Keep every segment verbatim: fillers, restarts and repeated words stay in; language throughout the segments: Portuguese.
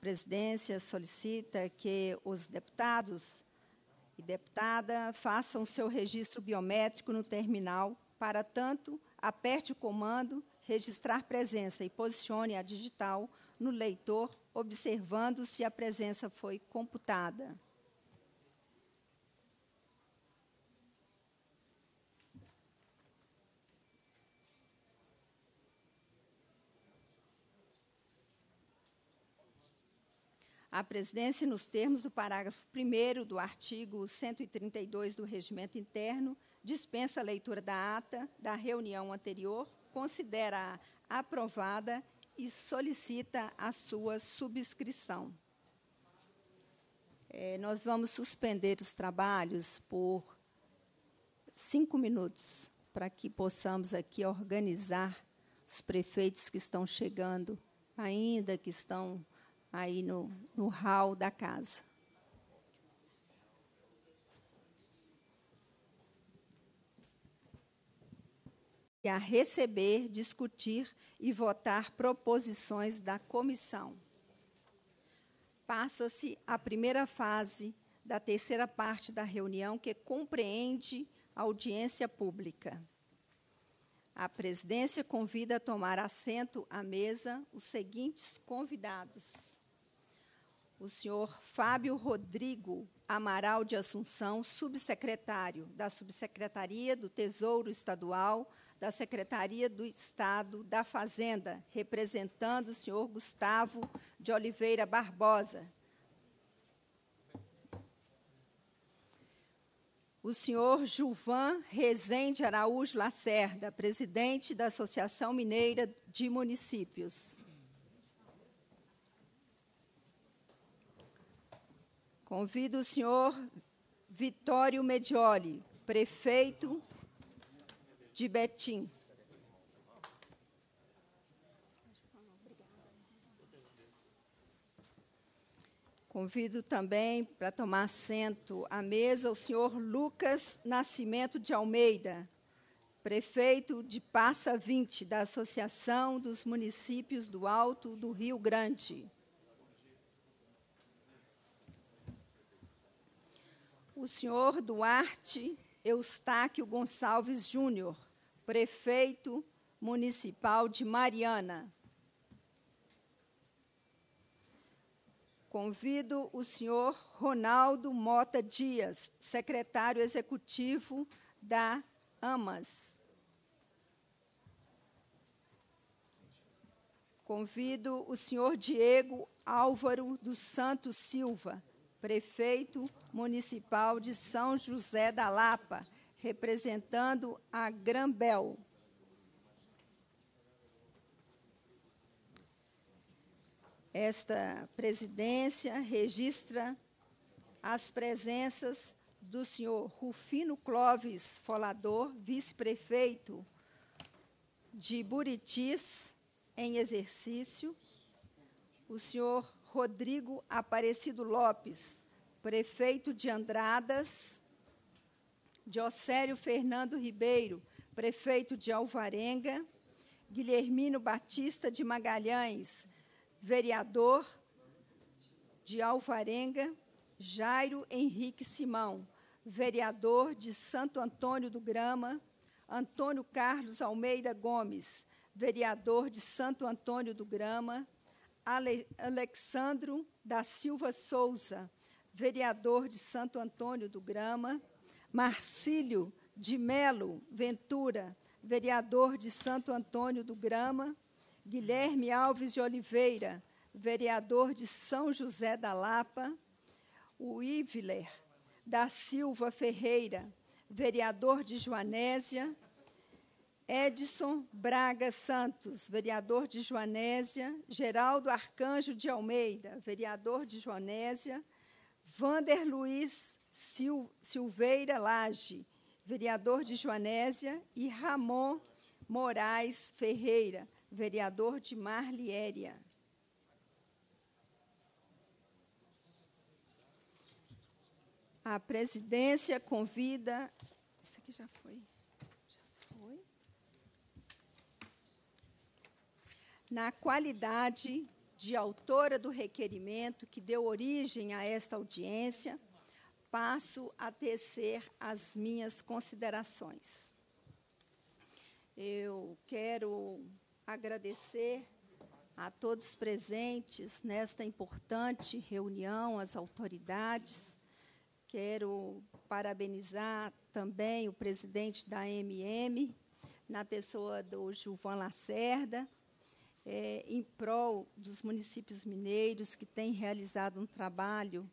presidência solicita que os deputados e deputada façam seu registro biométrico no terminal, para tanto, aperte o comando registrar presença e posicione a digital no leitor, observando se a presença foi computada. A presidência, nos termos do parágrafo primeiro do artigo cento e trinta e dois do Regimento Interno, dispensa a leitura da ata da reunião anterior, considera-a aprovada e solicita a sua subscrição. É, nós vamos suspender os trabalhos por cinco minutos, para que possamos aqui organizar os prefeitos que estão chegando, ainda que estão aí no, no hall da casa. E a receber, discutir e votar proposições da comissão. Passa-se a primeira fase da terceira parte da reunião, que compreende a audiência pública. A presidência convida a tomar assento à mesa os seguintes convidados: o senhor Fábio Rodrigo Amaral de Assunção, subsecretário da Subsecretaria do Tesouro Estadual, da Secretaria do Estado da Fazenda, representando o senhor Gustavo de Oliveira Barbosa. O senhor Juvan Rezende Araújo Lacerda, presidente da Associação Mineira de Municípios. Convido o senhor Vitório Medioli, prefeito de Betim. Convido também para tomar assento à mesa o senhor Lucas Nascimento de Almeida, prefeito de Passa Vinte, da Associação dos Municípios do Alto do Rio Grande. O senhor Duarte Eustáquio Gonçalves Júnior, prefeito municipal de Mariana. Convido o senhor Ronaldo Mota Dias, secretário executivo da AMAS. Convido o senhor Diego Álvaro dos Santos Silva, prefeito municipal de São José da Lapa, representando a Granbel. Esta presidência registra as presenças do senhor Rufino Cloves Folador, vice-prefeito de Buritis, em exercício, o senhor Rodrigo Aparecido Lopes, prefeito de Andradas, Diocélio Fernando Ribeiro, prefeito de Alvarenga, Guilhermino Batista de Magalhães, vereador de Alvarenga, Jairo Henrique Simão, vereador de Santo Antônio do Grama, Antônio Carlos Almeida Gomes, vereador de Santo Antônio do Grama, Ale Alexandro da Silva Souza, vereador de Santo Antônio do Grama, Marcílio de Melo Ventura, vereador de Santo Antônio do Grama, Guilherme Alves de Oliveira, vereador de São José da Lapa, o Ivler da Silva Ferreira, vereador de Joanésia, Edson Braga Santos, vereador de Joanésia, Geraldo Arcanjo de Almeida, vereador de Joanésia, Vander Luiz Sil Silveira Lage, vereador de Joanésia, e Ramon Moraes Ferreira, vereador de Marliéria. A presidência convida... Isso aqui já foi... na qualidade de autora do requerimento que deu origem a esta audiência, passo a tecer as minhas considerações. Eu quero agradecer a todos presentes nesta importante reunião, as autoridades. Quero parabenizar também o presidente da A M M, na pessoa do Gilvan Lacerda, é, em prol dos municípios mineiros, que tem realizado um trabalho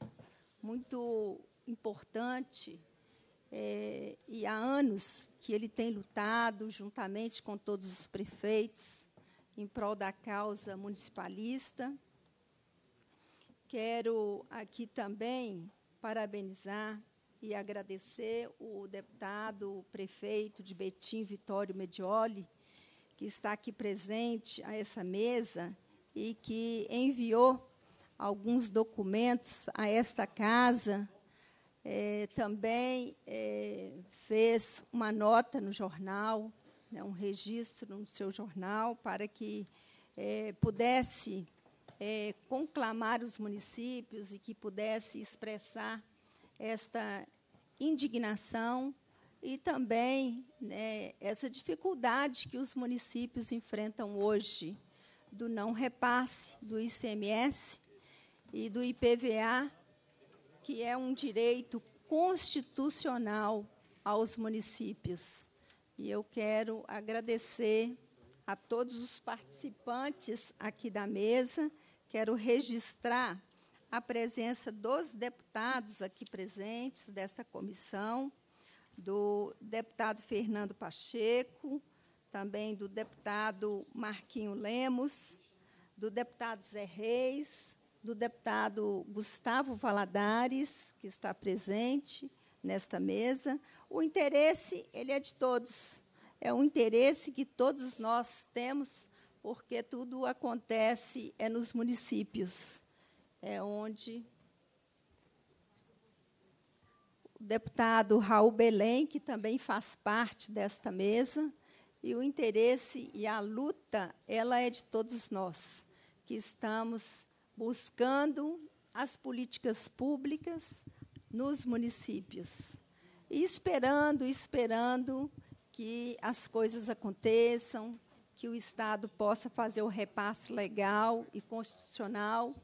muito importante, é, e há anos que ele tem lutado, juntamente com todos os prefeitos, em prol da causa municipalista. Quero aqui também parabenizar e agradecer o deputado, o prefeito de Betim, Vitório Medioli, que está aqui presente a essa mesa e que enviou alguns documentos a esta casa. É, também é, fez uma nota no jornal, né, um registro no seu jornal, para que é, pudesse é, conclamar os municípios e que pudesse expressar esta indignação e também, né, essa dificuldade que os municípios enfrentam hoje do não repasse do I C M S e do I P V A, que é um direito constitucional aos municípios. E eu quero agradecer a todos os participantes aqui da mesa, quero registrar a presença dos deputados aqui presentes dessa comissão, do deputado Fernando Pacheco, também do deputado Marquinho Lemos, do deputado Zé Reis, do deputado Gustavo Valadares, que está presente nesta mesa. O interesse, ele é de todos. É um interesse que todos nós temos, porque tudo acontece é nos municípios. É onde o deputado Raul Belém, que também faz parte desta mesa, e o interesse e a luta, ela é de todos nós, que estamos buscando as políticas públicas nos municípios, e esperando, esperando que as coisas aconteçam, que o Estado possa fazer o repasse legal e constitucional.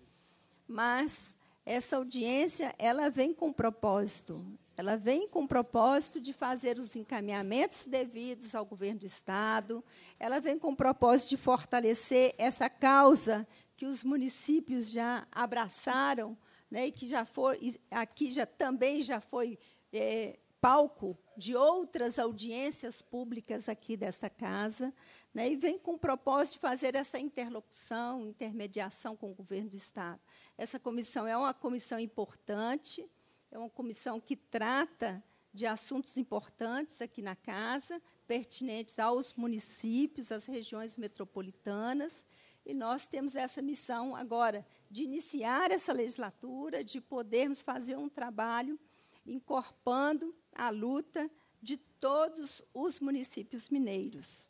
Mas essa audiência, ela vem com propósito, ela vem com o propósito de fazer os encaminhamentos devidos ao governo do Estado, ela vem com o propósito de fortalecer essa causa que os municípios já abraçaram, né, e que já foi, aqui já, também já foi é, palco de outras audiências públicas aqui dessa casa, né, e vem com o propósito de fazer essa interlocução, intermediação com o governo do Estado. Essa comissão é uma comissão importante, é uma comissão que trata de assuntos importantes aqui na casa, pertinentes aos municípios, às regiões metropolitanas, e nós temos essa missão agora de iniciar essa legislatura, de podermos fazer um trabalho encorpando a luta de todos os municípios mineiros.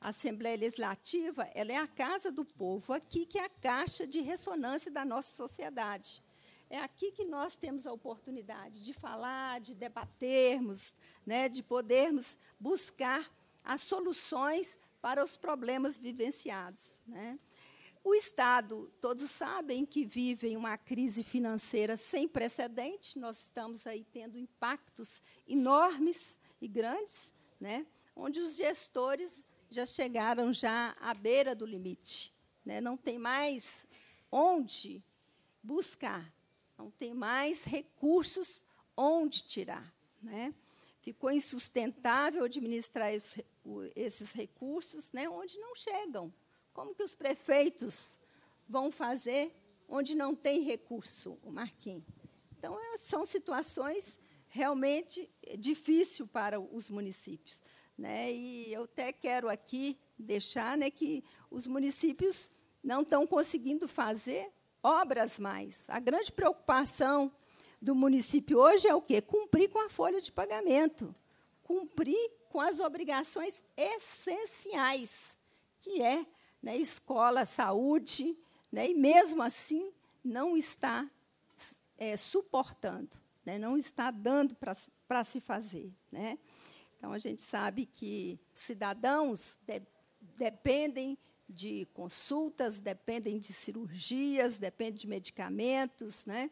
A Assembleia Legislativa, ela é a casa do povo, aqui que é a caixa de ressonância da nossa sociedade. É aqui que nós temos a oportunidade de falar, de debatermos, né, de podermos buscar as soluções para os problemas vivenciados, né? O Estado, todos sabem que vive uma crise financeira sem precedente, nós estamos aí tendo impactos enormes e grandes, né, onde os gestores já chegaram já à beira do limite, né, não tem mais onde buscar, não tem mais recursos onde tirar, né? Ficou insustentável administrar esse, esses recursos, né, onde não chegam. Como que os prefeitos vão fazer onde não tem recurso, o Marquinhos? Então, são situações realmente difíceis para os municípios, né? E eu até quero aqui deixar, né, que os municípios não estão conseguindo fazer obras mais. A grande preocupação do município hoje é o quê? Cumprir com a folha de pagamento, cumprir com as obrigações essenciais, que é, né, escola, saúde, né, e, mesmo assim, não está é, suportando, né, não está dando para se fazer. Né? Então, a gente sabe que cidadãos de, dependem de consultas, dependem de cirurgias, dependem de medicamentos, né?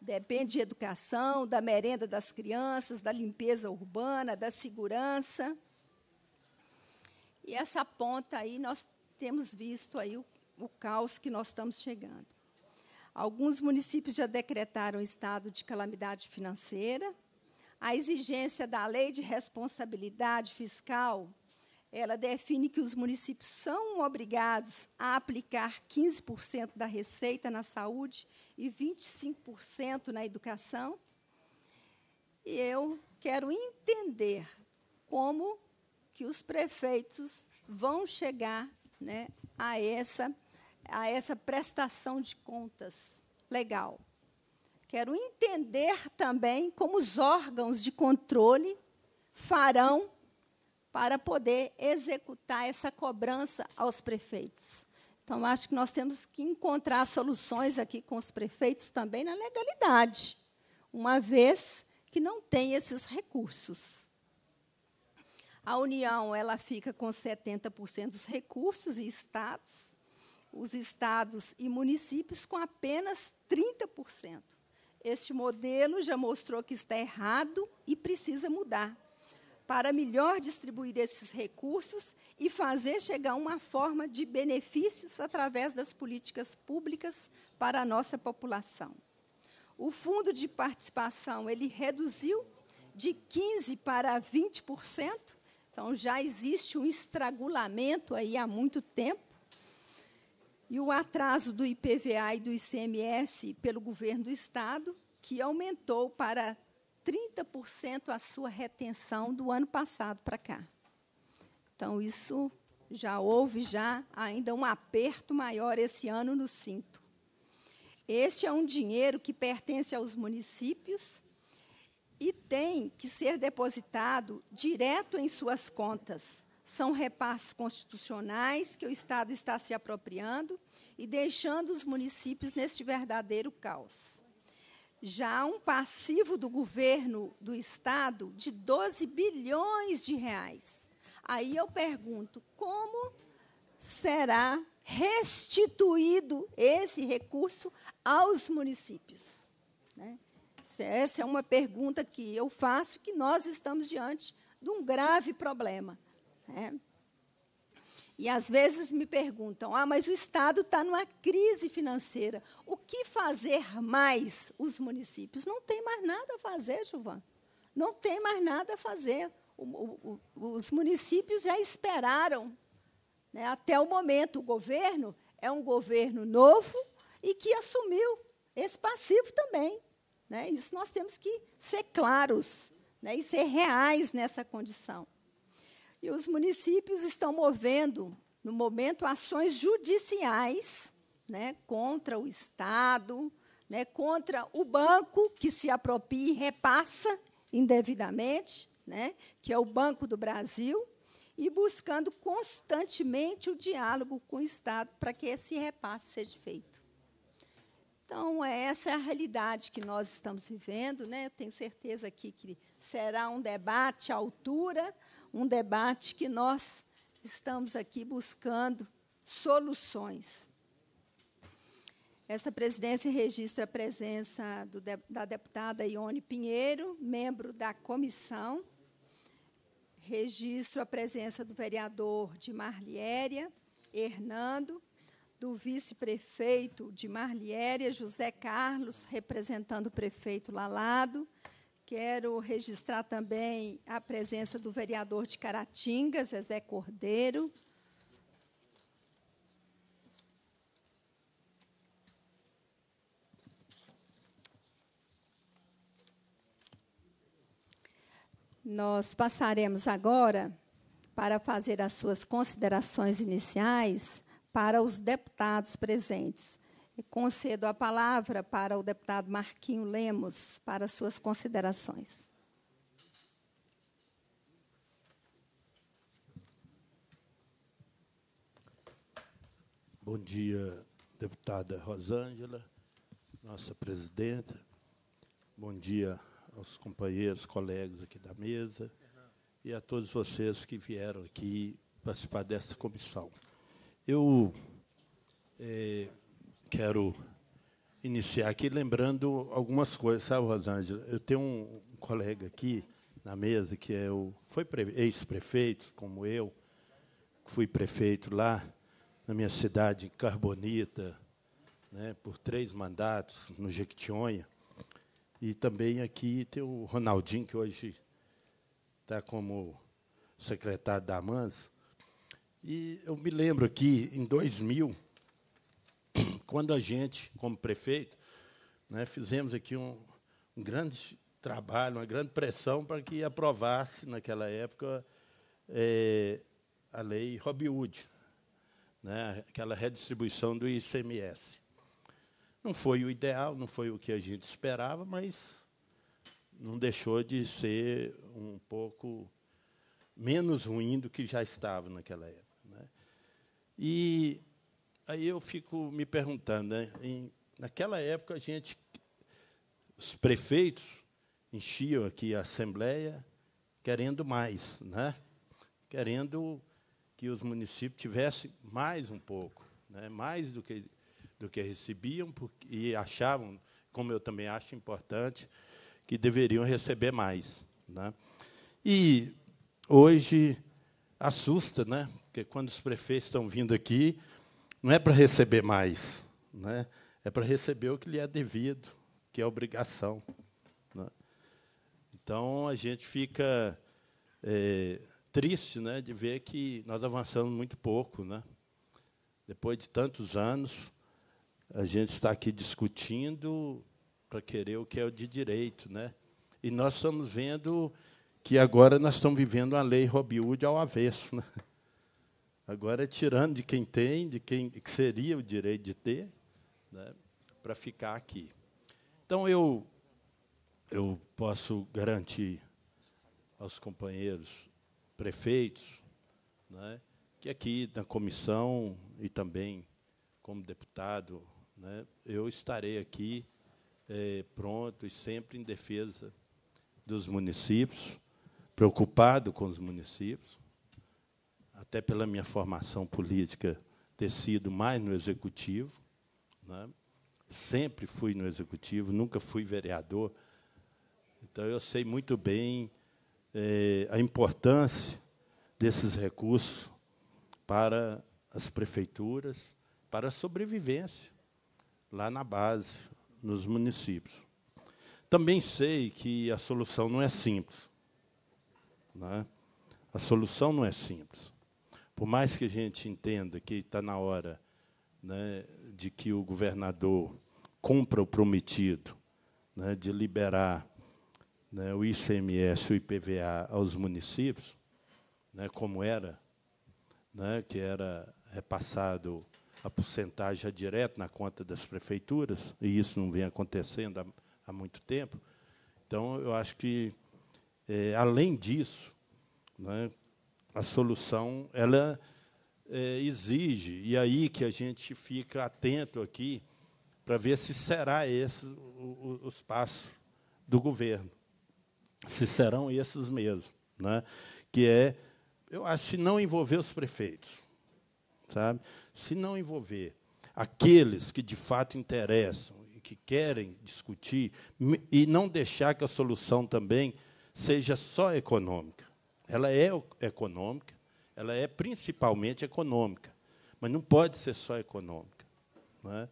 Depende de educação, da merenda das crianças, da limpeza urbana, da segurança. E essa ponta aí, nós temos visto aí o, o caos que nós estamos chegando. Alguns municípios já decretaram estado de calamidade financeira. A exigência da lei de responsabilidade fiscal, ela define que os municípios são obrigados a aplicar quinze por cento da receita na saúde e vinte e cinco por cento na educação. E eu quero entender como que os prefeitos vão chegar, né, a, essa, a essa prestação de contas legal. Quero entender também como os órgãos de controle farão para poder executar essa cobrança aos prefeitos. Então, acho que nós temos que encontrar soluções aqui com os prefeitos também na legalidade, uma vez que não tem esses recursos. A União ela fica com setenta por cento dos recursos e estados, os estados e municípios com apenas trinta por cento. Este modelo já mostrou que está errado e precisa mudar, para melhor distribuir esses recursos e fazer chegar uma forma de benefícios através das políticas públicas para a nossa população. O fundo de participação ele reduziu de quinze por cento para vinte por cento, então já existe um estrangulamento aí há muito tempo, e o atraso do I P V A e do I C M S pelo governo do Estado, que aumentou para trinta por cento a sua retenção do ano passado para cá. Então, isso já houve já ainda um aperto maior esse ano no cinto. Este é um dinheiro que pertence aos municípios e tem que ser depositado direto em suas contas. São repasses constitucionais que o Estado está se apropriando e deixando os municípios neste verdadeiro caos. Já um passivo do governo do Estado de doze bilhões de reais. Aí eu pergunto, como será restituído esse recurso aos municípios? Né? Essa é uma pergunta que eu faço, que nós estamos diante de um grave problema. Né? E, às vezes, me perguntam, ah, mas o Estado está numa crise financeira, o que fazer mais? Os municípios não têm mais nada a fazer, Juvan. Não tem mais nada a fazer. O, o, o, os municípios já esperaram, né, até o momento. O governo é um governo novo e que assumiu esse passivo também. Né? Isso nós temos que ser claros, né, e ser reais nessa condição. E os municípios estão movendo, no momento, ações judiciais, né, contra o Estado, né, contra o banco que se apropria e repassa indevidamente, né, que é o Banco do Brasil, e buscando constantemente o diálogo com o Estado para que esse repasse seja feito. Então, essa é a realidade que nós estamos vivendo. Né? Eu tenho certeza aqui que será um debate à altura, um debate que nós estamos aqui buscando soluções. Esta presidência registra a presença do, da deputada Ione Pinheiro, membro da comissão. Registro a presença do vereador de Marliéria, Hernando, do vice-prefeito de Marliéria, José Carlos, representando o prefeito Lalado. Quero registrar também a presença do vereador de Caratinga, Zezé Cordeiro. Nós passaremos agora para fazer as suas considerações iniciais para os deputados presentes. Concedo a palavra para o deputado Marquinho Lemos, para suas considerações. Bom dia, deputada Rosângela, nossa presidenta. Bom dia aos companheiros, colegas aqui da mesa e a todos vocês que vieram aqui participar desta comissão. Eu eh, quero iniciar aqui lembrando algumas coisas, sabe, Rosângela? Eu tenho um colega aqui na mesa que é o, foi ex-prefeito, como eu, fui prefeito lá na minha cidade, em Carbonita, né, por três mandatos, no Jequitinhonha. E também aqui tem o Ronaldinho, que hoje está como secretário da AMAS. E eu me lembro aqui, em dois mil, quando a gente, como prefeito, né, fizemos aqui um, um grande trabalho, uma grande pressão para que aprovasse, naquela época, é, a lei Robin Hood, né, aquela redistribuição do I C M S. Não foi o ideal, não foi o que a gente esperava, mas não deixou de ser um pouco menos ruim do que já estava naquela época, né? E aí eu fico me perguntando, né, em, naquela época a gente, os prefeitos enchiam aqui a Assembleia querendo mais, né? Querendo que os municípios tivessem mais um pouco, né, mais do que, do que recebiam, porque, e achavam, como eu também acho importante, que deveriam receber mais, né? E hoje assusta, né, porque quando os prefeitos estão vindo aqui, não é para receber mais, né, é para receber o que lhe é devido, que é obrigação, né? Então, a gente fica... É, triste, né, de ver que nós avançamos muito pouco, né? Depois de tantos anos, a gente está aqui discutindo para querer o que é o de direito, né? E nós estamos vendo que agora nós estamos vivendo a lei Robin Hood ao avesso, né? Agora é tirando de quem tem, de quem que seria o direito de ter, né, para ficar aqui. Então eu eu posso garantir aos companheiros prefeitos, né, que aqui na comissão e também como deputado, né, eu estarei aqui é, pronto e sempre em defesa dos municípios, preocupado com os municípios, até pela minha formação política ter sido mais no executivo, né, sempre fui no executivo, nunca fui vereador, então eu sei muito bem É, a importância desses recursos para as prefeituras, para a sobrevivência lá na base, nos municípios. Também sei que a solução não é simples, né? A solução não é simples. Por mais que a gente entenda que está na hora, né, de que o governador cumpra o prometido, né, de liberar, né, o I C M S, o I P V A aos municípios, né, como era, né, que era repassado a porcentagem direto na conta das prefeituras, e isso não vem acontecendo há, há muito tempo. Então, eu acho que, é, além disso, né, a solução ela é, exige, e aí que a gente fica atento aqui para ver se será esse o, o, os passos do governo. Se serão esses mesmos, né? Que é, eu acho, se não envolver os prefeitos, sabe? Se não envolver aqueles que de fato interessam e que querem discutir, e não deixar que a solução também seja só econômica. Ela é econômica, ela é principalmente econômica, mas não pode ser só econômica, né?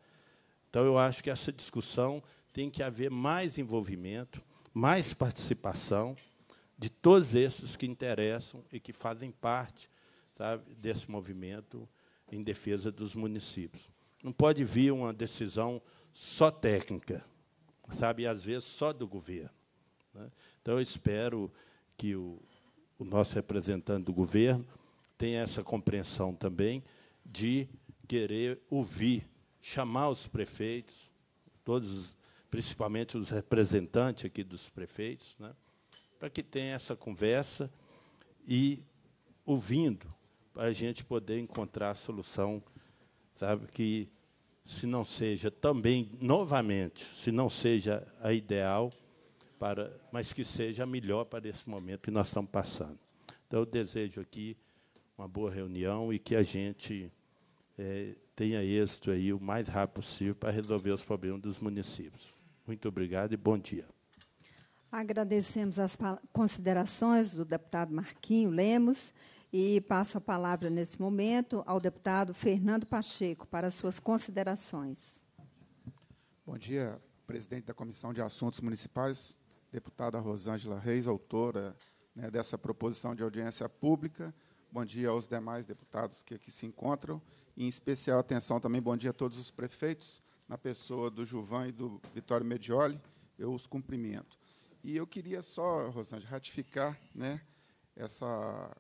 Então, eu acho que essa discussão tem que haver mais envolvimento, mais participação de todos esses que interessam e que fazem parte, sabe, desse movimento em defesa dos municípios. Não pode vir uma decisão só técnica, sabe, e às vezes só do governo, né? Então, eu espero que o, o nosso representante do governo tenha essa compreensão também de querer ouvir, chamar os prefeitos, todos os principalmente os representantes aqui dos prefeitos, né, para que tenha essa conversa e, ouvindo, para a gente poder encontrar a solução, sabe, que se não seja também, novamente, se não seja a ideal, para, mas que seja a melhor para esse momento que nós estamos passando. Então, eu desejo aqui uma boa reunião e que a gente é, tenha êxito aí o mais rápido possível para resolver os problemas dos municípios. Muito obrigado e bom dia. Agradecemos as considerações do deputado Marquinho Lemos e passo a palavra, nesse momento, ao deputado Fernando Pacheco para suas considerações. Bom dia, presidente da Comissão de Assuntos Municipais, deputada Rosângela Reis, autora, né, dessa proposição de audiência pública. Bom dia aos demais deputados que aqui se encontram. E, em especial atenção também, bom dia a todos os prefeitos, na pessoa do Gilvan e do Vitório Medioli, eu os cumprimento. E eu queria só, Rosângela, ratificar, né, essa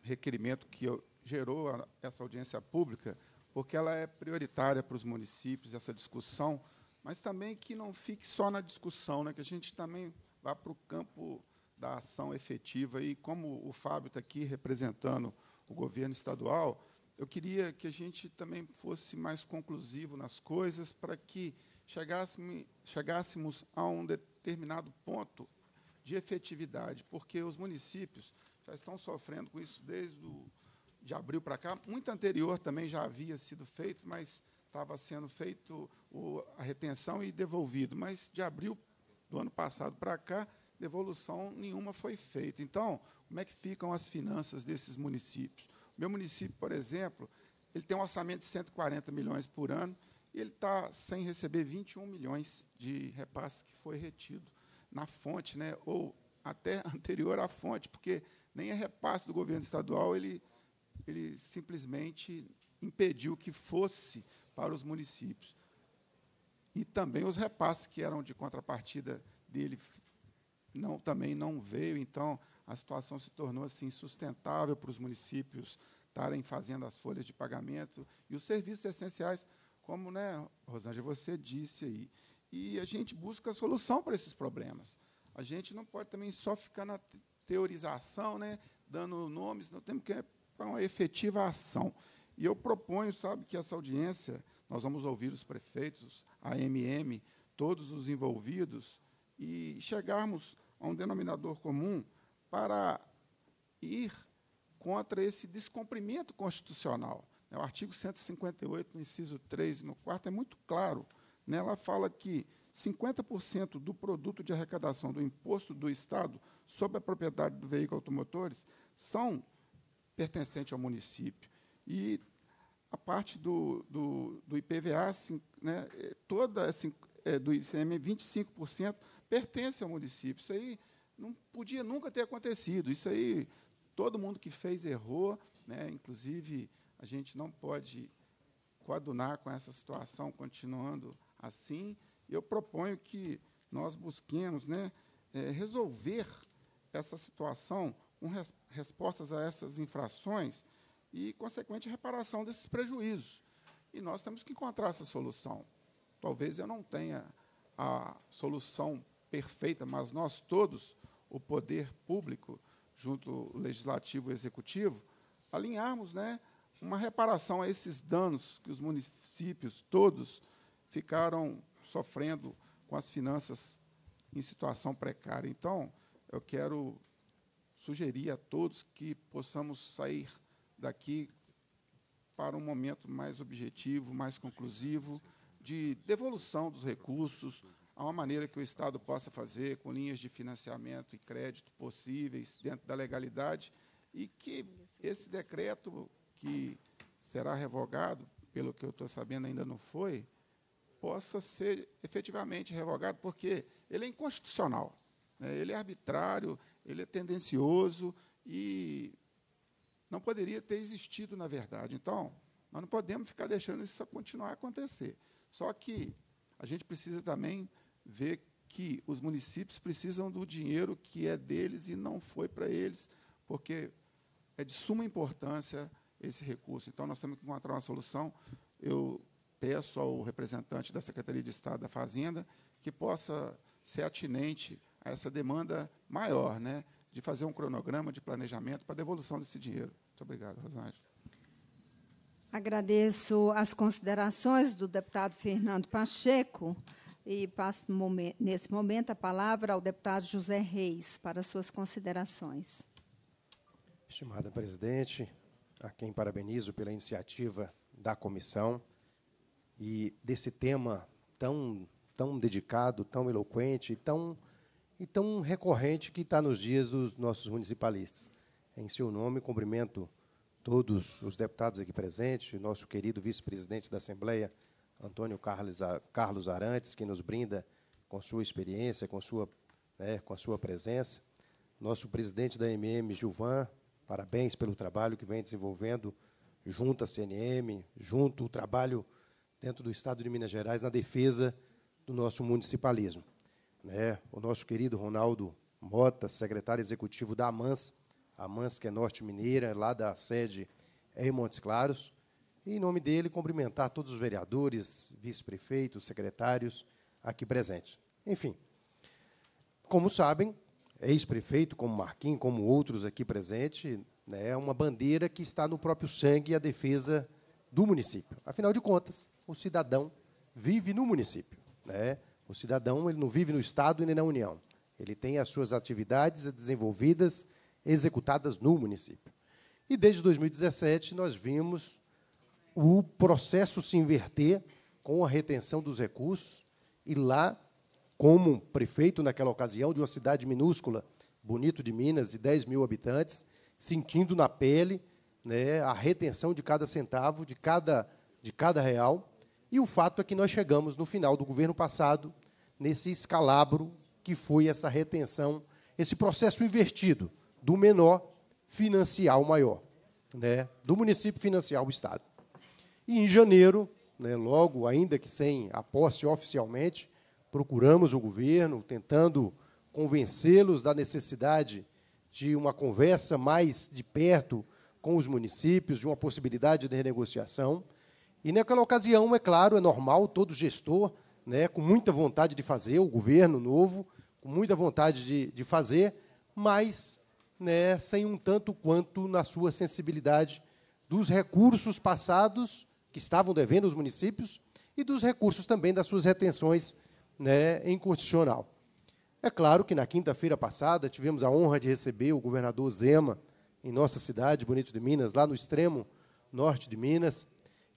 requerimento que eu, gerou a, essa audiência pública, porque ela é prioritária para os municípios, essa discussão, mas também que não fique só na discussão, né, que a gente também vá para o campo da ação efetiva. E como o Fábio está aqui representando o governo estadual, eu queria que a gente também fosse mais conclusivo nas coisas para que chegássemos, chegássemos a um determinado ponto de efetividade, porque os municípios já estão sofrendo com isso desde o, de abril para cá. Muito anterior também já havia sido feito, mas estava sendo feito o, a retenção e devolvido. Mas de abril do ano passado para cá, devolução nenhuma foi feita. Então, como é que ficam as finanças desses municípios? Meu município, por exemplo, ele tem um orçamento de cento e quarenta milhões por ano e ele está sem receber vinte e um milhões de repasse que foi retido na fonte, né, ou até anterior à fonte, porque nem a repasse do governo estadual, ele, ele simplesmente impediu que fosse para os municípios. E também os repasses que eram de contrapartida dele não, também não veio, então a situação se tornou assim insustentável para os municípios estarem fazendo as folhas de pagamento e os serviços essenciais, como, né, Rosângela, você disse aí. E a gente busca a solução para esses problemas. A gente não pode também só ficar na teorização, né, dando nomes, não temos que ir para uma efetiva ação. E eu proponho, sabe, que essa audiência, nós vamos ouvir os prefeitos, a A M M, todos os envolvidos, e chegarmos a um denominador comum para ir contra esse descumprimento constitucional. O artigo cento e cinquenta e oito, no inciso três e no quarto, é muito claro. Né? Ela fala que cinquenta por cento do produto de arrecadação do imposto do Estado sobre a propriedade do veículo automotores são pertencentes ao município. E a parte do, do, do I P V A, assim, né, toda assim, é, do I C M S, vinte e cinco por cento pertence ao município. Isso aí não podia nunca ter acontecido. Isso aí todo mundo que fez errou, né, inclusive a gente não pode coadunar com essa situação continuando assim. Eu proponho que nós busquemos, né, é, resolver essa situação com res, respostas a essas infrações e, consequente, reparação desses prejuízos. E nós temos que encontrar essa solução. Talvez eu não tenha a solução perfeita, mas nós todos, o poder público, junto ao legislativo e ao executivo, alinharmos, né, uma reparação a esses danos que os municípios todos ficaram sofrendo com as finanças em situação precária. Então, eu quero sugerir a todos que possamos sair daqui para um momento mais objetivo, mais conclusivo, de devolução dos recursos, a uma maneira que o Estado possa fazer, com linhas de financiamento e crédito possíveis, dentro da legalidade, e que esse decreto, que será revogado, pelo que eu estou sabendo, ainda não foi, possa ser efetivamente revogado, porque ele é inconstitucional, né? Ele é arbitrário, ele é tendencioso e não poderia ter existido, na verdade. Então, nós não podemos ficar deixando isso continuar a acontecer. Só que a gente precisa também ver que os municípios precisam do dinheiro que é deles e não foi para eles, porque é de suma importância esse recurso. Então, nós temos que encontrar uma solução. Eu peço ao representante da Secretaria de Estado da Fazenda que possa ser atinente a essa demanda maior, né, de fazer um cronograma de planejamento para a devolução desse dinheiro. Muito obrigado, Rosângela. Agradeço as considerações do deputado Fernando Pacheco e passo, nesse momento, a palavra ao deputado José Reis para suas considerações. Estimada presidente, a quem parabenizo pela iniciativa da comissão e desse tema tão, tão dedicado, tão eloquente e tão, e tão recorrente que está nos dias dos nossos municipalistas. Em seu nome, cumprimento todos os deputados aqui presentes, nosso querido vice-presidente da Assembleia, Antônio Carlos Arantes, que nos brinda com sua experiência, com sua, né, com a sua presença. Nosso presidente da M M, Gilvan, parabéns pelo trabalho que vem desenvolvendo junto à C N M, junto ao trabalho dentro do Estado de Minas Gerais na defesa do nosso municipalismo. Né, o nosso querido Ronaldo Mota, secretário executivo da AMAS, a AMAS, que é norte mineira, lá da sede em Montes Claros, e, em nome dele, cumprimentar todos os vereadores, vice-prefeitos, secretários aqui presentes. Enfim, como sabem, ex-prefeito, como Marquinho, como outros aqui presentes, né, é uma bandeira que está no próprio sangue a defesa do município. Afinal de contas, o cidadão vive no município. Né? O cidadão ele não vive no Estado nem na União. Ele tem as suas atividades desenvolvidas executadas no município. E, desde dois mil e dezessete, nós vimos o processo se inverter com a retenção dos recursos, e lá, como prefeito, naquela ocasião, de uma cidade minúscula, Bonito de Minas, de dez mil habitantes, sentindo na pele, né, a retenção de cada centavo, de cada, de cada real, e o fato é que nós chegamos, no final do governo passado, nesse escalabro que foi essa retenção, esse processo invertido, do menor financiar o maior, né? Do município financiar o Estado. E, em janeiro, né, logo, ainda que sem a posse oficialmente, procuramos o governo, tentando convencê-los da necessidade de uma conversa mais de perto com os municípios, de uma possibilidade de renegociação. E, naquela ocasião, é claro, é normal, todo gestor, né, com muita vontade de fazer, o governo novo, com muita vontade de, de fazer, mas... né, sem um tanto quanto na sua sensibilidade dos recursos passados que estavam devendo os municípios e dos recursos também das suas retenções, né, inconstitucional. É claro que, na quinta-feira passada, tivemos a honra de receber o governador Zema em nossa cidade, Bonito de Minas, lá no extremo norte de Minas,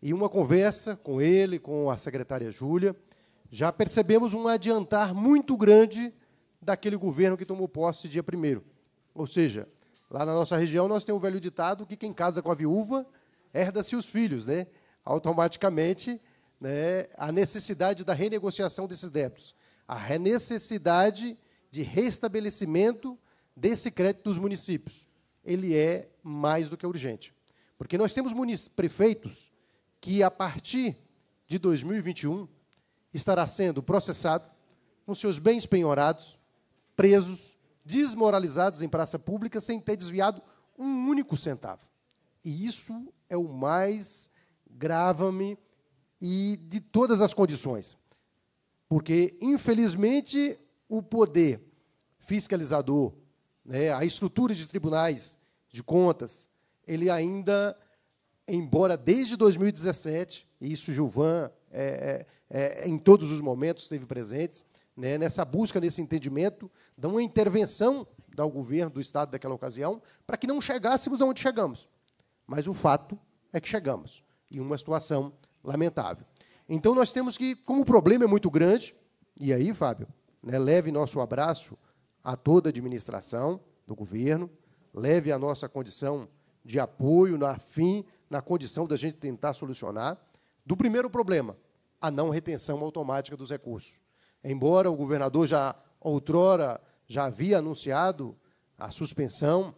e uma conversa com ele, com a secretária Júlia, já percebemos um adiantar muito grande daquele governo que tomou posse dia primeiro. Ou seja, lá na nossa região nós temos o velho ditado que quem casa com a viúva herda-se os filhos, né? Automaticamente, né, a necessidade da renegociação desses débitos, a necessidade de restabelecimento desse crédito dos municípios. Ele é mais do que urgente. Porque nós temos prefeitos que, a partir de dois mil e vinte e um, estará sendo processado com seus bens penhorados, presos, desmoralizados em praça pública, sem ter desviado um único centavo. E isso é o mais grave e de todas as condições. Porque, infelizmente, o poder fiscalizador, né, a estrutura de tribunais de contas, ele ainda, embora desde dois mil e dezessete, e isso Gilvan é, é, é, em todos os momentos esteve presente, nessa busca, nesse entendimento, de uma intervenção do governo do Estado daquela ocasião, para que não chegássemos aonde chegamos. Mas o fato é que chegamos, em uma situação lamentável. Então, nós temos que, como o problema é muito grande, e aí, Fábio, né, leve nosso abraço a toda a administração do governo, leve a nossa condição de apoio, na fim, na condição da gente tentar solucionar, do primeiro problema, a não retenção automática dos recursos. Embora o governador já outrora já havia anunciado a suspensão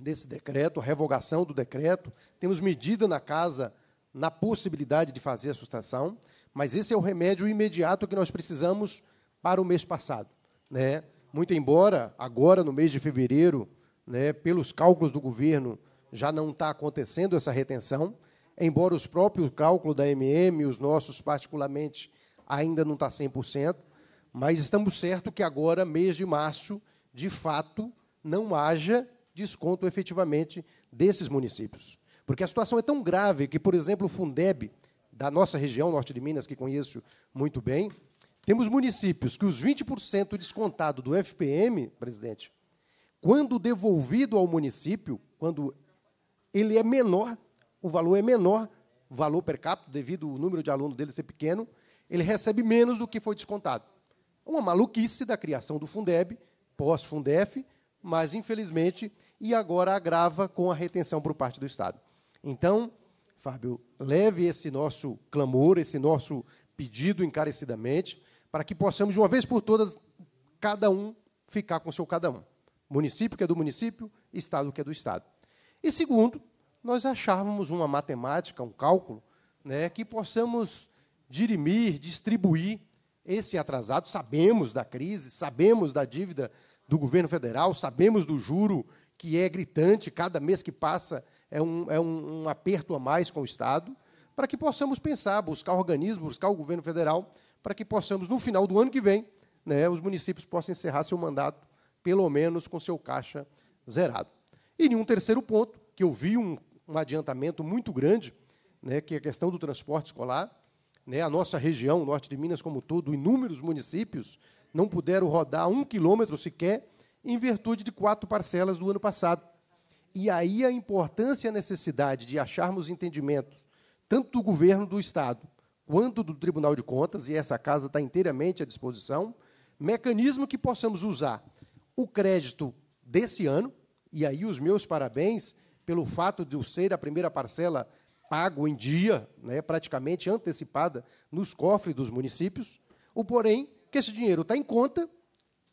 desse decreto, a revogação do decreto, temos medida na casa na possibilidade de fazer a suspensão, mas esse é o remédio imediato que nós precisamos para o mês passado, né? Muito embora agora no mês de fevereiro, né, pelos cálculos do governo já não está acontecendo essa retenção, embora os próprios cálculos da M M, os nossos particularmente ainda não está cem por cento, mas estamos certos que agora, mês de março, de fato, não haja desconto efetivamente desses municípios. Porque a situação é tão grave que, por exemplo, o Fundeb, da nossa região, norte de Minas, que conheço muito bem, temos municípios que os vinte por cento descontado do F P M, presidente, quando devolvido ao município, quando ele é menor, o valor é menor, o valor per capita, devido ao número de alunos dele ser pequeno, ele recebe menos do que foi descontado. Uma maluquice da criação do Fundeb, pós-Fundef, mas, infelizmente, e agora agrava com a retenção por parte do Estado. Então, Fábio, leve esse nosso clamor, esse nosso pedido encarecidamente, para que possamos, de uma vez por todas, cada um ficar com o seu cada um. Município que é do município, Estado que é do Estado. E, segundo, nós achávamos uma matemática, um cálculo, né, que possamos dirimir, distribuir esse atrasado. Sabemos da crise, sabemos da dívida do governo federal, sabemos do juro que é gritante, cada mês que passa é um, é um, um aperto a mais com o Estado, para que possamos pensar, buscar organismos, buscar o governo federal, para que possamos, no final do ano que vem, né, os municípios possam encerrar seu mandato, pelo menos com seu caixa zerado. E um terceiro ponto, que eu vi um, um adiantamento muito grande, né, que é a questão do transporte escolar. Né, a nossa região, o norte de Minas como todo, inúmeros municípios não puderam rodar um quilômetro sequer em virtude de quatro parcelas do ano passado. E aí a importância e a necessidade de acharmos entendimento tanto do governo do Estado quanto do Tribunal de Contas, e essa casa está inteiramente à disposição, mecanismo que possamos usar o crédito desse ano, e aí os meus parabéns pelo fato de eu ser a primeira parcela pago em dia, né, praticamente antecipada, nos cofres dos municípios, o porém que esse dinheiro está em conta,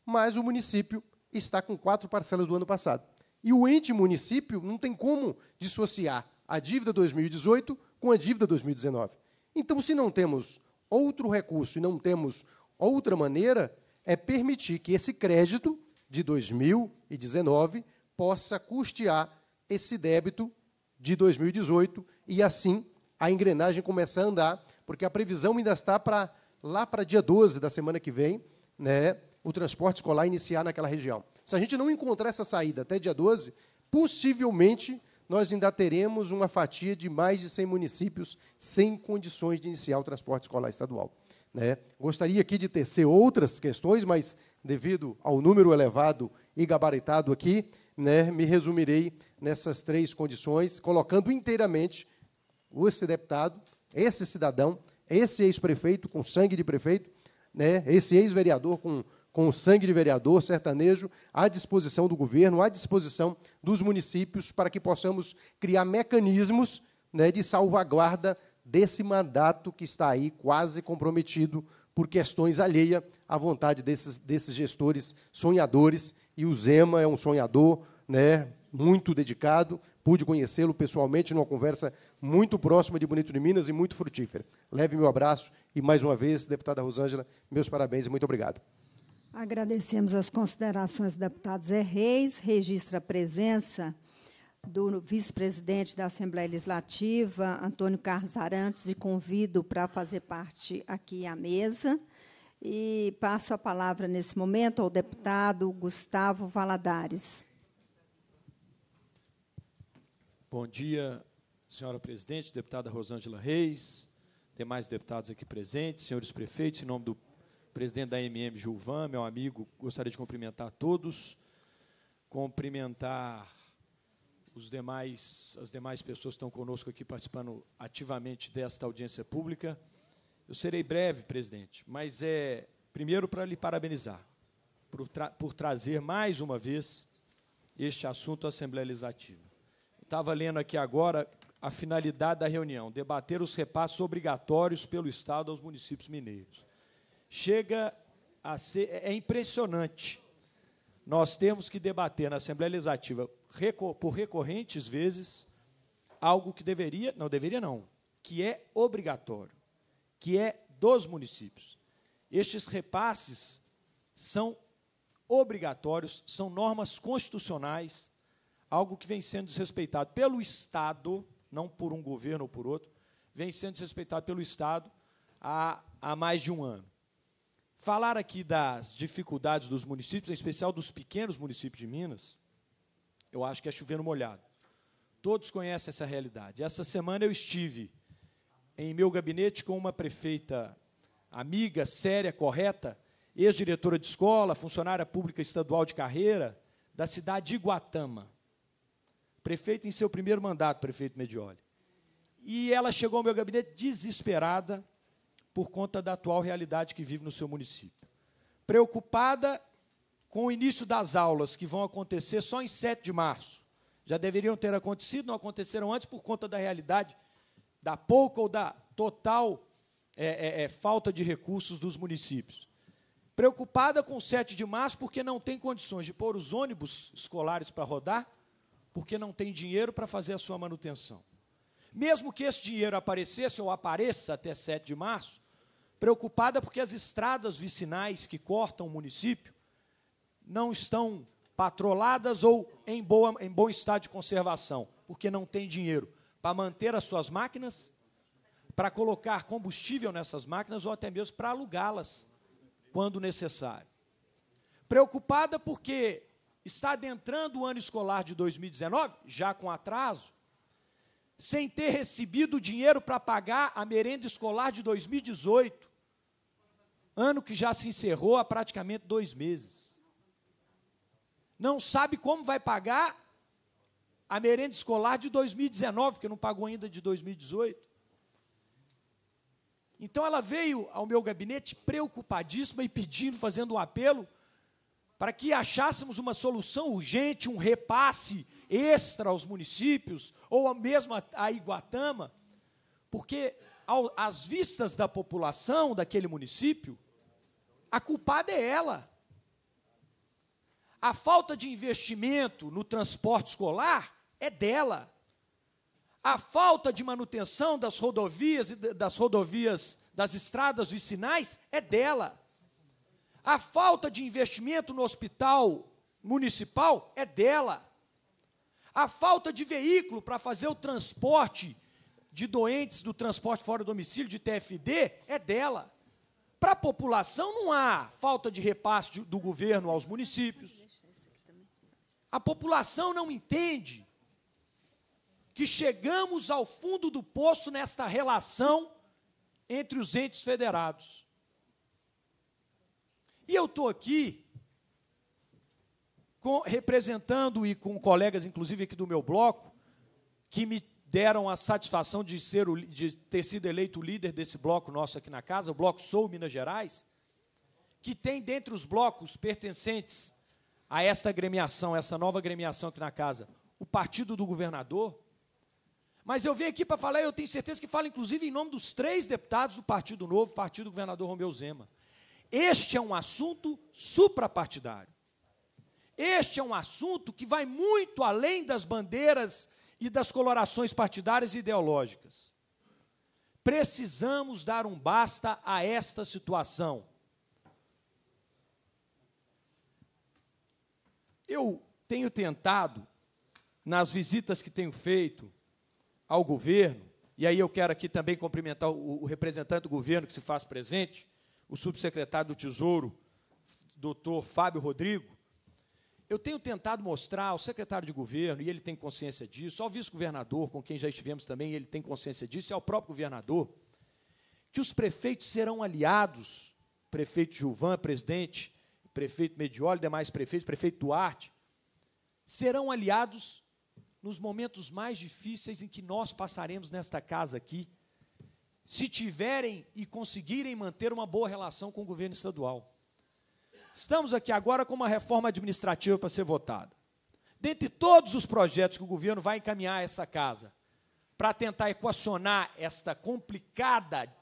mas o município está com quatro parcelas do ano passado. E o ente município não tem como dissociar a dívida dois mil e dezoito com a dívida dois mil e dezenove. Então, se não temos outro recurso e não temos outra maneira, é permitir que esse crédito de dois mil e dezenove possa custear esse débito de dois mil e dezoito, e assim a engrenagem começar a andar, porque a previsão ainda está para lá para dia doze da semana que vem, né, o transporte escolar iniciar naquela região. Se a gente não encontrar essa saída até dia doze, possivelmente nós ainda teremos uma fatia de mais de cem municípios sem condições de iniciar o transporte escolar estadual. Né? Gostaria aqui de tecer outras questões, mas devido ao número elevado e gabaritado aqui, né, me resumirei nessas três condições, colocando inteiramente esse deputado, esse cidadão, esse ex-prefeito com sangue de prefeito, né, esse ex-vereador com, com sangue de vereador, sertanejo, à disposição do governo, à disposição dos municípios, para que possamos criar mecanismos, né, de salvaguarda desse mandato que está aí quase comprometido por questões alheias à vontade desses, desses gestores sonhadores. E o Zema é um sonhador, né, muito dedicado. Pude conhecê-lo pessoalmente numa conversa muito próxima de Bonito de Minas e muito frutífera. Leve meu abraço e, mais uma vez, deputada Rosângela, meus parabéns e muito obrigado. Agradecemos as considerações do deputado Zé Reis. Registra a presença do vice-presidente da Assembleia Legislativa, Antônio Carlos Arantes, e convido para fazer parte aqui à mesa. E passo a palavra, nesse momento, ao deputado Gustavo Valadares. Bom dia, senhora presidente, deputada Rosângela Reis, demais deputados aqui presentes, senhores prefeitos, em nome do presidente da A M M, Gilvan, meu amigo, gostaria de cumprimentar todos, cumprimentar os demais, as demais pessoas que estão conosco aqui participando ativamente desta audiência pública. Eu serei breve, presidente, mas é, primeiro, para lhe parabenizar por, tra por trazer mais uma vez este assunto à Assembleia Legislativa. Eu estava lendo aqui agora a finalidade da reunião, debater os repassos obrigatórios pelo Estado aos municípios mineiros. Chega a ser... É impressionante. Nós temos que debater na Assembleia Legislativa, recor por recorrentes vezes, algo que deveria... Não, deveria não, que é obrigatório, que é dos municípios. Estes repasses são obrigatórios, são normas constitucionais, algo que vem sendo desrespeitado pelo Estado, não por um governo ou por outro, vem sendo desrespeitado pelo Estado há, há mais de um ano. Falar aqui das dificuldades dos municípios, em especial dos pequenos municípios de Minas, eu acho que é chover no molhado, Todos conhecem essa realidade. Essa semana eu estive em meu gabinete com uma prefeita amiga, séria, correta, ex-diretora de escola, funcionária pública estadual de carreira, da cidade de Iguatama. Prefeita em seu primeiro mandato, prefeito Medioli. E ela chegou ao meu gabinete desesperada por conta da atual realidade que vive no seu município. Preocupada com o início das aulas, que vão acontecer só em sete de março. Já deveriam ter acontecido, não aconteceram antes, por conta da realidade da pouca ou da total é, é, é, falta de recursos dos municípios. Preocupada com o sete de março, porque não tem condições de pôr os ônibus escolares para rodar, porque não tem dinheiro para fazer a sua manutenção. Mesmo que esse dinheiro aparecesse ou apareça até sete de março, preocupada porque as estradas vicinais que cortam o município não estão patroladas ou em, boa, em bom estado de conservação, porque não tem dinheiro para manter as suas máquinas, para colocar combustível nessas máquinas ou até mesmo para alugá-las quando necessário. Preocupada porque está adentrando o ano escolar de dois mil e dezenove, já com atraso, sem ter recebido o dinheiro para pagar a merenda escolar de dois mil e dezoito, ano que já se encerrou há praticamente dois meses. Não sabe como vai pagar a merenda escolar de dois mil e dezenove, porque não pagou ainda de dois mil e dezoito. Então, ela veio ao meu gabinete preocupadíssima e pedindo, fazendo um apelo, para que achássemos uma solução urgente, um repasse extra aos municípios, ou mesmo a Iguatama, porque, ao, às vistas da população daquele município, a culpada é ela. A falta de investimento no transporte escolar é dela. A falta de manutenção das rodovias e das rodovias, das estradas vicinais é dela. A falta de investimento no hospital municipal é dela. A falta de veículo para fazer o transporte de doentes do transporte fora do domicílio, de T F D, é dela. Para a população não há falta de repasse do governo aos municípios. A população não entende que chegamos ao fundo do poço nesta relação entre os entes federados. E eu estou aqui com, representando, e com colegas, inclusive, aqui do meu bloco, que me deram a satisfação de, ser o, de ter sido eleito líder desse bloco nosso aqui na casa, o bloco Sou Minas Gerais, que tem, dentre os blocos pertencentes a esta agremiação, essa nova agremiação aqui na casa, o partido do governador. Mas eu venho aqui para falar, e eu tenho certeza que falo, inclusive, em nome dos três deputados do Partido Novo, partido do governador Romeu Zema. Este é um assunto suprapartidário. Este é um assunto que vai muito além das bandeiras e das colorações partidárias e ideológicas. Precisamos dar um basta a esta situação. Eu tenho tentado, nas visitas que tenho feito ao governo, e aí eu quero aqui também cumprimentar o, o representante do governo que se faz presente, o subsecretário do Tesouro, doutor Fábio Rodrigo, eu tenho tentado mostrar ao secretário de governo, e ele tem consciência disso, ao vice-governador, com quem já estivemos também, ele tem consciência disso, e ao próprio governador, que os prefeitos serão aliados, prefeito Gilvan, presidente, prefeito Medioli, demais prefeitos, prefeito Duarte, serão aliados nos momentos mais difíceis em que nós passaremos nesta casa aqui, se tiverem e conseguirem manter uma boa relação com o governo estadual. Estamos aqui agora com uma reforma administrativa para ser votada. Dentre todos os projetos que o governo vai encaminhar a essa casa para tentar equacionar esta complicada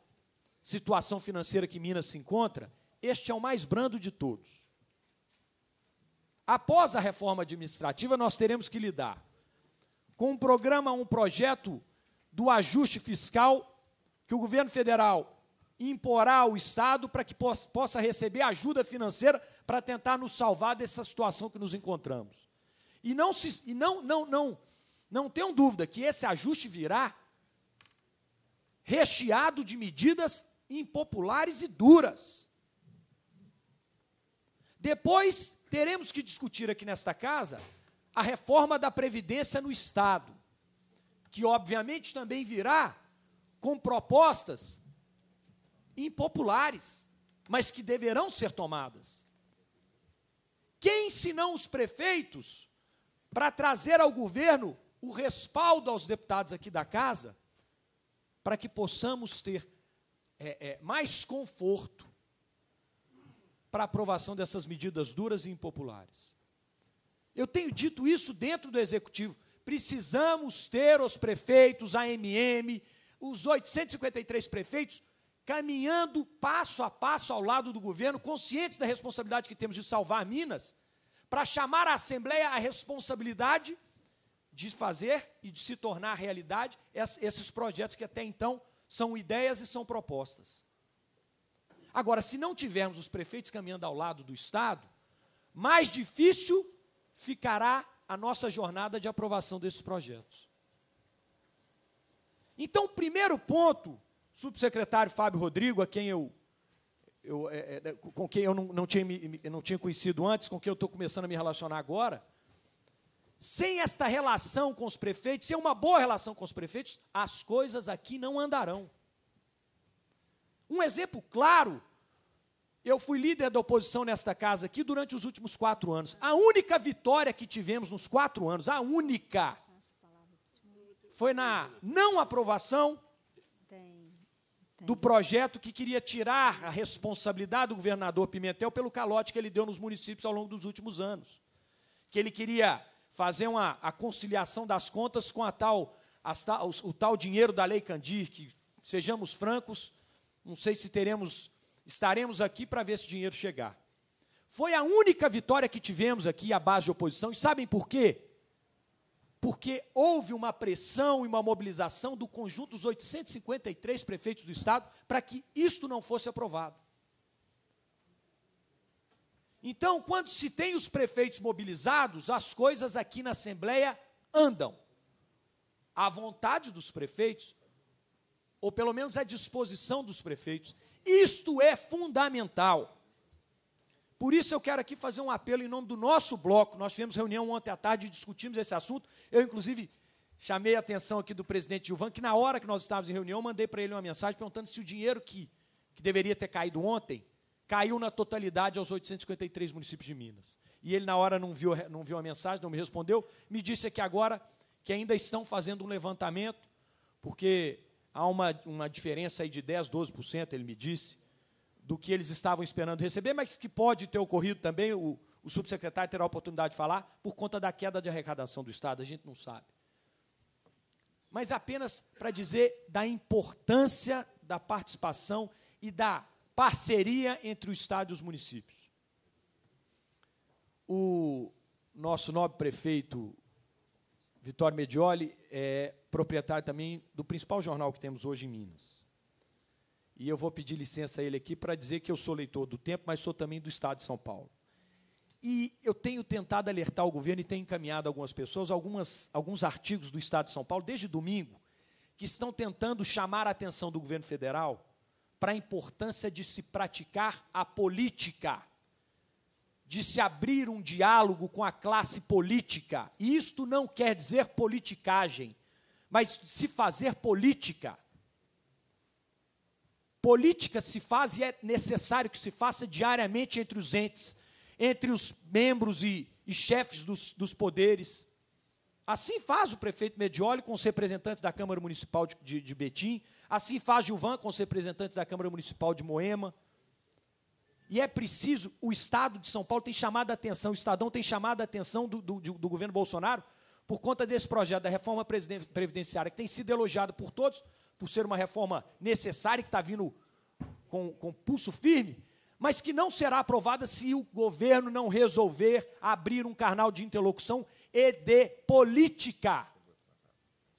situação financeira que Minas se encontra, este é o mais brando de todos. Após a reforma administrativa, nós teremos que lidar com um programa, um projeto do ajuste fiscal que o governo federal imporá ao Estado para que possa receber ajuda financeira para tentar nos salvar dessa situação que nos encontramos. E não, se, e não, não, não, não tenho dúvida que esse ajuste virá recheado de medidas impopulares e duras. Depois, teremos que discutir aqui nesta casa a reforma da Previdência no Estado, que obviamente também virá com propostas impopulares, mas que deverão ser tomadas. Quem, senão os prefeitos, para trazer ao governo o respaldo aos deputados aqui da casa, para que possamos ter é, é, mais conforto para a aprovação dessas medidas duras e impopulares. Eu tenho dito isso dentro do Executivo. Precisamos ter os prefeitos, a AMM, os oitocentos e cinquenta e três prefeitos, caminhando passo a passo ao lado do governo, conscientes da responsabilidade que temos de salvar Minas, para chamar a Assembleia à responsabilidade de fazer e de se tornar realidade esses projetos que até então são ideias e são propostas. Agora, se não tivermos os prefeitos caminhando ao lado do Estado, mais difícil ficará a nossa jornada de aprovação desses projetos. Então, o primeiro ponto, subsecretário Fábio Rodrigo, a quem eu, eu, é, é, com quem eu não, não, tinha, não tinha conhecido antes, com quem eu estou começando a me relacionar agora, sem esta relação com os prefeitos, sem uma boa relação com os prefeitos, as coisas aqui não andarão. Um exemplo claro, eu fui líder da oposição nesta casa aqui durante os últimos quatro anos. A única vitória que tivemos nos quatro anos, a única, foi na não aprovação do projeto que queria tirar a responsabilidade do governador Pimentel pelo calote que ele deu nos municípios ao longo dos últimos anos. Que ele queria fazer uma, a conciliação das contas com a tal, a, o, o tal dinheiro da Lei Candir, que, sejamos francos, não sei se teremos... estaremos aqui para ver esse dinheiro chegar. Foi a única vitória que tivemos aqui, a base de oposição, e sabem por quê? Porque houve uma pressão e uma mobilização do conjunto dos oitocentos e cinquenta e três prefeitos do Estado para que isto não fosse aprovado. Então, quando se tem os prefeitos mobilizados, as coisas aqui na Assembleia andam. A vontade dos prefeitos, ou pelo menos a disposição dos prefeitos, isto é fundamental. Por isso eu quero aqui fazer um apelo em nome do nosso bloco. Nós tivemos reunião ontem à tarde e discutimos esse assunto. Eu, inclusive, chamei a atenção aqui do presidente Gilvan, que na hora que nós estávamos em reunião, mandei para ele uma mensagem perguntando se o dinheiro que, que deveria ter caído ontem caiu na totalidade aos oitocentos e cinquenta e três municípios de Minas. E ele, na hora, não viu, não viu a mensagem, não me respondeu, me disse aqui agora que ainda estão fazendo um levantamento, porque... há uma, uma diferença aí de dez por cento, doze por cento, ele me disse, do que eles estavam esperando receber, mas que pode ter ocorrido também, o, o subsecretário terá a oportunidade de falar, por conta da queda de arrecadação do Estado, a gente não sabe. Mas apenas para dizer da importância da participação e da parceria entre o Estado e os municípios. O nosso nobre prefeito Vitório Medioli é proprietário também do principal jornal que temos hoje em Minas. E eu vou pedir licença a ele aqui para dizer que eu sou leitor do Tempo, mas sou também do Estado de São Paulo. E eu tenho tentado alertar o governo e tenho encaminhado algumas pessoas, algumas, alguns artigos do Estado de São Paulo, desde domingo, que estão tentando chamar a atenção do governo federal para a importância de se praticar a política, de se abrir um diálogo com a classe política. E isto não quer dizer politicagem, mas se fazer política. Política se faz e é necessário que se faça diariamente entre os entes, entre os membros e, e chefes dos, dos poderes. Assim faz o prefeito Medioli com os representantes da Câmara Municipal de, de, de Betim, assim faz Gilvan com os representantes da Câmara Municipal de Moema. E é preciso, o Estado de São Paulo tem chamado a atenção, o Estadão tem chamado a atenção do, do, do governo Bolsonaro por conta desse projeto da reforma previdenciária, que tem sido elogiado por todos, por ser uma reforma necessária, que está vindo com, com pulso firme, mas que não será aprovada se o governo não resolver abrir um canal de interlocução e de política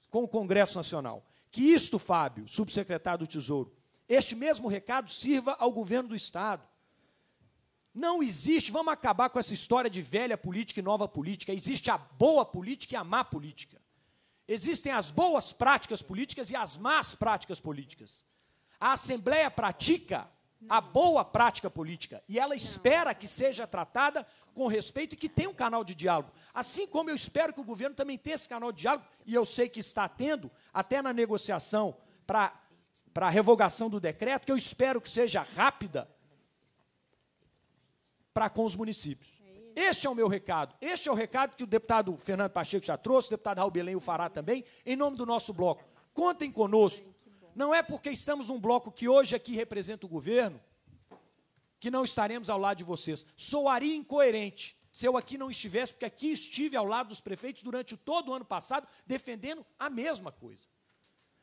com o Congresso Nacional. Que isto, Fábio, subsecretário do Tesouro, este mesmo recado sirva ao governo do Estado. Não existe, vamos acabar com essa história de velha política e nova política. Existe a boa política e a má política. Existem as boas práticas políticas e as más práticas políticas. A Assembleia pratica a boa prática política. E ela espera que seja tratada com respeito e que tenha um canal de diálogo. Assim como eu espero que o governo também tenha esse canal de diálogo, e eu sei que está tendo, até na negociação para a revogação do decreto, que eu espero que seja rápida para com os municípios. Este é o meu recado. Este é o recado que o deputado Fernando Pacheco já trouxe, o deputado Raul Belém o fará também, em nome do nosso bloco. Contem conosco. Não é porque estamos um bloco que hoje aqui representa o governo que não estaremos ao lado de vocês. Soaria incoerente se eu aqui não estivesse, porque aqui estive ao lado dos prefeitos durante todo o ano passado defendendo a mesma coisa.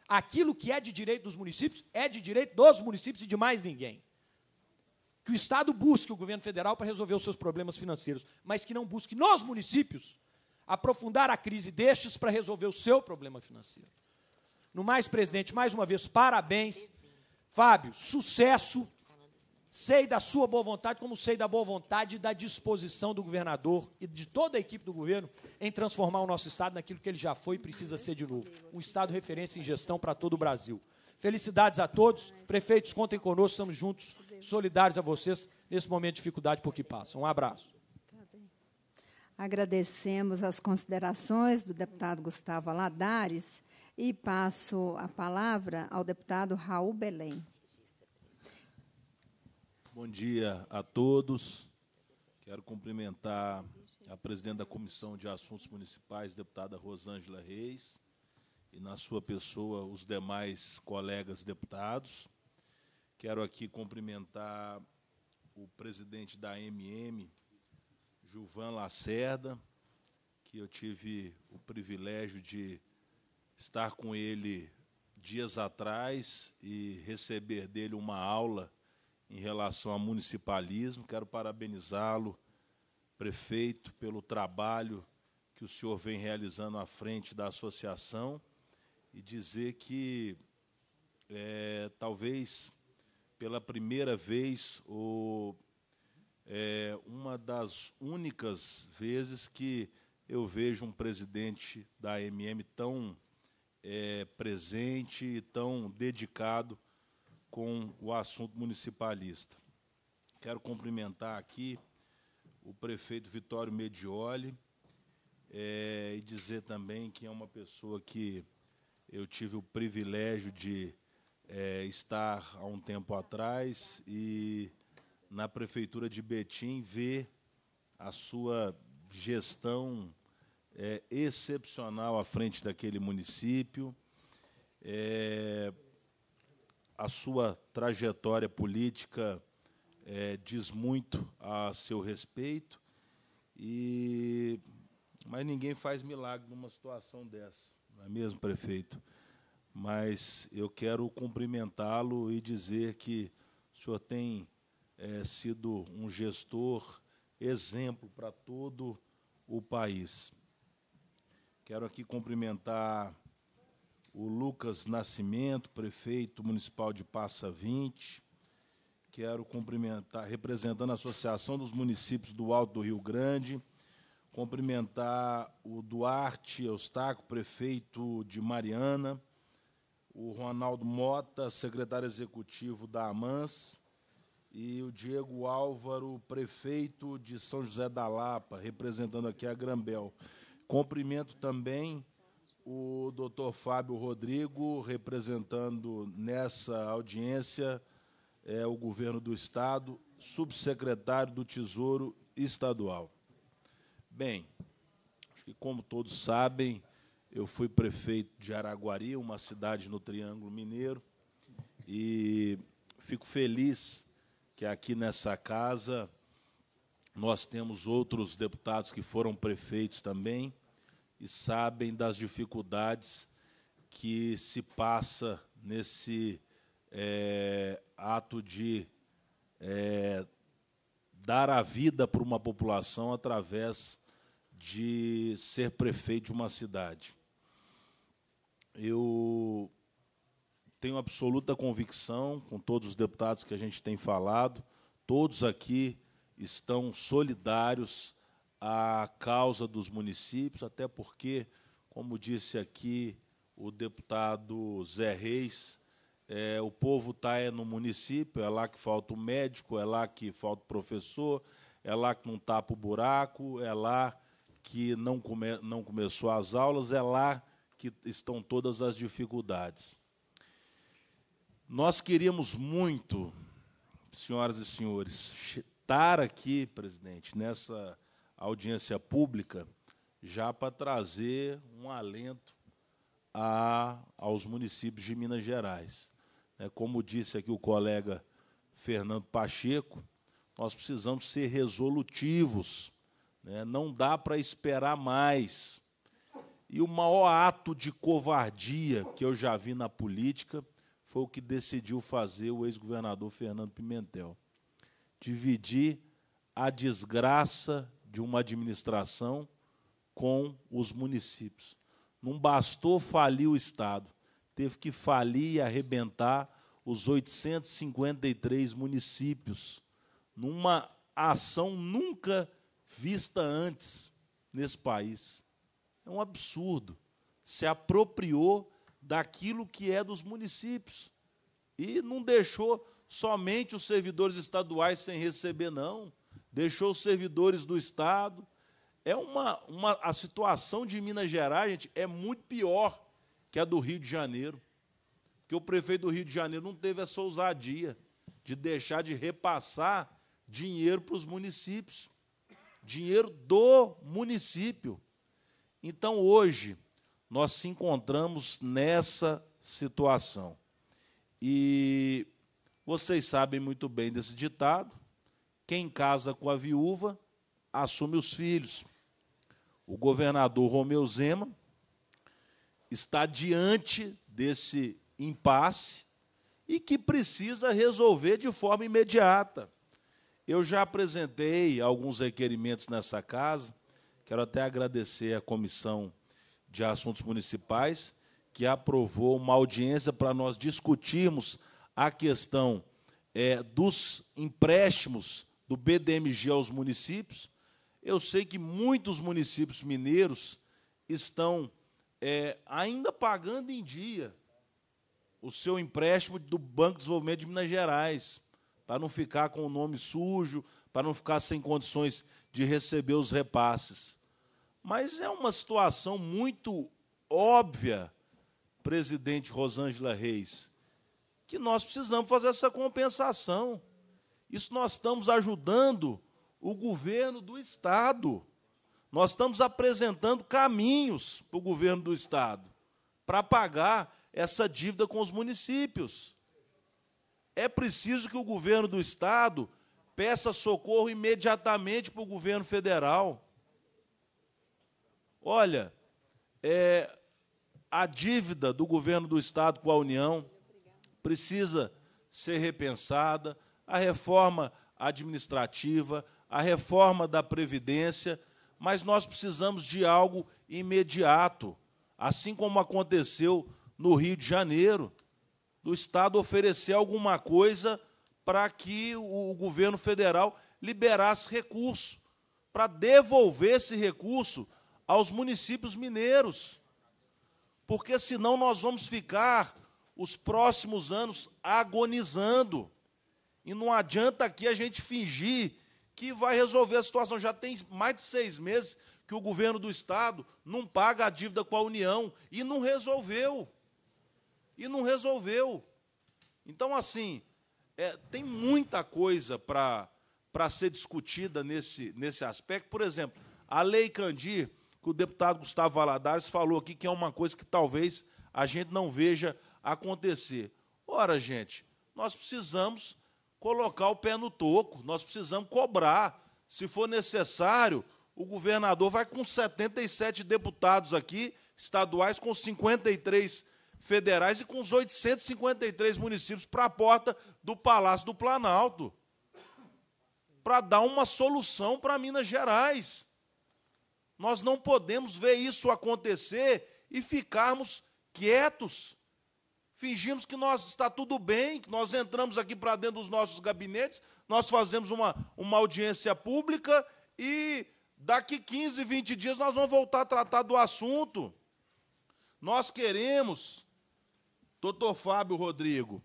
Aquilo que é de direito dos municípios é de direito dos municípios e de mais ninguém. Que o Estado busque o governo federal para resolver os seus problemas financeiros, mas que não busque nos municípios aprofundar a crise destes para resolver o seu problema financeiro. No mais, presidente, mais uma vez, parabéns. Fábio, sucesso. Sei da sua boa vontade, como sei da boa vontade e da disposição do governador e de toda a equipe do governo em transformar o nosso Estado naquilo que ele já foi e precisa ser de novo. Um Estado referência em gestão para todo o Brasil. Felicidades a todos. Prefeitos, contem conosco, estamos juntos, solidários a vocês nesse momento de dificuldade por que passam. Um abraço. Agradecemos as considerações do deputado Gustavo Valadares e passo a palavra ao deputado Raul Belém. Bom dia a todos. Quero cumprimentar a presidente da Comissão de Assuntos Municipais, deputada Rosângela Reis, e, na sua pessoa, os demais colegas deputados. Quero aqui cumprimentar o presidente da A M M, Gilvan Lacerda, que eu tive o privilégio de estar com ele dias atrás e receber dele uma aula em relação ao municipalismo. Quero parabenizá-lo, prefeito, pelo trabalho que o senhor vem realizando à frente da associação e dizer que, é, talvez, pela primeira vez, ou é, uma das únicas vezes que eu vejo um presidente da A M M tão é, presente e tão dedicado com o assunto municipalista. Quero cumprimentar aqui o prefeito Vitório Medioli é, e dizer também que é uma pessoa que eu tive o privilégio de é, estar há um tempo atrás e, na prefeitura de Betim, ver a sua gestão é, excepcional à frente daquele município, é, a sua trajetória política é, diz muito a seu respeito, e, mas ninguém faz milagre numa situação dessa. Não é mesmo, prefeito? Mas eu quero cumprimentá-lo e dizer que o senhor tem é, sido um gestor exemplo para todo o país. Quero aqui cumprimentar o Lucas Nascimento, prefeito municipal de Passa Vinte. Quero cumprimentar, representando a Associação dos Municípios do Alto do Rio Grande, cumprimentar o Duarte Eustáquio, prefeito de Mariana, o Ronaldo Mota, secretário executivo da AMAS, e o Diego Álvaro, prefeito de São José da Lapa, representando aqui a Granbel. Cumprimento também o doutor Fábio Rodrigo, representando nessa audiência é, o governo do Estado, subsecretário do Tesouro Estadual. Bem, acho que, como todos sabem, eu fui prefeito de Araguari, uma cidade no Triângulo Mineiro, e fico feliz que aqui nessa casa nós temos outros deputados que foram prefeitos também e sabem das dificuldades que se passa nesse é, ato de é, dar a vida para uma população através de ser prefeito de uma cidade. Eu tenho absoluta convicção, com todos os deputados que a gente tem falado, todos aqui estão solidários à causa dos municípios, até porque, como disse aqui o deputado Zé Reis, É, o povo está é no município, é lá que falta o médico, é lá que falta o professor, é lá que não tapa o buraco, é lá que não, come, não começou as aulas, é lá que estão todas as dificuldades. Nós queríamos muito, senhoras e senhores, estar aqui, presidente, nessa audiência pública, já para trazer um alento a, aos municípios de Minas Gerais. Como disse aqui o colega Fernando Pacheco, nós precisamos ser resolutivos, né? Não dá para esperar mais. E o maior ato de covardia que eu já vi na política foi o que decidiu fazer o ex-governador Fernando Pimentel. Dividir a desgraça de uma administração com os municípios. Não bastou falir o Estado, teve que falir e arrebentar os oitocentos e cinquenta e três municípios, numa ação nunca vista antes nesse país. É um absurdo. Se apropriou daquilo que é dos municípios e não deixou somente os servidores estaduais sem receber, não. Deixou os servidores do Estado. É uma, uma, a situação de Minas Gerais, gente, é muito pior que a do Rio de Janeiro, porque o prefeito do Rio de Janeiro não teve essa ousadia de deixar de repassar dinheiro para os municípios, dinheiro do município. Então, hoje, nós nos encontramos nessa situação. E vocês sabem muito bem desse ditado, quem casa com a viúva assume os filhos. O governador Romeu Zema está diante desse impasse e que precisa resolver de forma imediata. Eu já apresentei alguns requerimentos nessa casa, quero até agradecer à Comissão de Assuntos Municipais, que aprovou uma audiência para nós discutirmos a questão é, dos empréstimos do B D M G aos municípios. Eu sei que muitos municípios mineiros estão é, ainda pagando em dia o seu empréstimo do Banco de Desenvolvimento de Minas Gerais, para não ficar com o nome sujo, para não ficar sem condições de receber os repasses. Mas é uma situação muito óbvia, presidente Rosângela Reis, que nós precisamos fazer essa compensação. Isso nós estamos ajudando o governo do Estado. Nós estamos apresentando caminhos para o governo do Estado, para pagar essa dívida com os municípios. É preciso que o governo do Estado peça socorro imediatamente para o governo federal. Olha, é, a dívida do governo do Estado com a União precisa ser repensada, a reforma administrativa, a reforma da Previdência, mas nós precisamos de algo imediato, assim como aconteceu no Rio de Janeiro, do Estado oferecer alguma coisa para que o governo federal liberasse recurso, para devolver esse recurso aos municípios mineiros, porque, senão, nós vamos ficar os próximos anos agonizando. E não adianta aqui a gente fingir que vai resolver a situação. Já tem mais de seis meses que o governo do Estado não paga a dívida com a União e não resolveu. E não resolveu. Então, assim, é, tem muita coisa para para ser discutida nesse, nesse aspecto. Por exemplo, a Lei Candir, que o deputado Gustavo Valadares falou aqui, que é uma coisa que talvez a gente não veja acontecer. Ora, gente, nós precisamos colocar o pé no toco, nós precisamos cobrar. Se for necessário, o governador vai com setenta e sete deputados aqui, estaduais, com cinquenta e três federais e com os oitocentos e cinquenta e três municípios para a porta do Palácio do Planalto, para dar uma solução para Minas Gerais. Nós não podemos ver isso acontecer e ficarmos quietos, fingimos que nós está tudo bem, que nós entramos aqui para dentro dos nossos gabinetes, nós fazemos uma, uma audiência pública e daqui quinze, vinte dias nós vamos voltar a tratar do assunto. Nós queremos doutor Fábio Rodrigo,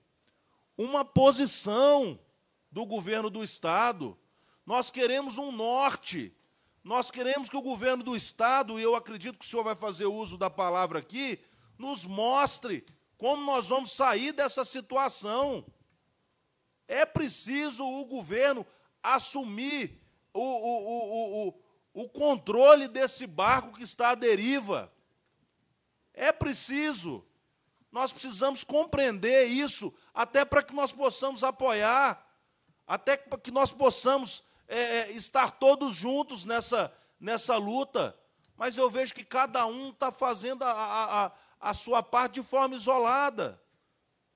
uma posição do governo do Estado. Nós queremos um norte. Nós queremos que o governo do Estado, e eu acredito que o senhor vai fazer uso da palavra aqui, nos mostre como nós vamos sair dessa situação. É preciso o governo assumir o, o, o, o, o controle desse barco que está à deriva. É preciso. Nós precisamos compreender isso, até para que nós possamos apoiar, até para que nós possamos É, é, estar todos juntos nessa, nessa luta, mas eu vejo que cada um está fazendo a, a, a sua parte de forma isolada.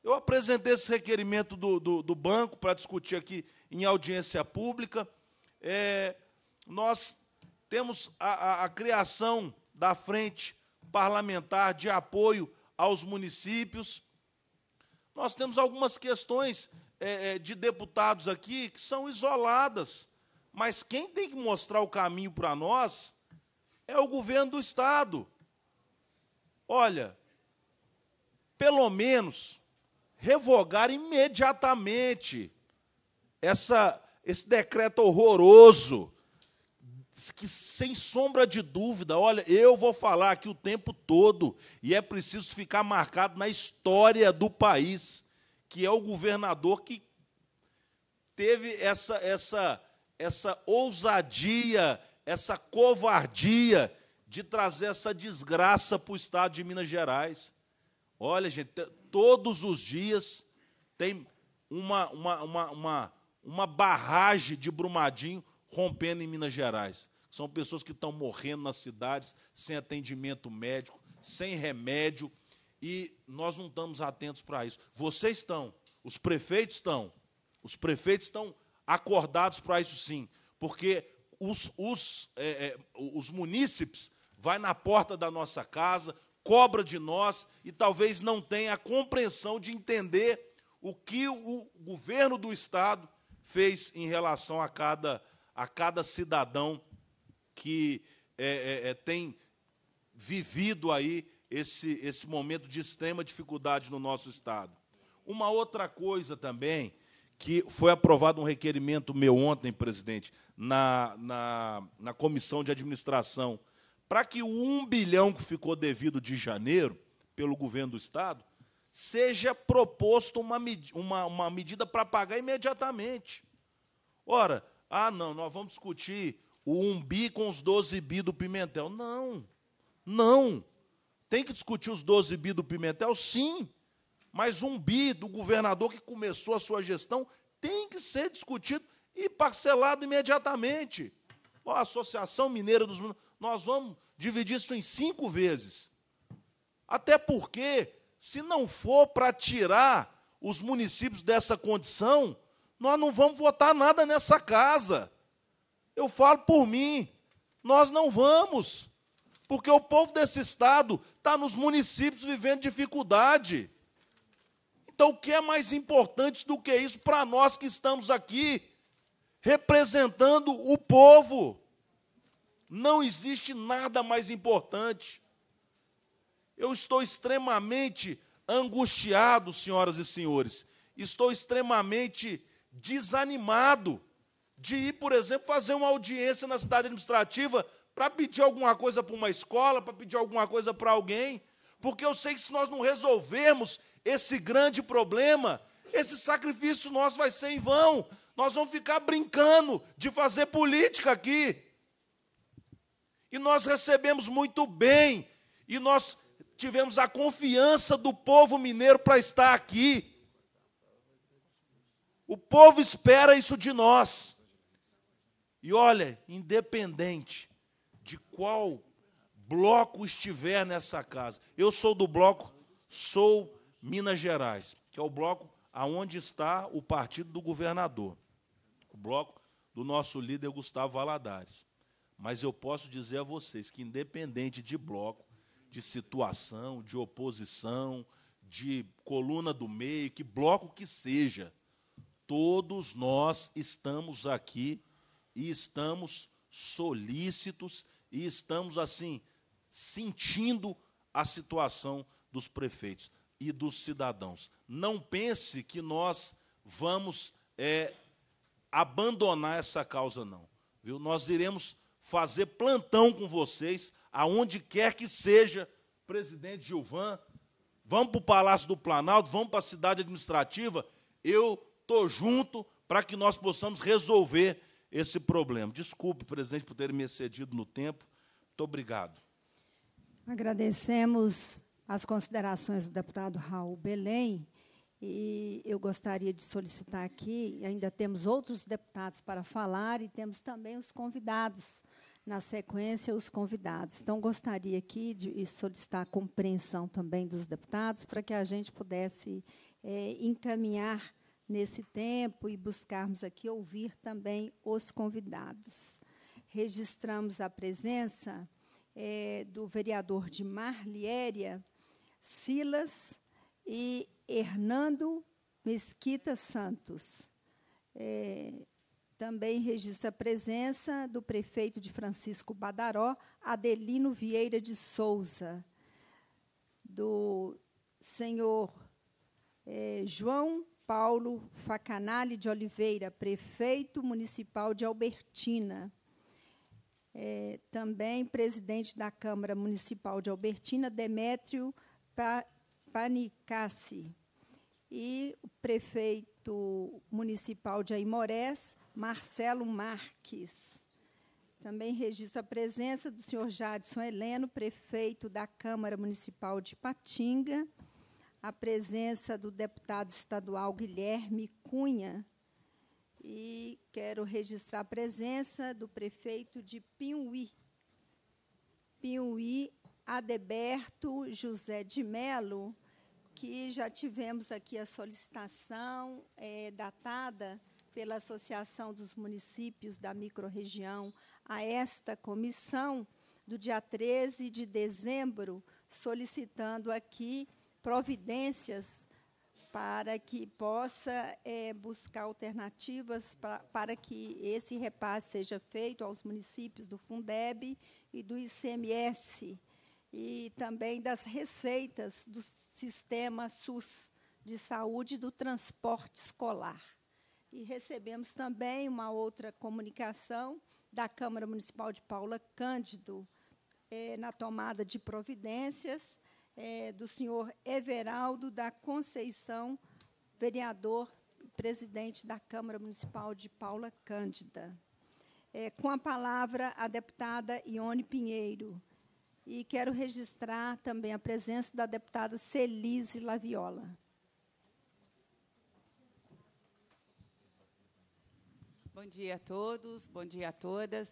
Eu apresentei esse requerimento do, do, do banco para discutir aqui em audiência pública. É, nós temos a, a, a criação da Frente Parlamentar de Apoio aos Municípios. Nós temos algumas questões é, de deputados aqui que são isoladas. Mas quem tem que mostrar o caminho para nós é o governo do Estado. Olha, pelo menos revogar imediatamente essa, esse decreto horroroso, que, sem sombra de dúvida, olha, eu vou falar aqui o tempo todo, e é preciso ficar marcado na história do país, que é o governador que teve essa... essa essa ousadia, essa covardia de trazer essa desgraça para o Estado de Minas Gerais. Olha, gente, todos os dias tem uma, uma, uma, uma, uma barragem de Brumadinho rompendo em Minas Gerais. São pessoas que estão morrendo nas cidades, sem atendimento médico, sem remédio, e nós não estamos atentos para isso. Vocês estão, os prefeitos estão, os prefeitos estão acordados para isso, sim, porque os, os, é, é, os munícipes vai na porta da nossa casa, cobra de nós e talvez não tenha a compreensão de entender o que o governo do Estado fez em relação a cada, a cada cidadão que é, é, é, tem vivido aí esse, esse momento de extrema dificuldade no nosso Estado. Uma outra coisa também, que foi aprovado um requerimento meu ontem, presidente, na, na, na comissão de administração, para que o um bilhão que ficou devido de janeiro pelo governo do Estado seja proposto uma, uma, uma medida para pagar imediatamente. Ora, ah, não, nós vamos discutir o um bi com os doze bi do Pimentel. Não, não. Tem que discutir os doze bi do Pimentel, sim. Mas um bi do governador que começou a sua gestão tem que ser discutido e parcelado imediatamente. Ó, a Associação Mineira dos Municípios, nós vamos dividir isso em cinco vezes. Até porque, se não for para tirar os municípios dessa condição, nós não vamos votar nada nessa casa. Eu falo por mim, nós não vamos, porque o povo desse Estado está nos municípios vivendo dificuldade. Então, o que é mais importante do que isso para nós que estamos aqui representando o povo? Não existe nada mais importante. Eu estou extremamente angustiado, senhoras e senhores. Estou extremamente desanimado de ir, por exemplo, fazer uma audiência na cidade administrativa para pedir alguma coisa para uma escola, para pedir alguma coisa para alguém, porque eu sei que se nós não resolvermos esse grande problema, esse sacrifício nosso vai ser em vão. Nós vamos ficar brincando de fazer política aqui. E nós recebemos muito bem, e nós tivemos a confiança do povo mineiro para estar aqui. O povo espera isso de nós. E, olha, independente de qual bloco estiver nessa casa, eu sou do bloco, sou... Minas Gerais, que é o bloco aonde está o partido do governador, o bloco do nosso líder Gustavo Valadares. Mas eu posso dizer a vocês que, independente de bloco, de situação, de oposição, de coluna do meio, que bloco que seja, todos nós estamos aqui e estamos solícitos e estamos, assim, sentindo a situação dos prefeitos. e dos cidadãos. Não pense que nós vamos é, abandonar essa causa, não. Viu? Nós iremos fazer plantão com vocês, aonde quer que seja, presidente Gilvan, vamos para o Palácio do Planalto, vamos para a cidade administrativa, eu estou junto para que nós possamos resolver esse problema. Desculpe, presidente, por ter me excedido no tempo. Muito obrigado. Agradecemos as considerações do deputado Raul Belém, e eu gostaria de solicitar aqui, ainda temos outros deputados para falar, e temos também os convidados, na sequência, os convidados. Então, gostaria aqui de solicitar a compreensão também dos deputados, para que a gente pudesse é, encaminhar nesse tempo e buscarmos aqui ouvir também os convidados. Registramos a presença é, do vereador de Marliéria, Silas, e Hernando Mesquita Santos. É, também registra a presença do prefeito de Francisco Badaró, Adelino Vieira de Souza, do senhor é, João Paulo Facanale de Oliveira, prefeito municipal de Albertina. É, também presidente da Câmara Municipal de Albertina, Demétrio Panicassi. E o prefeito municipal de Aimorés, Marcelo Marques. Também registra a presença do senhor Jadson Heleno, prefeito da Câmara Municipal de Patinga, a presença do deputado estadual Guilherme Cunha, e quero registrar a presença do prefeito de Piuí, Piuí, Adeberto José de Melo, que já tivemos aqui a solicitação é, datada pela Associação dos Municípios da Microrregião a esta comissão, do dia treze de dezembro, solicitando aqui providências para que possa é, buscar alternativas pra, para que esse repasse seja feito aos municípios do Fundeb e do I C M S, e também das receitas do sistema SUS de saúde e do transporte escolar. E recebemos também uma outra comunicação da Câmara Municipal de Paula Cândido, é, na tomada de providências, É, do senhor Everaldo da Conceição, vereador e presidente da Câmara Municipal de Paula Cândida. É, com a palavra, a deputada Ione Pinheiro. E quero registrar também a presença da deputada Celise Laviola. Bom dia a todos, bom dia a todas.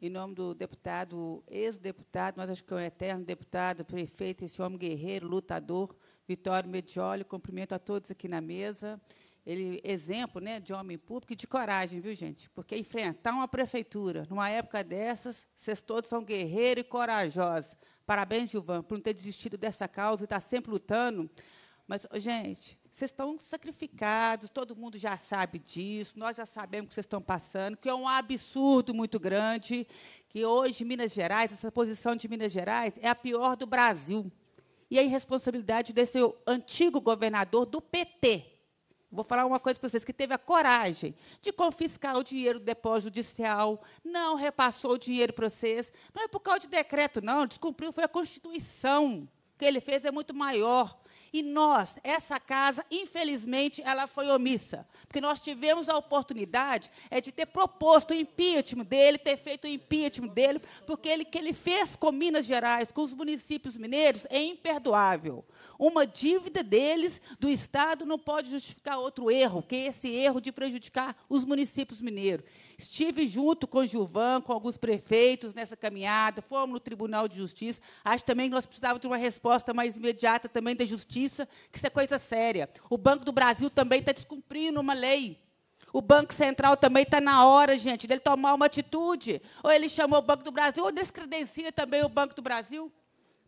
Em nome do deputado, ex-deputado, mas acho que é um eterno deputado, prefeito, esse homem guerreiro, lutador, Vitório Medioli, cumprimento a todos aqui na mesa. Ele exemplo, né, de homem público e de coragem, viu, gente? Porque enfrentar uma prefeitura, numa época dessas, vocês todos são guerreiros e corajosos. Parabéns, Gilvan, por não ter desistido dessa causa e estar sempre lutando. Mas, gente, vocês estão sacrificados, todo mundo já sabe disso, nós já sabemos o que vocês estão passando, que é um absurdo muito grande, que hoje Minas Gerais, essa posição de Minas Gerais, é a pior do Brasil. E a irresponsabilidade desse antigo governador do P T. Vou falar uma coisa para vocês, que teve a coragem de confiscar o dinheiro do depósito judicial, não repassou o dinheiro para vocês, não é por causa de decreto, não, descumpriu, foi a Constituição. O que ele fez é muito maior. E nós, essa casa, infelizmente, ela foi omissa, porque nós tivemos a oportunidade é, de ter proposto o impeachment dele, ter feito o impeachment dele, porque ele, o que ele fez com Minas Gerais, com os municípios mineiros, é imperdoável. Uma dívida deles, do Estado, não pode justificar outro erro, que é esse erro de prejudicar os municípios mineiros. Estive junto com o Gilvan, com alguns prefeitos nessa caminhada, fomos no Tribunal de Justiça, acho também que nós precisávamos de uma resposta mais imediata também da Justiça, que isso é coisa séria. O Banco do Brasil também está descumprindo uma lei. O Banco Central também está na hora, gente, dele tomar uma atitude. Ou ele chamou o Banco do Brasil, ou descredencia também o Banco do Brasil.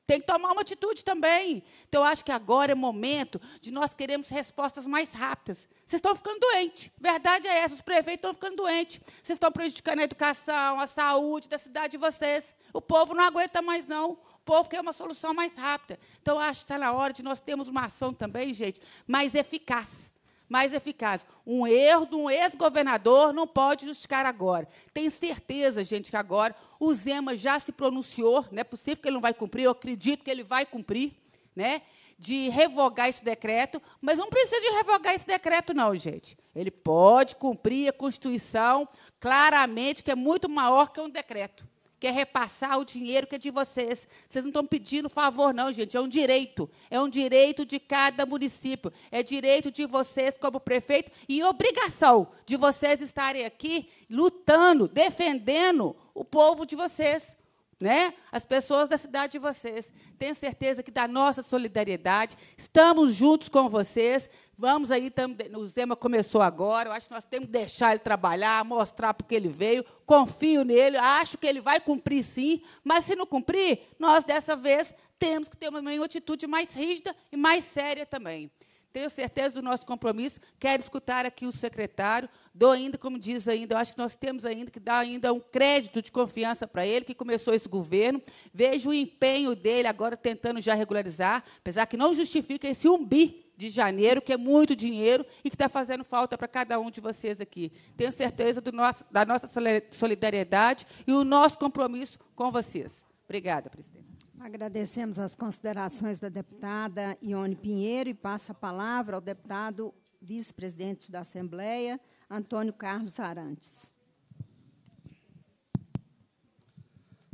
Tem que tomar uma atitude também. Então, eu acho que agora é momento de nós queremos respostas mais rápidas. Vocês estão ficando doentes. Verdade é essa, os prefeitos estão ficando doentes. Vocês estão prejudicando a educação, a saúde da cidade de vocês. O povo não aguenta mais, não. O povo, que é uma solução mais rápida. Então, acho que está na hora de nós termos uma ação também, gente, mais eficaz. Mais eficaz. Um erro de um ex-governador não pode justificar agora. Tenho certeza, gente, que agora o Zema já se pronunciou, não é possível que ele não vai cumprir, eu acredito que ele vai cumprir, né, de revogar esse decreto, mas não precisa de revogar esse decreto, não, gente. Ele pode cumprir a Constituição claramente, que é muito maior que um decreto, que é repassar o dinheiro que é de vocês. Vocês não estão pedindo favor, não, gente, é um direito. É um direito de cada município, é direito de vocês como prefeito e obrigação de vocês estarem aqui lutando, defendendo o povo de vocês, né? As pessoas da cidade de vocês. Tenho certeza que da nossa solidariedade, estamos juntos com vocês. Vamos aí, tam, o Zema começou agora, eu acho que nós temos que deixar ele trabalhar, mostrar porque ele veio, confio nele, acho que ele vai cumprir, sim, mas, se não cumprir, nós, dessa vez, temos que ter uma, uma atitude mais rígida e mais séria também. Tenho certeza do nosso compromisso, quero escutar aqui o secretário, dou ainda, como diz ainda, eu acho que nós temos ainda que dar ainda um crédito de confiança para ele, que começou esse governo, vejo o empenho dele agora tentando já regularizar, apesar que não justifica esse um bi de janeiro, que é muito dinheiro e que está fazendo falta para cada um de vocês aqui. Tenho certeza do nosso, da nossa solidariedade e o nosso compromisso com vocês. Obrigada, presidente. Agradecemos as considerações da deputada Ione Pinheiro e passa a palavra ao deputado vice-presidente da Assembleia, Antônio Carlos Arantes.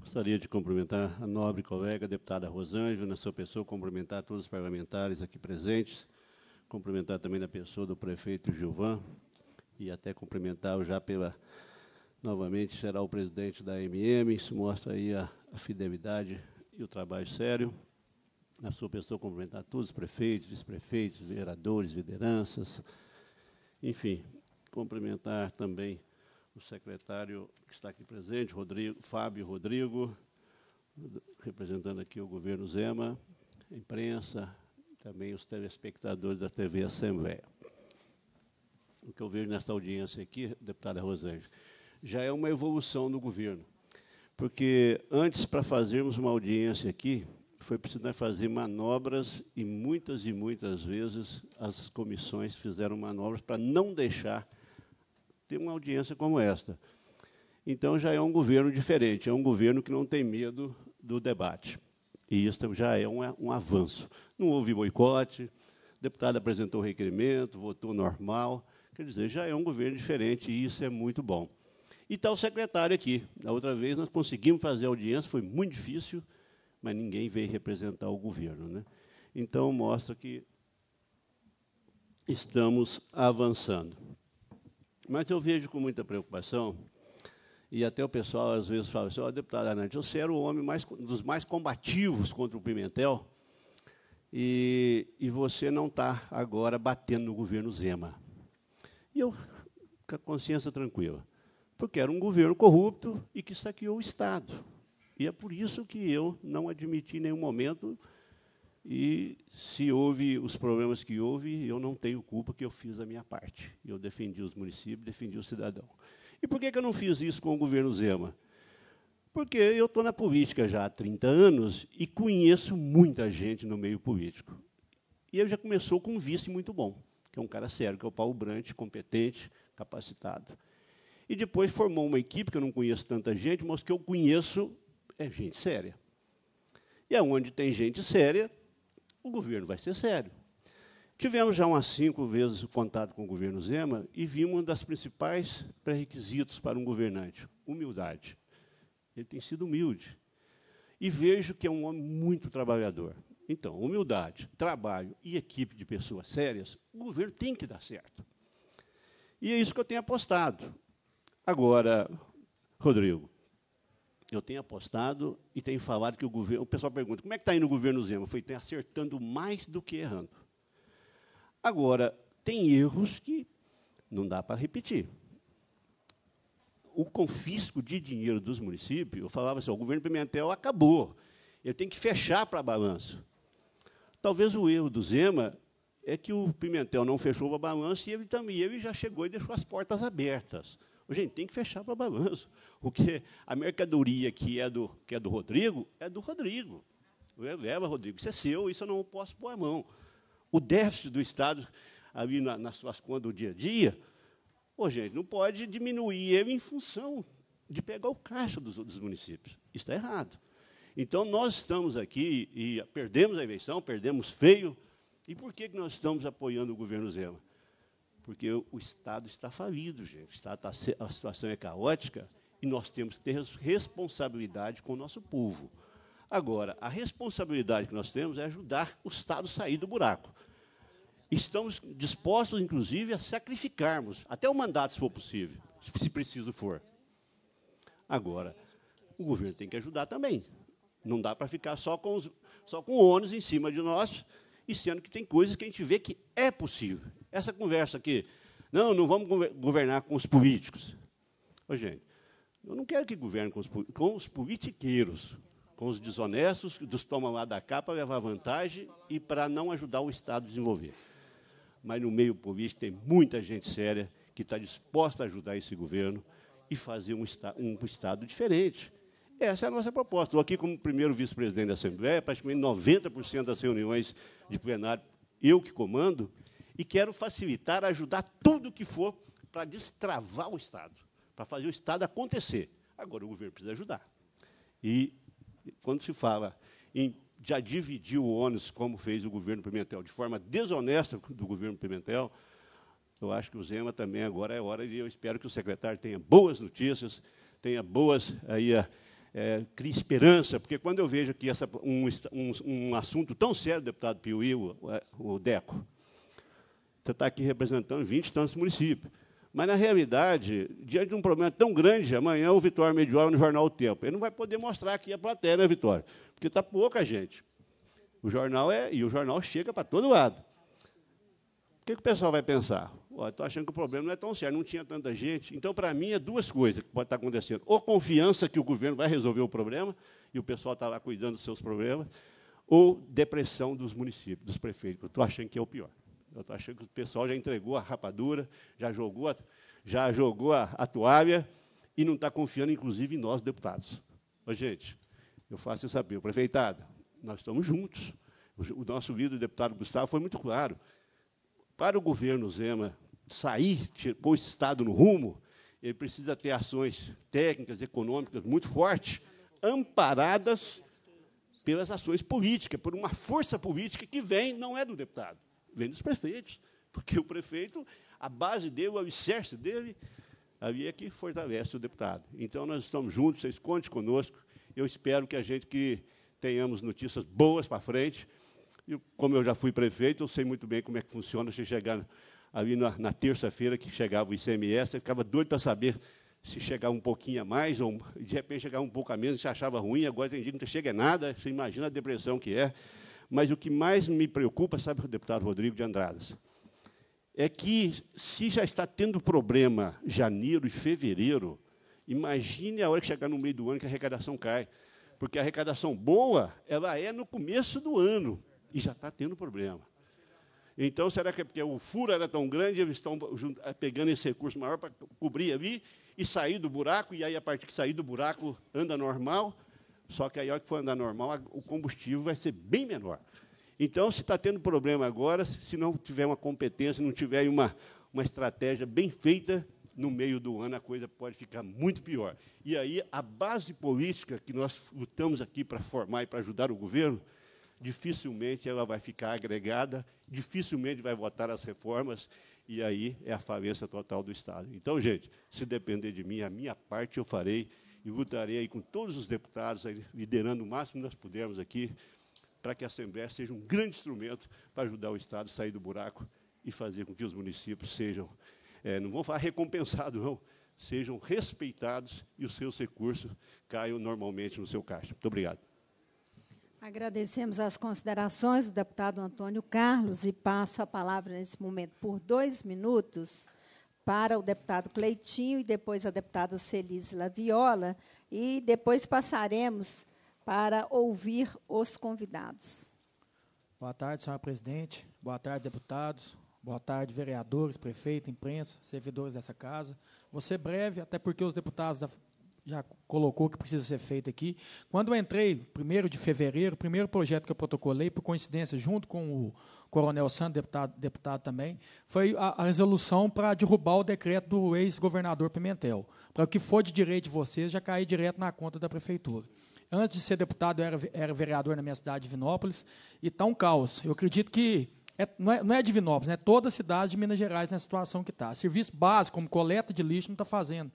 Gostaria de cumprimentar a nobre colega, a deputada Rosângela, na sua pessoa, cumprimentar todos os parlamentares aqui presentes, cumprimentar também na pessoa do prefeito Gilvan e até cumprimentar já pela... Novamente, será o presidente da A M M, isso mostra aí a, a fidelidade e o trabalho sério. Na sua pessoa, cumprimentar todos os prefeitos, vice-prefeitos, vereadores, lideranças, enfim, cumprimentar também o secretário que está aqui presente, Rodrigo, Fábio Rodrigo, representando aqui o governo Zema, a imprensa, também os telespectadores da T V Assembleia. O que eu vejo nesta audiência aqui, deputada Rosângela, já é uma evolução do governo. Porque antes, para fazermos uma audiência aqui, foi preciso fazer manobras, e muitas e muitas vezes as comissões fizeram manobras para não deixar ter uma audiência como esta. Então, já é um governo diferente, é um governo que não tem medo do debate. E isso já é um, um avanço. Não houve boicote, o deputado apresentou requerimento, votou normal, quer dizer, já é um governo diferente, e isso é muito bom. E está o secretário aqui. Da outra vez, nós conseguimos fazer audiência, foi muito difícil, mas ninguém veio representar o governo, né? Então, mostra que estamos avançando. Mas eu vejo com muita preocupação, e até o pessoal, às vezes, fala assim, ó, oh, deputado Arantes, você era o homem mais, dos mais combativos contra o Pimentel, e, e você não está agora batendo no governo Zema. E eu, com a consciência tranquila, porque era um governo corrupto e que saqueou o Estado. E é por isso que eu não admiti em nenhum momento, e se houve os problemas que houve, eu não tenho culpa, que eu fiz a minha parte. Eu defendi os municípios, defendi o cidadão. E por que que eu não fiz isso com o governo Zema? Porque eu estou na política já há trinta anos e conheço muita gente no meio político. E eu já começou com um vice muito bom, que é um cara sério, que é o Paulo Brant, competente, capacitado. E depois formou uma equipe, que eu não conheço tanta gente, mas que eu conheço é gente séria. E aonde tem gente séria, o governo vai ser sério. Tivemos já umas cinco vezes o contato com o governo Zema e vimos um dos principais pré-requisitos para um governante, humildade. Ele tem sido humilde. E vejo que é um homem muito trabalhador. Então, humildade, trabalho e equipe de pessoas sérias, o governo tem que dar certo. E é isso que eu tenho apostado. Agora, Rodrigo, eu tenho apostado e tenho falado que o governo... O pessoal pergunta, como é que está indo o governo Zema? Eu falei, tem acertando mais do que errando. Agora, tem erros que não dá para repetir. O confisco de dinheiro dos municípios, eu falava assim, o governo Pimentel acabou, ele tem que fechar para balanço. Talvez o erro do Zema é que o Pimentel não fechou para balanço e ele também ele já chegou e deixou as portas abertas. Gente, tem que fechar para balanço, porque a mercadoria que é, do, que é do Rodrigo, é do Rodrigo. Leva, Rodrigo, isso é seu, isso eu não posso pôr a mão. O déficit do Estado, ali na, nas suas contas do dia a dia, ô, gente, não pode diminuir ele em função de pegar o caixa dos outros municípios. Isso está errado. Então, nós estamos aqui e perdemos a eleição, perdemos feio. E por que nós estamos apoiando o governo Zema? Porque o Estado está falido, gente. O Estado tá, a situação é caótica e nós temos que ter responsabilidade com o nosso povo. Agora, a responsabilidade que nós temos é ajudar o Estado a sair do buraco. Estamos dispostos, inclusive, a sacrificarmos, até o mandato, se for possível, se preciso for. Agora, o governo tem que ajudar também. Não dá para ficar só com, os, só com ônus em cima de nós, e sendo que tem coisas que a gente vê que é possível. Essa conversa aqui, não, não vamos governar com os políticos. Ô, gente, eu não quero que governe com os, com os politiqueiros, com os desonestos, dos tomam lá da cá para levar vantagem e para não ajudar o Estado a desenvolver. Mas no meio político tem muita gente séria que está disposta a ajudar esse governo e fazer um, um Estado diferente. Essa é a nossa proposta. Estou aqui como primeiro vice-presidente da Assembleia, praticamente noventa por cento das reuniões de plenário eu que comando, e quero facilitar, ajudar tudo que for para destravar o Estado, para fazer o Estado acontecer. Agora, o governo precisa ajudar. E, quando se fala em já dividir o ônus, como fez o governo Pimentel, de forma desonesta do governo Pimentel, eu acho que o Zema também agora é hora, e eu espero que o secretário tenha boas notícias, tenha boas... aí a, É, cria esperança, porque quando eu vejo aqui essa, um, um, um assunto tão sério, deputado Piuí, o, o Deco, você está aqui representando vinte e tantos municípios. Mas, na realidade, diante de um problema tão grande, amanhã o Vitório Medioli no jornal O Tempo. Ele não vai poder mostrar aqui a plateia, né, Vitório? Porque está pouca gente. O jornal é, e o jornal chega para todo lado. O que, que o pessoal vai pensar? Estou achando que o problema não é tão sério, não tinha tanta gente. Então, para mim, é duas coisas que podem estar acontecendo. Ou confiança que o governo vai resolver o problema, e o pessoal está lá cuidando dos seus problemas, ou depressão dos municípios, dos prefeitos. Eu estou achando que é o pior. Eu estou achando que o pessoal já entregou a rapadura, já jogou a, já jogou a, a toalha, e não está confiando, inclusive, em nós, deputados. Mas, gente, eu faço esse apelo. Prefeitada, nós estamos juntos. O, o nosso líder, o deputado Gustavo, foi muito claro. Para o governo Zema sair, pôr o Estado no rumo, ele precisa ter ações técnicas, econômicas muito fortes, amparadas pelas ações políticas, por uma força política que vem, não é do deputado, vem dos prefeitos, porque o prefeito, a base dele, o exército dele, ali é que fortalece o deputado. Então, nós estamos juntos, vocês contem conosco, eu espero que a gente que tenhamos notícias boas para frente. Eu, como eu já fui prefeito, eu sei muito bem como é que funciona. Se chegar ali na, na terça-feira, que chegava o I C M S, eu ficava doido para saber se chegar um pouquinho a mais, ou de repente chegar um pouco a menos, se achava ruim. Agora tem dia que não chega nada, você imagina a depressão que é. Mas o que mais me preocupa, sabe, o deputado Rodrigo de Andradas, é que, se já está tendo problema janeiro e fevereiro, imagine a hora que chegar no meio do ano que a arrecadação cai. Porque a arrecadação boa, ela é no começo do ano. E já está tendo problema. Então, será que é porque o furo era tão grande, eles estão pegando esse recurso maior para cobrir ali e sair do buraco, e aí a parte que sair do buraco anda normal, só que aí, a hora que for andar normal, o combustível vai ser bem menor. Então, se está tendo problema agora, se não tiver uma competência, não tiver uma, uma estratégia bem feita, no meio do ano a coisa pode ficar muito pior. E aí, a base política que nós lutamos aqui para formar e para ajudar o governo, dificilmente ela vai ficar agregada, dificilmente vai votar as reformas, e aí é a falência total do Estado. Então, gente, se depender de mim, a minha parte eu farei, e lutarei aí com todos os deputados, liderando o máximo que nós pudermos aqui, para que a Assembleia seja um grande instrumento para ajudar o Estado a sair do buraco e fazer com que os municípios sejam, é, não vou falar recompensados, não, sejam respeitados e os seus recursos caiam normalmente no seu caixa. Muito obrigado. Agradecemos as considerações do deputado Antônio Carlos e passo a palavra, nesse momento, por dois minutos para o deputado Cleitinho e depois a deputada Celise Laviola, e depois passaremos para ouvir os convidados. Boa tarde, senhora presidente. Boa tarde, deputados. Boa tarde, vereadores, prefeito, imprensa, servidores dessa casa. Vou ser breve, até porque os deputados da já colocou que precisa ser feito aqui. Quando eu entrei, primeiro de fevereiro, o primeiro projeto que eu protocolei, por coincidência, junto com o Coronel Santos, deputado, deputado também, foi a, a resolução para derrubar o decreto do ex-governador Pimentel. Para o que for de direito de vocês, já caí direto na conta da prefeitura. Antes de ser deputado, eu era, era vereador na minha cidade de Divinópolis, e está um caos. Eu acredito que é, não, é, não é Divinópolis, é toda a cidade de Minas Gerais na situação que está. Serviço básico, como coleta de lixo, não está fazendo.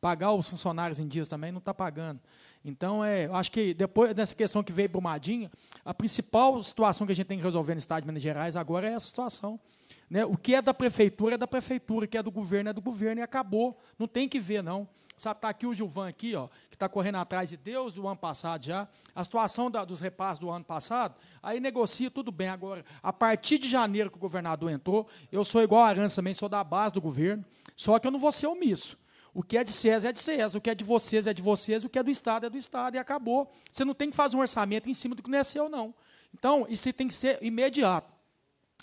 Pagar os funcionários em dias também não está pagando. Então, é, acho que depois dessa questão que veio Brumadinho, a principal situação que a gente tem que resolver no estado de Minas Gerais agora é essa situação. Né? O que é da prefeitura é da prefeitura, o que é do governo é do governo, e acabou. Não tem que ver, não. Sabe, está aqui o Gilvan, aqui, ó, que está correndo atrás de Deus do ano passado já. A situação da, dos repasses do ano passado, aí negocia tudo bem. Agora, a partir de janeiro que o governador entrou, eu sou igual a Arantes também, sou da base do governo, só que eu não vou ser omisso. O que é de César é de César, o que é de vocês é de vocês, o que é do Estado é do Estado, e acabou. Você não tem que fazer um orçamento em cima do que não é seu, não. Então, isso tem que ser imediato.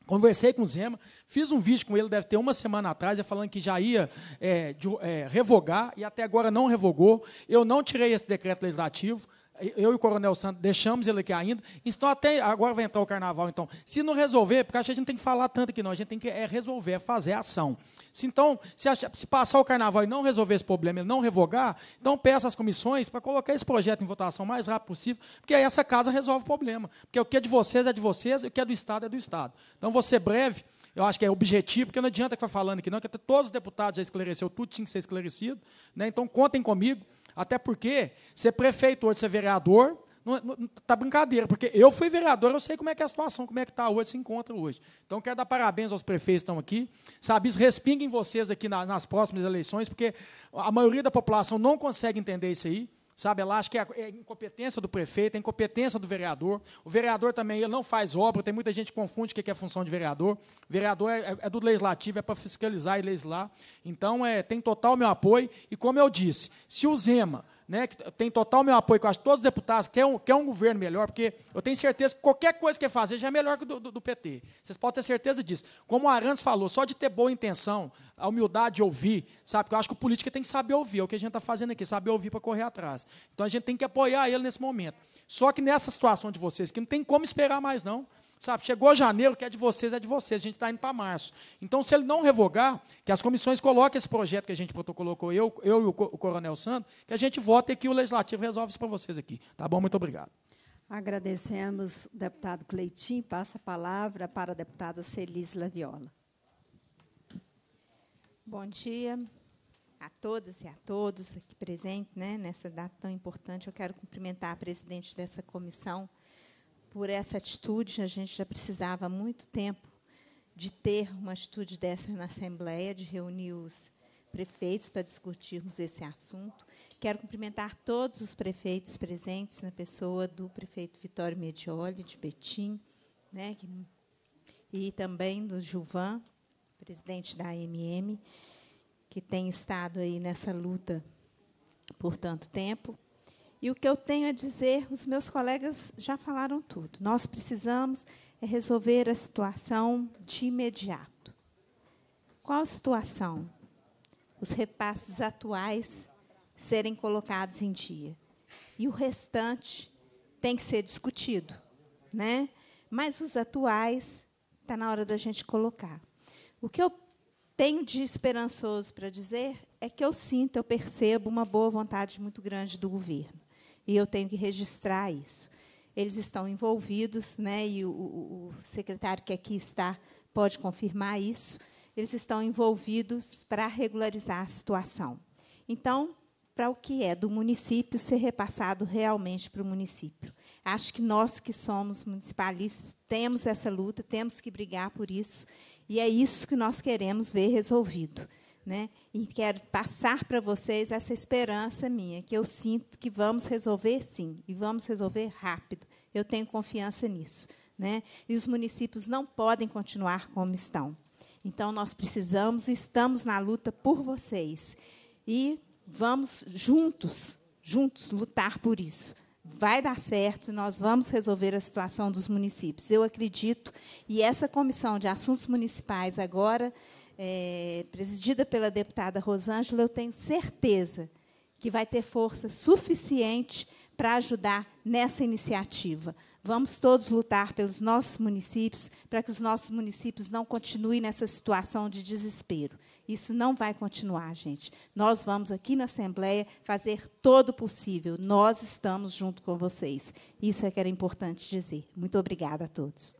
Conversei com o Zema, fiz um vídeo com ele, deve ter uma semana atrás, falando que já ia é, de, é, revogar, e até agora não revogou. Eu não tirei esse decreto legislativo, eu e o Coronel Santos deixamos ele aqui ainda. Então, até agora vai entrar o carnaval, então. Se não resolver, porque a gente não tem que falar tanto aqui, não, a gente tem que é, resolver, é fazer ação. Se, então, se, achar, se passar o carnaval e não resolver esse problema, e não revogar, então peça às comissões para colocar esse projeto em votação o mais rápido possível, porque aí essa casa resolve o problema. Porque o que é de vocês é de vocês, e o que é do Estado é do Estado. Então, vou ser breve, eu acho que é objetivo, porque não adianta ficar falando aqui, não, que até todos os deputados já esclareceram, tudo tinha que ser esclarecido. Né? Então, contem comigo, até porque ser prefeito hoje, ser vereador, não, não, tá brincadeira, porque eu fui vereador, eu sei como é que é a situação, como é que está hoje, se encontra hoje. Então, quero dar parabéns aos prefeitos que estão aqui. Sabe, isso respinga em vocês aqui na, nas próximas eleições, porque a maioria da população não consegue entender isso aí. Sabe, ela acha que é incompetência do prefeito, é incompetência do vereador. O vereador também ele não faz obra, tem muita gente que confunde o que é função de vereador. O vereador é, é do legislativo, é para fiscalizar e legislar. Então, é, tem total meu apoio. E, como eu disse, se o Zema... Né, que tem total meu apoio, que eu acho que todos os deputados querem um, quer um governo melhor, porque eu tenho certeza que qualquer coisa que fazer já é melhor que o do, do, do P T. Vocês podem ter certeza disso. Como o Arantes falou, só de ter boa intenção, a humildade de ouvir, sabe? Porque eu acho que o político tem que saber ouvir, é o que a gente está fazendo aqui, saber ouvir para correr atrás. Então, a gente tem que apoiar ele nesse momento. Só que nessa situação de vocês, que não tem como esperar mais, não. Sabe, chegou janeiro, o que é de vocês é de vocês, a gente está indo para março. Então, se ele não revogar, que as comissões coloquem esse projeto que a gente protocolou, eu, eu e o Coronel Santos, que a gente vote e que o Legislativo resolve isso para vocês aqui. Tá bom? Muito obrigado. Agradecemos, deputado Cleitim. Passa a palavra para a deputada Celise Laviola. Bom dia a todas e a todos aqui presentes, né, nessa data tão importante. Eu quero cumprimentar a presidente dessa comissão por essa atitude. A gente já precisava há muito tempo de ter uma atitude dessa na Assembleia, de reunir os prefeitos para discutirmos esse assunto. Quero cumprimentar todos os prefeitos presentes, na pessoa do prefeito Vitório Medioli, de Betim, né, que, e também do Juvan, presidente da A M M, que tem estado aí nessa luta por tanto tempo. E o que eu tenho a dizer, os meus colegas já falaram tudo. Nós precisamos é resolver a situação de imediato. Qual a situação? Os repasses atuais serem colocados em dia. E o restante tem que ser discutido, né? Mas os atuais, está na hora da gente colocar. O que eu tenho de esperançoso para dizer é que eu sinto, eu percebo uma boa vontade muito grande do governo. E eu tenho que registrar isso. Eles estão envolvidos, né, e o, o secretário que aqui está pode confirmar isso, eles estão envolvidos para regularizar a situação. Então, para o que é do município ser repassado realmente para o município. Acho que nós que somos municipalistas temos essa luta, temos que brigar por isso, e é isso que nós queremos ver resolvido. Né? E quero passar para vocês essa esperança minha, que eu sinto que vamos resolver, sim, e vamos resolver rápido. Eu tenho confiança nisso. Né? E os municípios não podem continuar como estão. Então, nós precisamos e estamos na luta por vocês. E vamos juntos, juntos, lutar por isso. Vai dar certo, nós vamos resolver a situação dos municípios. Eu acredito, e essa Comissão de Assuntos Municipais agora... É, presidida pela deputada Rosângela, eu tenho certeza que vai ter força suficiente para ajudar nessa iniciativa. Vamos todos lutar pelos nossos municípios, para que os nossos municípios não continuem nessa situação de desespero. Isso não vai continuar, gente. Nós vamos, aqui na Assembleia, fazer todo o possível. Nós estamos junto com vocês. Isso é que era importante dizer. Muito obrigada a todos.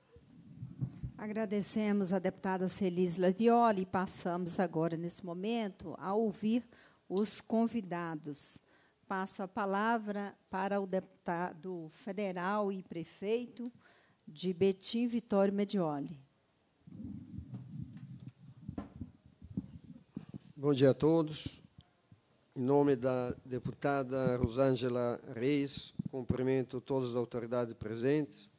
Agradecemos a deputada Celise Laviola e passamos agora, nesse momento, a ouvir os convidados. Passo a palavra para o deputado federal e prefeito de Betim, Vitório Medioli. Bom dia a todos. Em nome da deputada Rosângela Reis, cumprimento todas as autoridades presentes,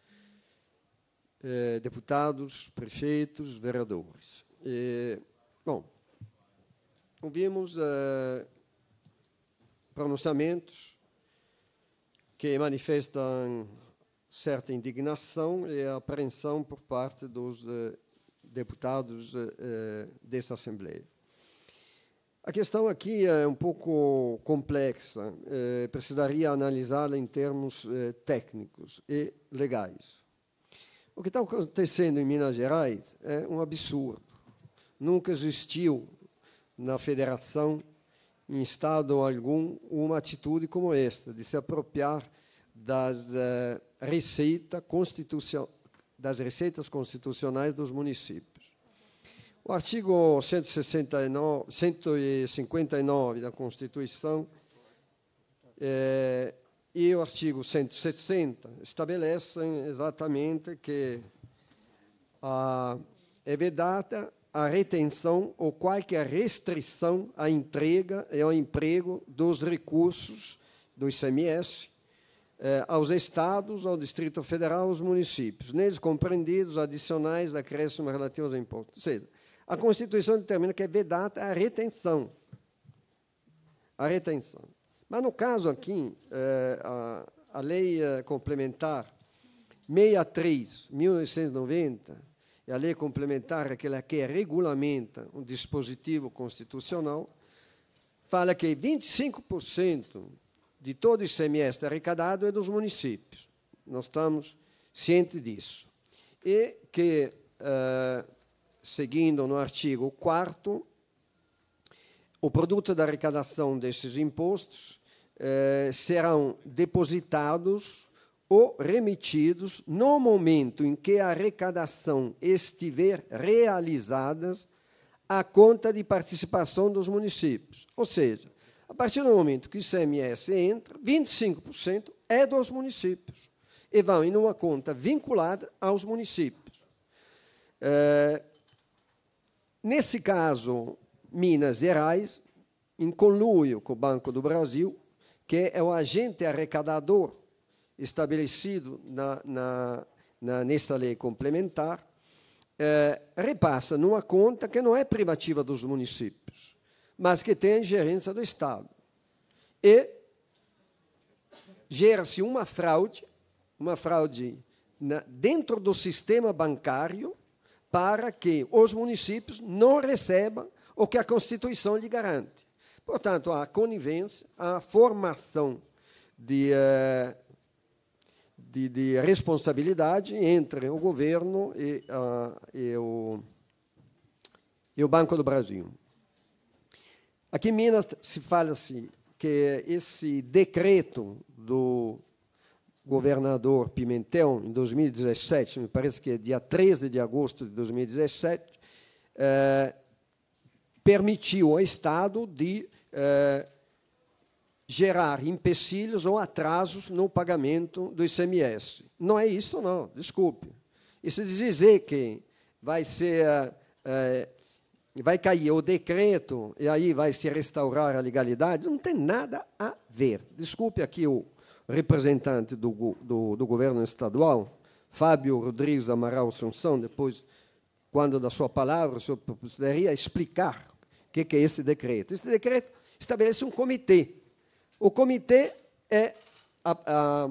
eh, deputados, prefeitos, vereadores. Eh, bom, ouvimos eh, pronunciamentos que manifestam certa indignação e apreensão por parte dos eh, deputados eh, desta Assembleia. A questão aqui é um pouco complexa, eh, precisaria analisá-la em termos eh, técnicos e legais. O que está acontecendo em Minas Gerais é um absurdo. Nunca existiu na federação, em estado algum, uma atitude como esta, de se apropriar das, eh, receita constitucion- das receitas constitucionais dos municípios. O artigo cento e cinquenta e nove da Constituição eh, e o artigo cento e sessenta estabelecem exatamente que ah, é vedada a retenção ou qualquer restrição à entrega e ao emprego dos recursos do I C M S eh, aos estados, ao Distrito Federal, aos municípios, neles compreendidos adicionais, acréscimos relativos a impostos. Ou seja, a Constituição determina que é vedada a retenção. A retenção. Mas, no caso aqui, eh, a, a lei eh, complementar sessenta e três, mil novecentos e noventa, e a lei complementar, aquela que regulamenta um dispositivo constitucional, fala que vinte e cinco por cento de todo o I C M S arrecadado é dos municípios. Nós estamos cientes disso. E que... Eh, seguindo no artigo quarto, o produto da arrecadação desses impostos eh, serão depositados ou remitidos no momento em que a arrecadação estiver realizada à conta de participação dos municípios. Ou seja, a partir do momento que o I C M S entra, vinte e cinco por cento é dos municípios e vão em uma conta vinculada aos municípios. Eh, Nesse caso, Minas Gerais, em conluio com o Banco do Brasil, que é o agente arrecadador estabelecido na, na, na, nesta lei complementar, eh, repassa numa conta que não é privativa dos municípios, mas que tem a ingerência do Estado. E gera-se uma fraude, uma fraude na, dentro do sistema bancário, para que os municípios não recebam o que a Constituição lhe garante. Portanto, a conivência, a formação de, de, de responsabilidade entre o governo e, a, e, o, e o Banco do Brasil. Aqui em Minas se fala-se que esse decreto do governador Pimentel, em dois mil e dezessete, me parece que é dia treze de agosto de dois mil e dezessete, eh, permitiu ao Estado de eh, gerar empecilhos ou atrasos no pagamento do I C M S. Não é isso, não, desculpe. Isso dizer que vai ser... Eh, vai cair o decreto e aí vai se restaurar a legalidade, não tem nada a ver. Desculpe aqui o representante do, do, do governo estadual, Fábio Rodrigo Amaral de Assunção, depois, quando da sua palavra, o senhor poderia explicar o que, que é esse decreto. Esse decreto estabelece um comitê. O comitê é, a, a,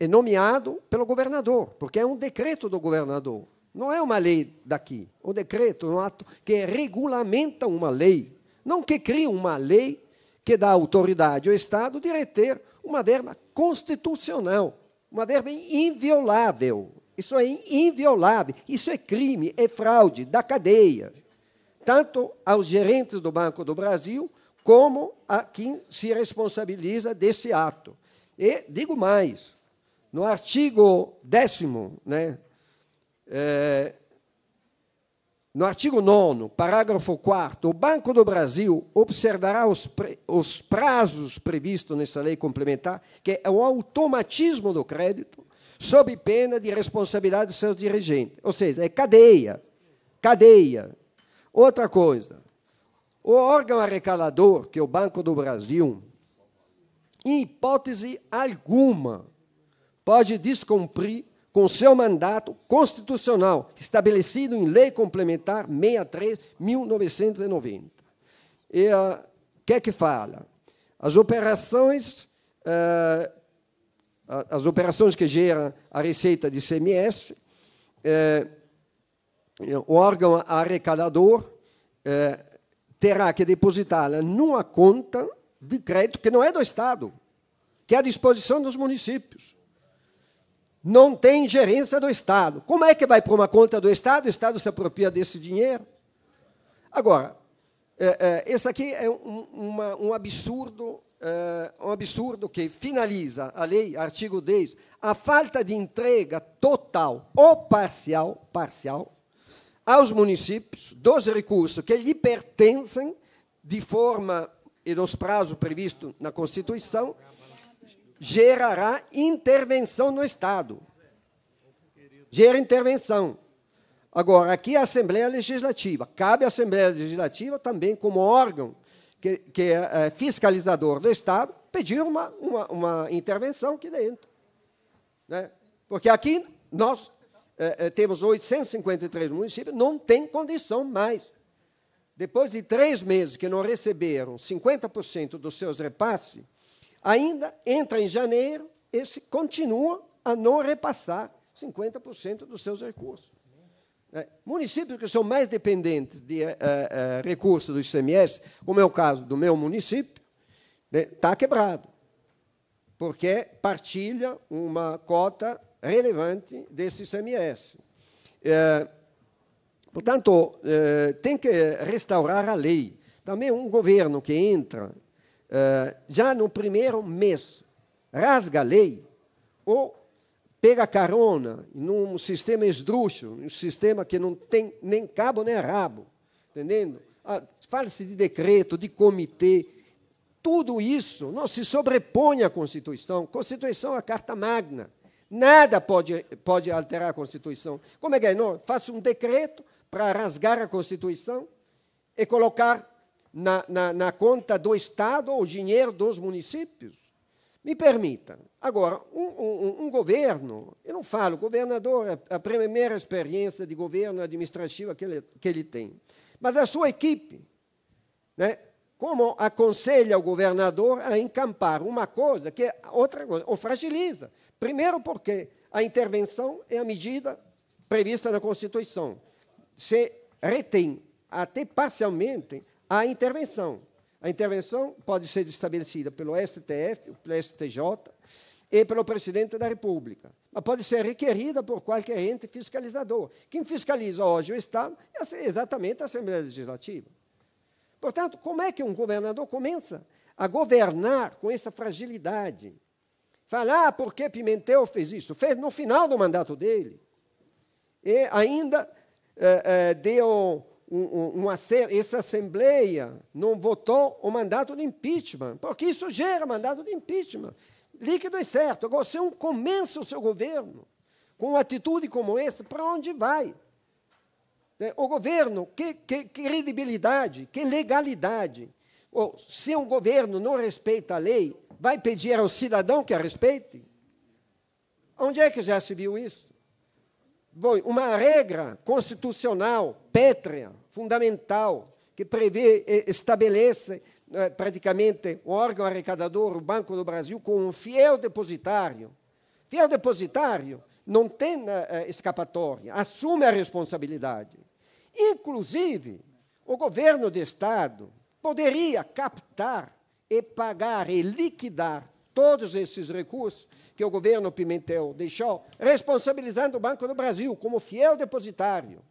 é nomeado pelo governador, porque é um decreto do governador, não é uma lei daqui. O decreto é um ato que regulamenta uma lei, não que cria uma lei que dá autoridade ao Estado de reter uma verba constitucional, uma verba inviolável. Isso é inviolável, isso é crime, é fraude, dá cadeia, tanto aos gerentes do Banco do Brasil como a quem se responsabiliza desse ato. E digo mais, no artigo décimo, né, é, no artigo nono, parágrafo quarto, o Banco do Brasil observará os, pre, os prazos previstos nessa lei complementar, que é o automatismo do crédito, sob pena de responsabilidade dos seus dirigentes. Ou seja, é cadeia, cadeia. Outra coisa, o órgão arrecadador, que é o Banco do Brasil, em hipótese alguma, pode descumprir com seu mandato constitucional, estabelecido em Lei Complementar sessenta e três, mil novecentos e noventa. E o uh, que é que fala? As operações, uh, as operações que geram a receita de I C M S, uh, o órgão arrecadador uh, terá que depositá-la numa conta de crédito que não é do Estado, que é à disposição dos municípios. Não tem gerência do Estado. Como é que vai para uma conta do Estado? O Estado se apropria desse dinheiro? Agora, é, é, esse aqui é um, uma, um, absurdo, é, um absurdo que finaliza a lei, artigo dez, a falta de entrega total ou parcial, parcial aos municípios dos recursos que lhe pertencem de forma e nos prazos previstos na Constituição, gerará intervenção no Estado. Gera intervenção. Agora, aqui a Assembleia Legislativa. Cabe à Assembleia Legislativa também, como órgão que, que é fiscalizador do Estado, pedir uma, uma, uma intervenção aqui dentro. Né? Porque aqui nós é, temos oitocentos e cinquenta e três municípios, não tem condição mais. Depois de três meses que não receberam cinquenta por cento dos seus repasses, ainda entra em janeiro e se continua a não repassar cinquenta por cento dos seus recursos. É. Municípios que são mais dependentes de uh, uh, recursos do I C M S, como é o caso do meu município, está, né, quebrado, porque partilha uma cota relevante desse I C M S. É, portanto, é, tem que restaurar a lei. Também um governo que entra... Uh, já no primeiro mês, rasga a lei ou pega carona num sistema esdrúxulo, um sistema que não tem nem cabo nem rabo, entendendo? Ah, fala-se de decreto, de comitê, tudo isso não se sobrepõe à Constituição. Constituição é a carta magna. Nada pode, pode alterar a Constituição. Como é que é? Não, faço um decreto para rasgar a Constituição e colocar Na, na, na conta do Estado ou dinheiro dos municípios? Me permitam. Agora, um, um, um governo, eu não falo, governador, a primeira experiência de governo administrativo que ele, que ele tem, mas a sua equipe, né, como aconselha o governador a encampar uma coisa que é outra coisa, ou fragiliza. Primeiro porque a intervenção é a medida prevista na Constituição. Se retém, até parcialmente, a intervenção. A intervenção pode ser estabelecida pelo S T F, pelo S T J e pelo Presidente da República, mas pode ser requerida por qualquer ente fiscalizador. Quem fiscaliza hoje o Estado é exatamente a Assembleia Legislativa. Portanto, como é que um governador começa a governar com essa fragilidade? Falar ah, por que Pimentel fez isso? Fez no final do mandato dele. E ainda eh, eh, deu... Um, um, um, essa Assembleia não votou o mandato de impeachment, porque isso gera mandato de impeachment. Líquido e certo. Agora, se um começa o seu governo com uma atitude como essa, para onde vai? O governo, que, que, que credibilidade, que legalidade? Ou, se um governo não respeita a lei, vai pedir ao cidadão que a respeite? Onde é que já se viu isso? Bom, uma regra constitucional, pétrea, fundamental, que prevê, estabelece praticamente o órgão arrecadador, o Banco do Brasil, como um fiel depositário. Fiel depositário não tem escapatória, assume a responsabilidade. Inclusive, o governo de Estado poderia captar e pagar e liquidar todos esses recursos que o governo Pimentel deixou, responsabilizando o Banco do Brasil como fiel depositário,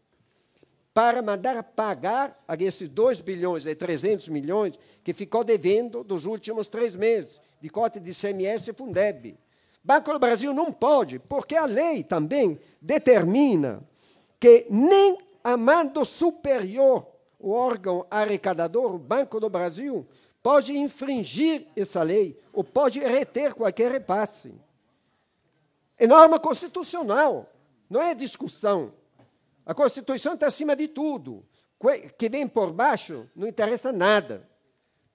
para mandar pagar esses dois bilhões e trezentos milhões que ficou devendo dos últimos três meses, de cota de I C M S e Fundeb. Banco do Brasil não pode, porque a lei também determina que nem a mando superior, o órgão arrecadador, o Banco do Brasil, pode infringir essa lei ou pode reter qualquer repasse. É norma constitucional, não é discussão. A Constituição está acima de tudo. O que vem por baixo não interessa nada.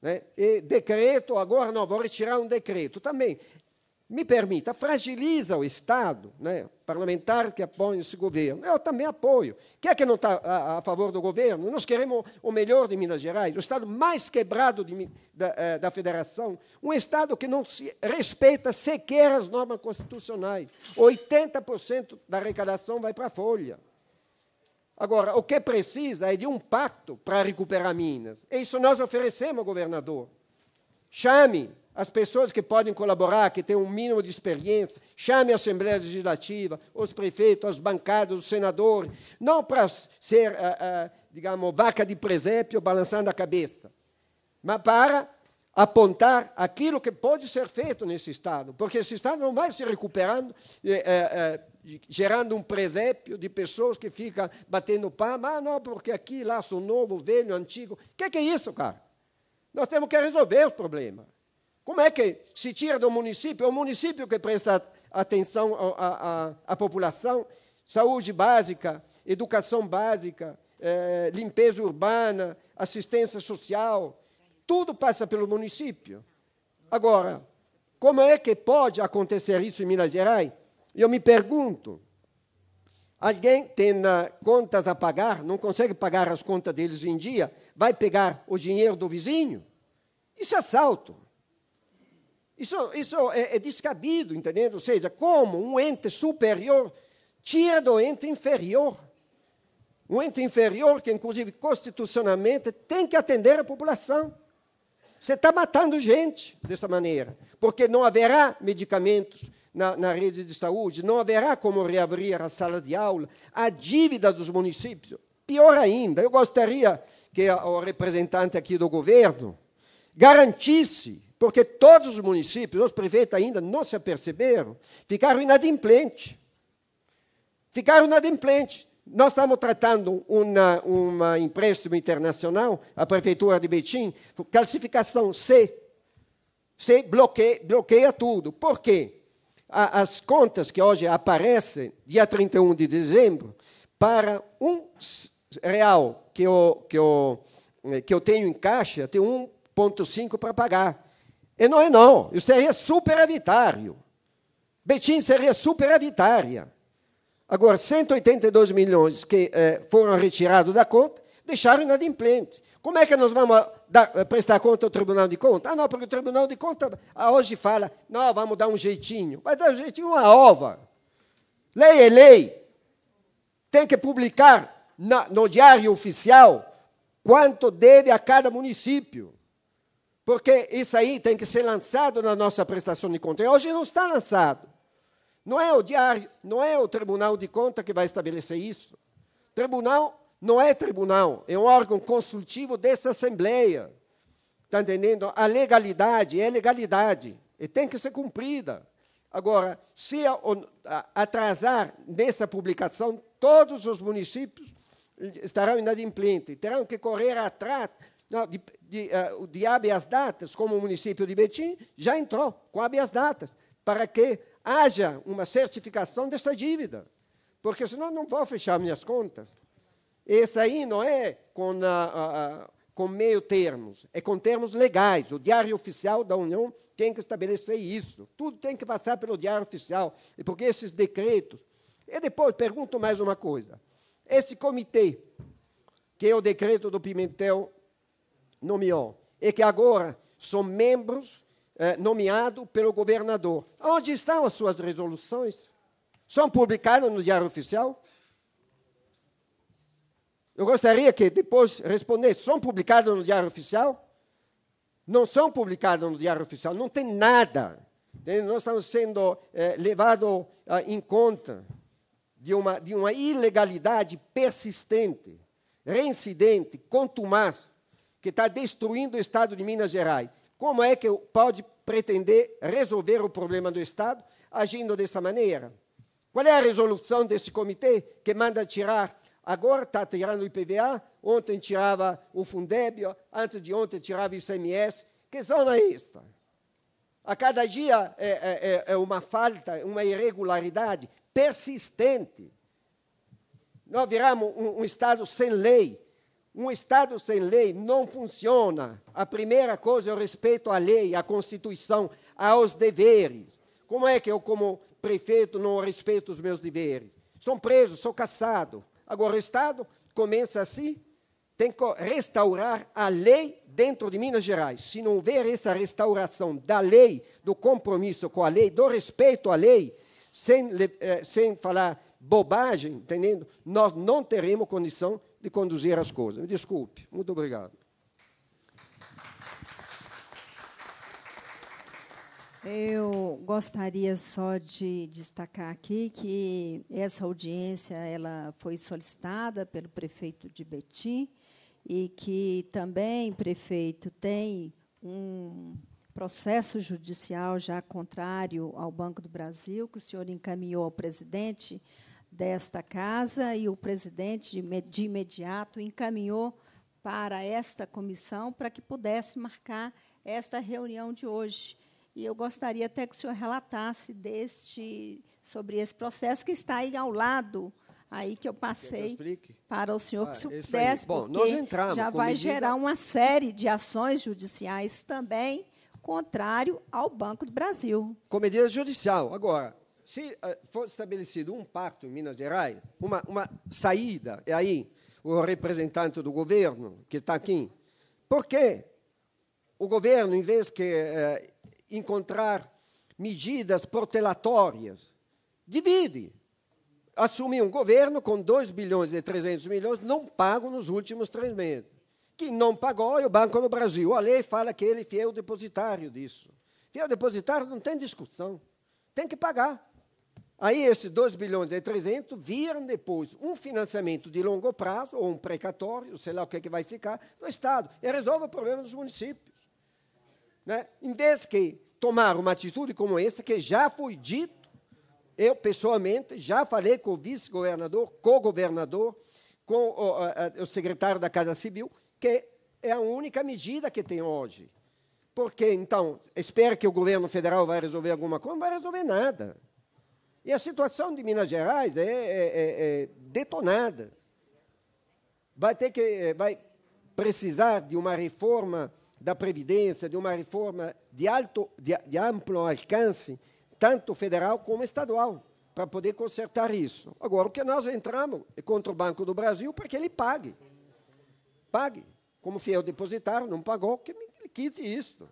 Né? E decreto, agora não, vou retirar um decreto também. Me permita, fragiliza o Estado, né? Parlamentar que apoia esse governo. Eu também apoio. Quem é que não está a, a favor do governo? Nós queremos o melhor de Minas Gerais, o Estado mais quebrado de, da, da Federação, um Estado que não se respeita sequer as normas constitucionais. oitenta por cento da arrecadação vai para a Folha. Agora, o que precisa é de um pacto para recuperar Minas. E isso nós oferecemos ao governador. Chame as pessoas que podem colaborar, que têm um mínimo de experiência, chame a Assembleia Legislativa, os prefeitos, as bancadas, os senadores, não para ser, ah, ah, digamos, vaca de presépio balançando a cabeça, mas para apontar aquilo que pode ser feito nesse Estado, porque esse Estado não vai se recuperando, eh, eh, gerando um presépio de pessoas que ficam batendo palma, ah, não, porque aqui, lá, sou novo, velho, antigo. O que é, que é isso, cara? Nós temos que resolver o problema. Como é que se tira do município? É o município que presta atenção à população, saúde básica, educação básica, eh, limpeza urbana, assistência social, tudo passa pelo município. Agora, como é que pode acontecer isso em Minas Gerais? Eu me pergunto, alguém tem contas a pagar, não consegue pagar as contas deles em dia, vai pegar o dinheiro do vizinho? Isso é assalto. Isso, isso é, é descabido, entendeu? Ou seja, como um ente superior tira do ente inferior. Um ente inferior que, inclusive, constitucionalmente, tem que atender a população. Você está matando gente dessa maneira, porque não haverá medicamentos na, na rede de saúde, não haverá como reabrir a sala de aula, a dívida dos municípios. Pior ainda, eu gostaria que o representante aqui do governo garantisse, porque todos os municípios, os prefeitos ainda não se aperceberam, ficaram inadimplentes. Ficaram inadimplentes. Nós estamos tratando uma, uma empréstimo internacional, a prefeitura de Betim, classificação C. C bloqueia, bloqueia tudo. Por quê? As contas que hoje aparecem, dia trinta e um de dezembro, para um real que eu, que eu, que eu tenho em caixa, tem um vírgula cinco para pagar. E não é não, isso seria superavitário. Betim seria superavitária. Agora, cento e oitenta e dois milhões que eh, foram retirados da conta, deixaram inadimplente. Como é que nós vamos dar, prestar conta ao Tribunal de Contas? Ah, não, porque o Tribunal de Contas hoje fala, não, vamos dar um jeitinho. Vai dar um jeitinho, uma ova. Lei é lei. Tem que publicar na, no diário oficial quanto deve a cada município. Porque isso aí tem que ser lançado na nossa prestação de contas. Hoje não está lançado. Não é o diário, não é o Tribunal de Contas que vai estabelecer isso. Tribunal não é tribunal, é um órgão consultivo dessa Assembleia. Está entendendo? A legalidade é legalidade e tem que ser cumprida. Agora, se atrasar nessa publicação, todos os municípios estarão inadimplentes, terão que correr atrás. Não, de, de, uh, de habeas datas, como o município de Betim já entrou com habeas datas, para que haja uma certificação dessa dívida, porque senão não vou fechar minhas contas. Esse aí não é com, uh, uh, com meio termos, é com termos legais. O Diário Oficial da União tem que estabelecer isso. Tudo tem que passar pelo Diário Oficial, porque esses decretos... E depois, pergunto mais uma coisa. Esse comitê, que é o decreto do Pimentel, nomeou, e que agora são membros eh, nomeados pelo governador. Onde estão as suas resoluções? São publicadas no Diário Oficial? Eu gostaria que depois respondesse, são publicadas no Diário Oficial? não são publicados no Diário Oficial, não tem nada. Nós estamos sendo eh, levados ah, em conta de uma, de uma ilegalidade persistente, reincidente, contumaz, que está destruindo o Estado de Minas Gerais. Como é que pode pretender resolver o problema do Estado agindo dessa maneira? Qual é a resolução desse comitê que manda tirar? Agora está tirando o I P V A, ontem tirava o Fundeb, antes de ontem tirava o I C M S. Que zona é esta? A cada dia é, é, é uma falta, uma irregularidade persistente. Nós viramos um, um Estado sem lei. Um Estado sem lei não funciona. A primeira coisa é o respeito à lei, à Constituição, aos deveres. Como é que eu, como prefeito, não respeito os meus deveres? Sou preso, sou caçado. Agora, o Estado começa assim, tem que restaurar a lei dentro de Minas Gerais. Se não houver essa restauração da lei, do compromisso com a lei, do respeito à lei, sem, sem falar bobagem, entendendo? Nós não teremos condição de conduzir as coisas. Me desculpe. Muito obrigado. Eu gostaria só de destacar aqui que essa audiência ela foi solicitada pelo prefeito de Betim e que também, prefeito, tem um processo judicial já contrário ao Banco do Brasil, que o senhor encaminhou ao presidente desta casa e o presidente de imediato encaminhou para esta comissão para que pudesse marcar esta reunião de hoje. E eu gostaria até que o senhor relatasse deste, sobre esse processo que está aí ao lado, aí que eu passei para o senhor, ah, que se pudesse, bom, porque nós entramos, já vai medida... gerar uma série de ações judiciais também, contrário ao Banco do Brasil. Com medida judicial. Agora, se for estabelecido um pacto em Minas Gerais, uma, uma saída, é aí o representante do governo, que está aqui, por que o governo, em vez que... É, encontrar medidas protelatórias. Divide. Assumir um governo com dois bilhões e trezentos milhões não pago nos últimos três meses. Quem não pagou é o Banco do Brasil. A lei fala que ele é fiel depositário disso. Fiel depositário não tem discussão. Tem que pagar. Aí esses dois bilhões e trezentos viram depois um financiamento de longo prazo, ou um precatório, sei lá o que, é que vai ficar, do Estado. E resolve o problema dos municípios. Né? Em vez de tomar uma atitude como essa, que já foi dito, eu, pessoalmente, já falei com o vice-governador, co-governador, com o, a, a, o secretário da Casa Civil, que é a única medida que tem hoje. Porque, então, espera que o governo federal vai resolver alguma coisa, não vai resolver nada. E a situação de Minas Gerais é, é, é detonada. Vai ter que, vai precisar de uma reforma da Previdência, de uma reforma de, alto, de, de amplo alcance, tanto federal como estadual, para poder consertar isso. Agora, o que nós entramos é contra o Banco do Brasil para que ele pague. Pague. Como fiel depositário, não pagou, que me quite isso.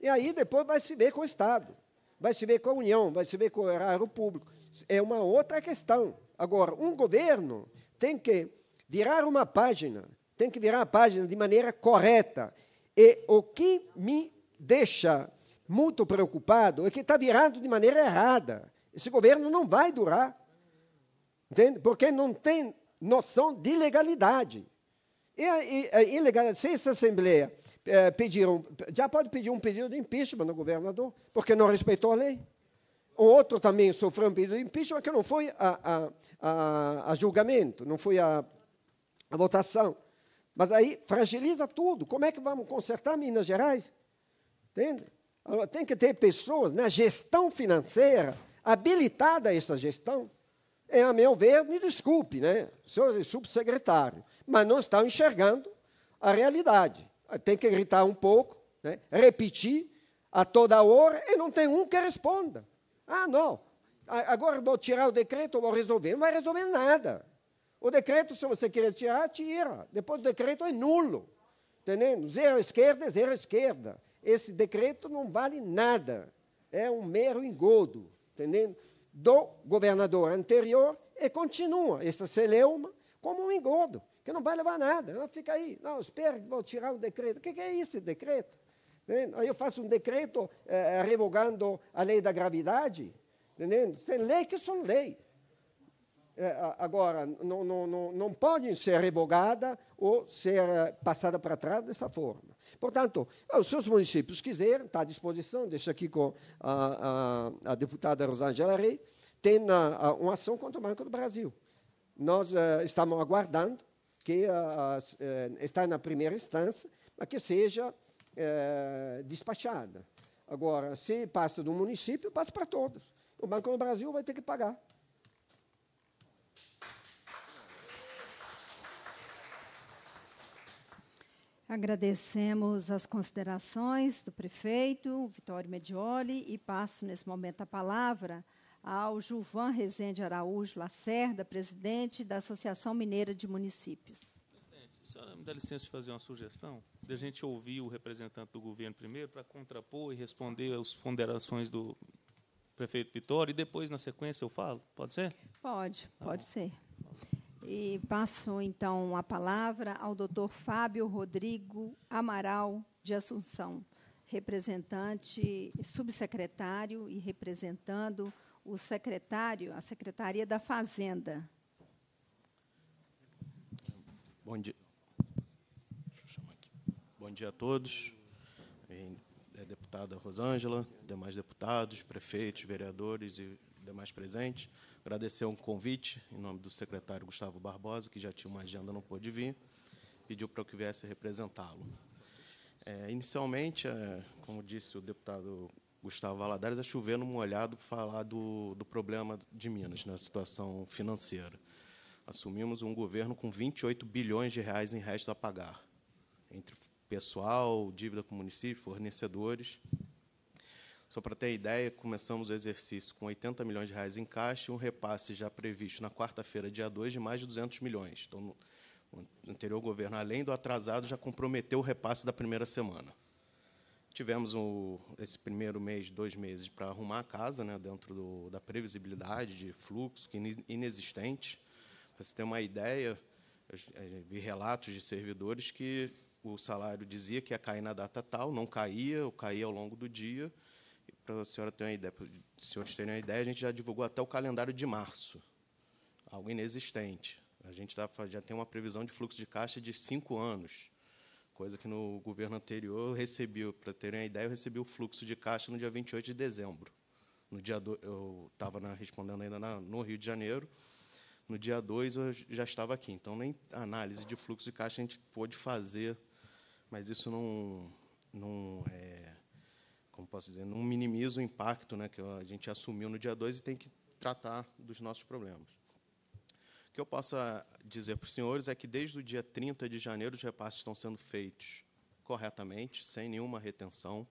E aí, depois, vai se ver com o Estado, vai se ver com a União, vai se ver com o erário público. É uma outra questão. Agora, um governo tem que virar uma página, tem que virar a página de maneira correta. E o que me deixa muito preocupado é que está virando de maneira errada. Esse governo não vai durar, entende? Porque não tem noção de legalidade. E a ilegalidade, se essa Assembleia eh, pediram, já pode pedir um pedido de impeachment ao governador, porque não respeitou a lei. O outro também sofreu um pedido de impeachment que não foi a, a, a, a julgamento, não foi a, a votação. Mas aí fragiliza tudo. Como é que vamos consertar Minas Gerais? Entende? Tem que ter pessoas na gestão financeira habilitada a essa gestão. É, a meu ver, me desculpe, né, senhor subsecretário, mas não estão enxergando a realidade. Tem que gritar um pouco, né, repetir a toda hora, e não tem um que responda. Ah, não, agora vou tirar o decreto, vou resolver. Não vai resolver nada. O decreto, se você quer tirar, tira. Depois o decreto é nulo. Entendendo? Zero esquerda é zero esquerda. Esse decreto não vale nada. É um mero engodo, entendendo? Do governador anterior, e continua essa celeuma como um engodo, que não vai levar nada. Não fica aí. Não, espera, vou tirar o decreto. O que é esse decreto? Eu faço um decreto eh, revogando a lei da gravidade, entendendo? Sem lei que são lei. Eh, agora, não, não, não, não podem ser revogadas ou ser passadas para trás dessa forma. Portanto, se os municípios quiserem, está à disposição, deixo aqui com a, a, a deputada Rosângela Reis, tem a, a, uma ação contra o Banco do Brasil. Nós eh, estamos aguardando que a, a, está na primeira instância, mas que seja é, despachada. Agora, se passa do município, passa para todos. O Banco do Brasil vai ter que pagar. Agradecemos as considerações do prefeito Vitório Medioli e passo, nesse momento, a palavra ao Juvan Rezende Araújo Lacerda, presidente da Associação Mineira de Municípios. Presidente, a senhora me dá licença de fazer uma sugestão? De a gente ouvir o representante do governo primeiro para contrapor e responder às ponderações do prefeito Vitório e depois, na sequência, eu falo? Pode ser? Pode, tá pode bom. ser. E passo, então, a palavra ao doutor Fábio Rodrigo Amaral de Assunção, representante, subsecretário e representando o secretário, a Secretaria da Fazenda. Bom dia. Deixa eu chamar aqui. Bom dia a todos. Deputada Rosângela, demais deputados, prefeitos, vereadores e demais presentes. Agradecer um convite em nome do secretário Gustavo Barbosa, que já tinha uma agenda, não pôde vir, pediu para que eu viesse representá-lo. É, inicialmente, é, como disse o deputado Gustavo Valadares, é chover no molhado para falar do, do problema de Minas, na né, situação financeira. Assumimos um governo com vinte e oito bilhões de reais em restos a pagar, entre pessoal, dívida com o município, fornecedores. Só para ter ideia, começamos o exercício com oitenta milhões de reais em caixa e um repasse já previsto na quarta-feira, dia dois, de mais de duzentos milhões. Então, o anterior governo, além do atrasado, já comprometeu o repasse da primeira semana. Tivemos um, esse primeiro mês, dois meses, para arrumar a casa, né, dentro do, da previsibilidade de fluxo, que inexistente. Para você ter uma ideia, eu vi relatos de servidores que o salário dizia que ia cair na data tal, não caía, ou caía ao longo do dia. E para a senhora ter uma ideia, para os senhores terem uma ideia, a gente já divulgou até o calendário de março, algo inexistente. A gente já tem uma previsão de fluxo de caixa de cinco anos. Coisa que no governo anterior eu recebi, para terem uma ideia, eu recebi o fluxo de caixa no dia vinte e oito de dezembro. No dia do, eu estava respondendo ainda na, no Rio de Janeiro. No dia dois eu já estava aqui. Então, nem análise de fluxo de caixa a gente pôde fazer, mas isso não, não é, como posso dizer, não minimiza o impacto, né, que a gente assumiu no dia dois e tem que tratar dos nossos problemas. O que eu posso dizer para os senhores é que, desde o dia trinta de janeiro, os repasses estão sendo feitos corretamente, sem nenhuma retenção.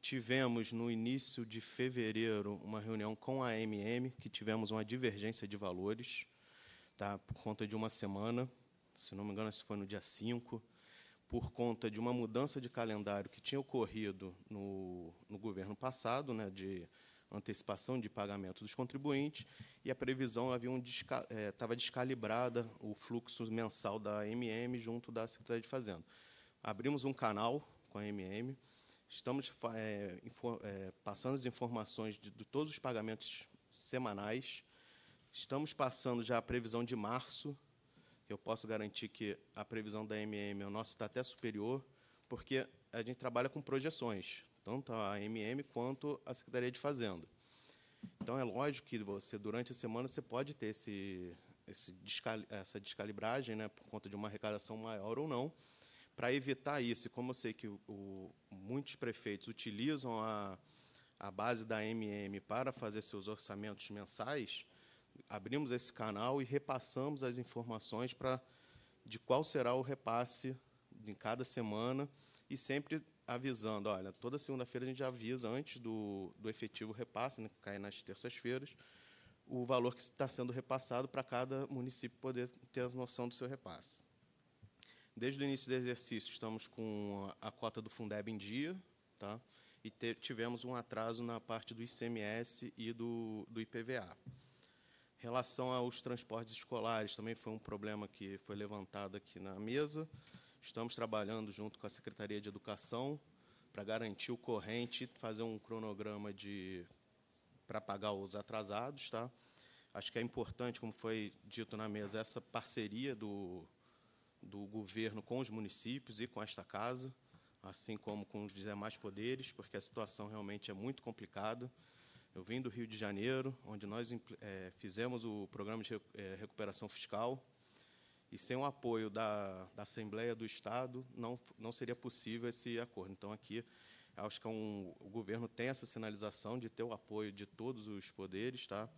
Tivemos, no início de fevereiro, uma reunião com a A M M, que tivemos uma divergência de valores, tá, por conta de uma semana, se não me engano, isso foi no dia cinco, por conta de uma mudança de calendário que tinha ocorrido no, no governo passado, né, de antecipação de pagamento dos contribuintes, e a previsão havia um desca, é, estava descalibrada o fluxo mensal da A M M junto da Secretaria de Fazenda. Abrimos um canal com a A M M, estamos é, infor, é, passando as informações de, de todos os pagamentos semanais, estamos passando já a previsão de março, eu posso garantir que a previsão da A M M, o nosso está até superior, porque a gente trabalha com projeções, tanto a A M M quanto a Secretaria de Fazenda. Então, é lógico que você, durante a semana, você pode ter esse, esse descal, essa descalibragem, né, por conta de uma arrecadação maior ou não. Para evitar isso, e como eu sei que o, o, muitos prefeitos utilizam a, a base da A M M para fazer seus orçamentos mensais, abrimos esse canal e repassamos as informações para, de qual será o repasse em cada semana, e sempre avisando, olha, toda segunda-feira a gente avisa, antes do, do efetivo repasse, né, que cai nas terças-feiras, o valor que está sendo repassado para cada município poder ter a noção do seu repasse. Desde o início do exercício, estamos com a, a cota do Fundeb em dia, tá? E te, tivemos um atraso na parte do I C M S e do, do I P V A. Em relação aos transportes escolares, também foi um problema que foi levantado aqui na mesa. Estamos trabalhando junto com a Secretaria de Educação, para garantir o corrente, fazer um cronograma de para pagar os atrasados, tá? Acho que é importante, como foi dito na mesa, essa parceria do, do governo com os municípios e com esta casa, assim como com os demais poderes, porque a situação realmente é muito complicada. Eu vim do Rio de Janeiro, onde nós é, fizemos o programa de recuperação fiscal, e sem o apoio da, da Assembleia do Estado não, não seria possível esse acordo. Então, aqui, acho que é um, o governo tem essa sinalização de ter o apoio de todos os poderes, tá?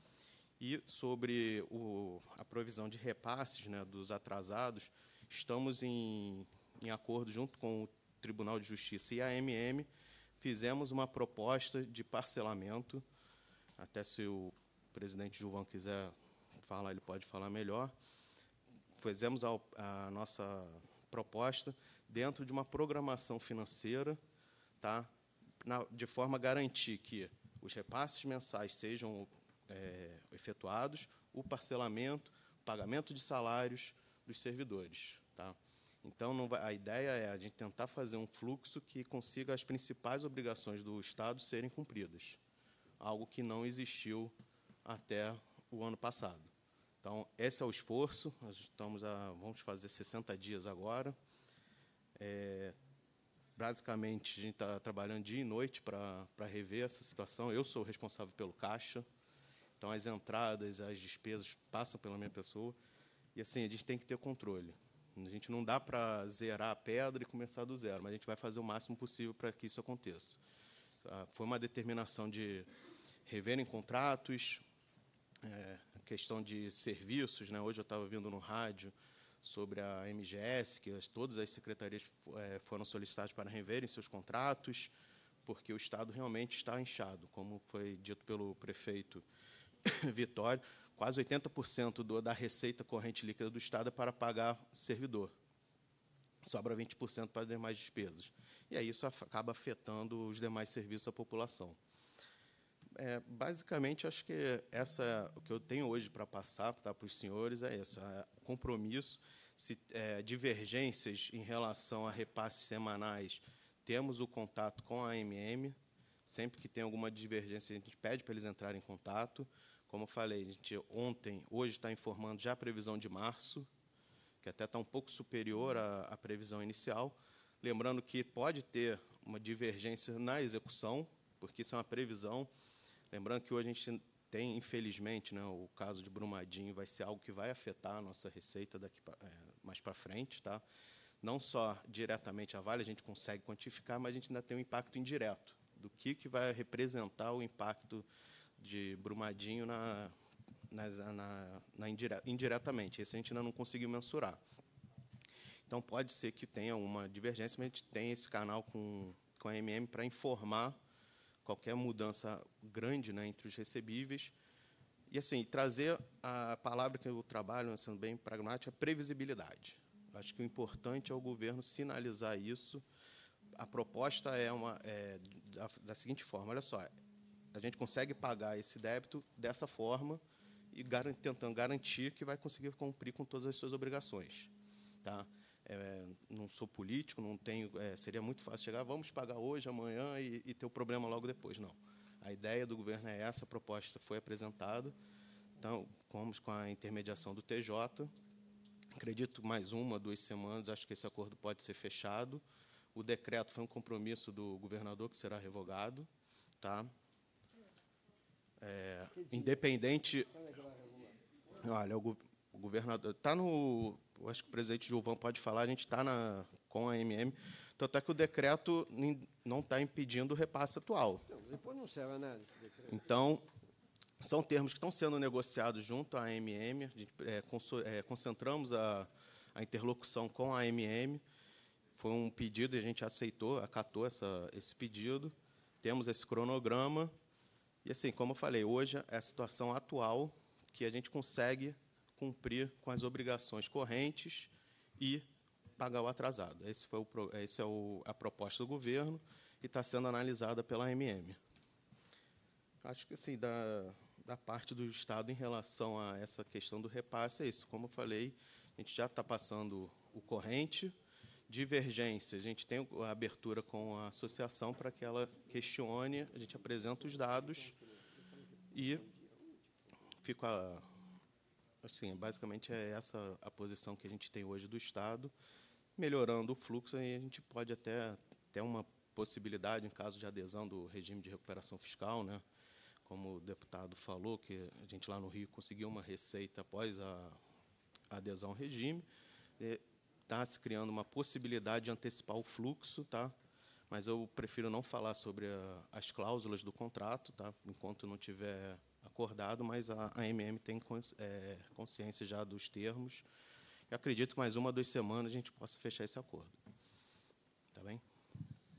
E sobre o, a provisão de repasses, né, dos atrasados, estamos em, em acordo junto com o Tribunal de Justiça e a A M M, fizemos uma proposta de parcelamento, até se o presidente Gilvan quiser falar, ele pode falar melhor. Fizemos a, a nossa proposta dentro de uma programação financeira, tá? Na, de forma a garantir que os repasses mensais sejam é, efetuados, o parcelamento, pagamento de salários dos servidores. Tá? Então, não vai, a ideia é a gente tentar fazer um fluxo que consiga as principais obrigações do Estado serem cumpridas, algo que não existiu até o ano passado. Então, esse é o esforço. Nós estamos a, vamos fazer sessenta dias agora. É, basicamente, a gente está trabalhando dia e noite para rever essa situação. Eu sou o responsável pelo caixa, então as entradas, as despesas passam pela minha pessoa. E, assim, a gente tem que ter controle. A gente não dá para zerar a pedra e começar do zero, mas a gente vai fazer o máximo possível para que isso aconteça. Foi uma determinação de reverem contratos, É, a questão de serviços, né? Hoje eu estava ouvindo no rádio sobre a M G S, que as, todas as secretarias é, foram solicitadas para reverem seus contratos, porque o Estado realmente está inchado, como foi dito pelo prefeito Vitório, quase oitenta por cento do, da receita corrente líquida do Estado é para pagar servidor, sobra vinte por cento para as demais despesas, e aí isso acaba afetando os demais serviços à população. É, basicamente, acho que essa, o que eu tenho hoje para passar tá, para os senhores é isso, é compromisso, se, é, divergências em relação a repasses semanais, temos o contato com a A M M, sempre que tem alguma divergência, a gente pede para eles entrarem em contato. Como eu falei, a gente ontem, hoje está informando já a previsão de março, que até está um pouco superior à, à previsão inicial, lembrando que pode ter uma divergência na execução, porque isso é uma previsão. Lembrando que hoje a gente tem, infelizmente, né, o caso de Brumadinho vai ser algo que vai afetar a nossa receita daqui pra, é, mais para frente. Tá? Não só diretamente a Vale a gente consegue quantificar, mas a gente ainda tem um impacto indireto do que, que vai representar o impacto de Brumadinho na, na, na, na indire, indiretamente. Esse a gente ainda não conseguiu mensurar. Então, pode ser que tenha uma divergência, mas a gente tem esse canal com, com a A M M para informar qualquer mudança grande, né, entre os recebíveis. E, assim, trazer a palavra que eu trabalho, sendo bem pragmático, é previsibilidade. Acho que o importante é o governo sinalizar isso. A proposta é, uma, é da, da seguinte forma, olha só, a gente consegue pagar esse débito dessa forma e garant, tentando garantir que vai conseguir cumprir com todas as suas obrigações. Tá? É, não sou político, não tenho, é, seria muito fácil chegar, vamos pagar hoje, amanhã e, e ter o problema logo depois. Não. A ideia do governo é essa, a proposta foi apresentada. Então, vamos com a intermediação do T J. Acredito mais uma, duas semanas, acho que esse acordo pode ser fechado. O decreto foi um compromisso do governador que será revogado. Tá? É, independente... Olha, o governador... Está no... Eu acho que o presidente Gilvan pode falar, a gente está na, com a A M M, tanto é que o decreto não está impedindo o repasse atual. Não, depois não serve a nada esse decreto. Então, são termos que estão sendo negociados junto à A M M, a gente, é, conso, é, concentramos a, a interlocução com a A M M, foi um pedido e a gente aceitou, acatou essa, esse pedido, temos esse cronograma, e, assim, como eu falei, hoje é a situação atual que a gente consegue cumprir com as obrigações correntes e pagar o atrasado. Esse foi o, esse é o, a proposta do governo e está sendo analisada pela A M M. Acho que, assim, da, da parte do Estado em relação a essa questão do repasse é isso. Como eu falei, a gente já está passando o corrente, divergência, a gente tem a abertura com a associação para que ela questione, a gente apresenta os dados e fica... Assim, basicamente, é essa a posição que a gente tem hoje do Estado. Melhorando o fluxo, aí a gente pode até ter uma possibilidade, em caso de adesão do regime de recuperação fiscal, né? Como o deputado falou, que a gente lá no Rio conseguiu uma receita após a adesão ao regime. Está se criando uma possibilidade de antecipar o fluxo, tá? Mas eu prefiro não falar sobre a, as cláusulas do contrato, tá? Enquanto não tiver acordado, mas a, a A M M tem cons, é, consciência já dos termos. Eu acredito que mais uma, duas semanas a gente possa fechar esse acordo. Tá bem?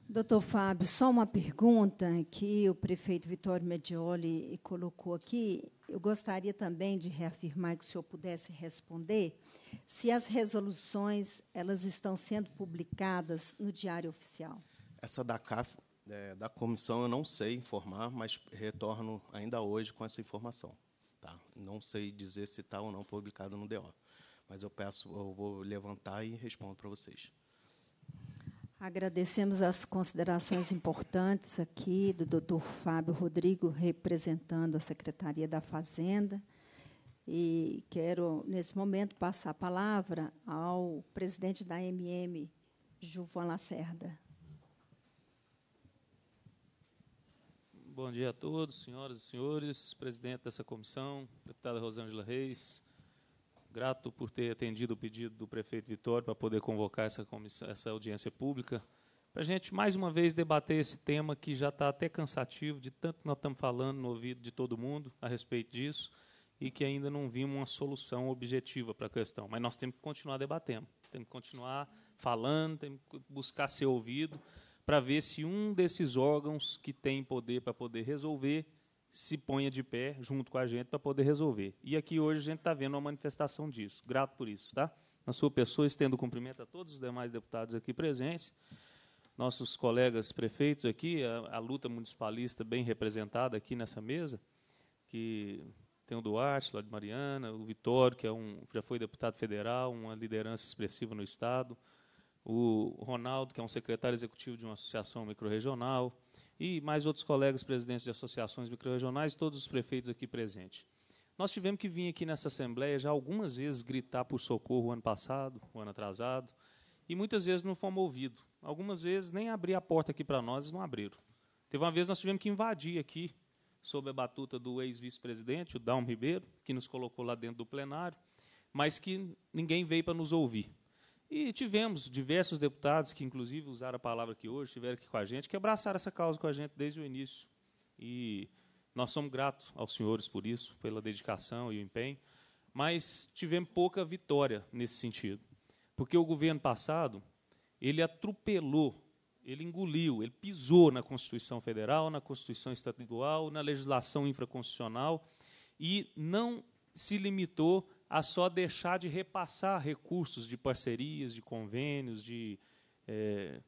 Doutor Fábio, só uma pergunta que o prefeito Vitório Medioli colocou aqui. Eu gostaria também de reafirmar que o senhor pudesse responder se as resoluções elas estão sendo publicadas no Diário Oficial. Essa da C A F, é, da comissão, eu não sei informar, mas retorno ainda hoje com essa informação. Tá? Não sei dizer se está ou não publicado no D O, mas eu peço, eu vou levantar e respondo para vocês. Agradecemos as considerações importantes aqui do doutor Fábio Rodrigo, representando a Secretaria da Fazenda. E quero, nesse momento, passar a palavra ao presidente da A M M, Gilvan Lacerda. Bom dia a todos, senhoras e senhores, presidente dessa comissão, deputada Rosângela Reis. Grato por ter atendido o pedido do prefeito Vitório para poder convocar essa, comissão, essa audiência pública, para a gente, mais uma vez, debater esse tema que já está até cansativo, de tanto que nós estamos falando no ouvido de todo mundo a respeito disso, e que ainda não vimos uma solução objetiva para a questão. Mas nós temos que continuar debatendo, temos que continuar falando, temos que buscar ser ouvido, para ver se um desses órgãos que tem poder para poder resolver se ponha de pé junto com a gente para poder resolver. E aqui hoje a gente está vendo uma manifestação disso. Grato por isso, tá? Na sua pessoa, estendo cumprimento a todos os demais deputados aqui presentes, nossos colegas prefeitos aqui, a, a luta municipalista bem representada aqui nessa mesa, que tem o Duarte, lá de Mariana, o Vitório, que é um, já foi deputado federal, uma liderança expressiva no Estado, o Ronaldo, que é um secretário executivo de uma associação microrregional, e mais outros colegas presidentes de associações microrregionais, todos os prefeitos aqui presentes. Nós tivemos que vir aqui nessa Assembleia já algumas vezes gritar por socorro o ano passado, o ano atrasado, e muitas vezes não fomos ouvidos. Algumas vezes nem abrir a porta aqui para nós, não abriram. Teve uma vez que nós tivemos que invadir aqui, sob a batuta do ex-vice-presidente, o Dalmo Ribeiro, que nos colocou lá dentro do plenário, mas que ninguém veio para nos ouvir. E tivemos diversos deputados que, inclusive, usaram a palavra aqui hoje, estiveram aqui com a gente, que abraçaram essa causa com a gente desde o início. E nós somos gratos aos senhores por isso, pela dedicação e o empenho, mas tivemos pouca vitória nesse sentido, porque o governo passado ele atropelou, ele engoliu, ele pisou na Constituição Federal, na Constituição Estadual, na legislação infraconstitucional e não se limitou a só deixar de repassar recursos de parcerias, de convênios, de é,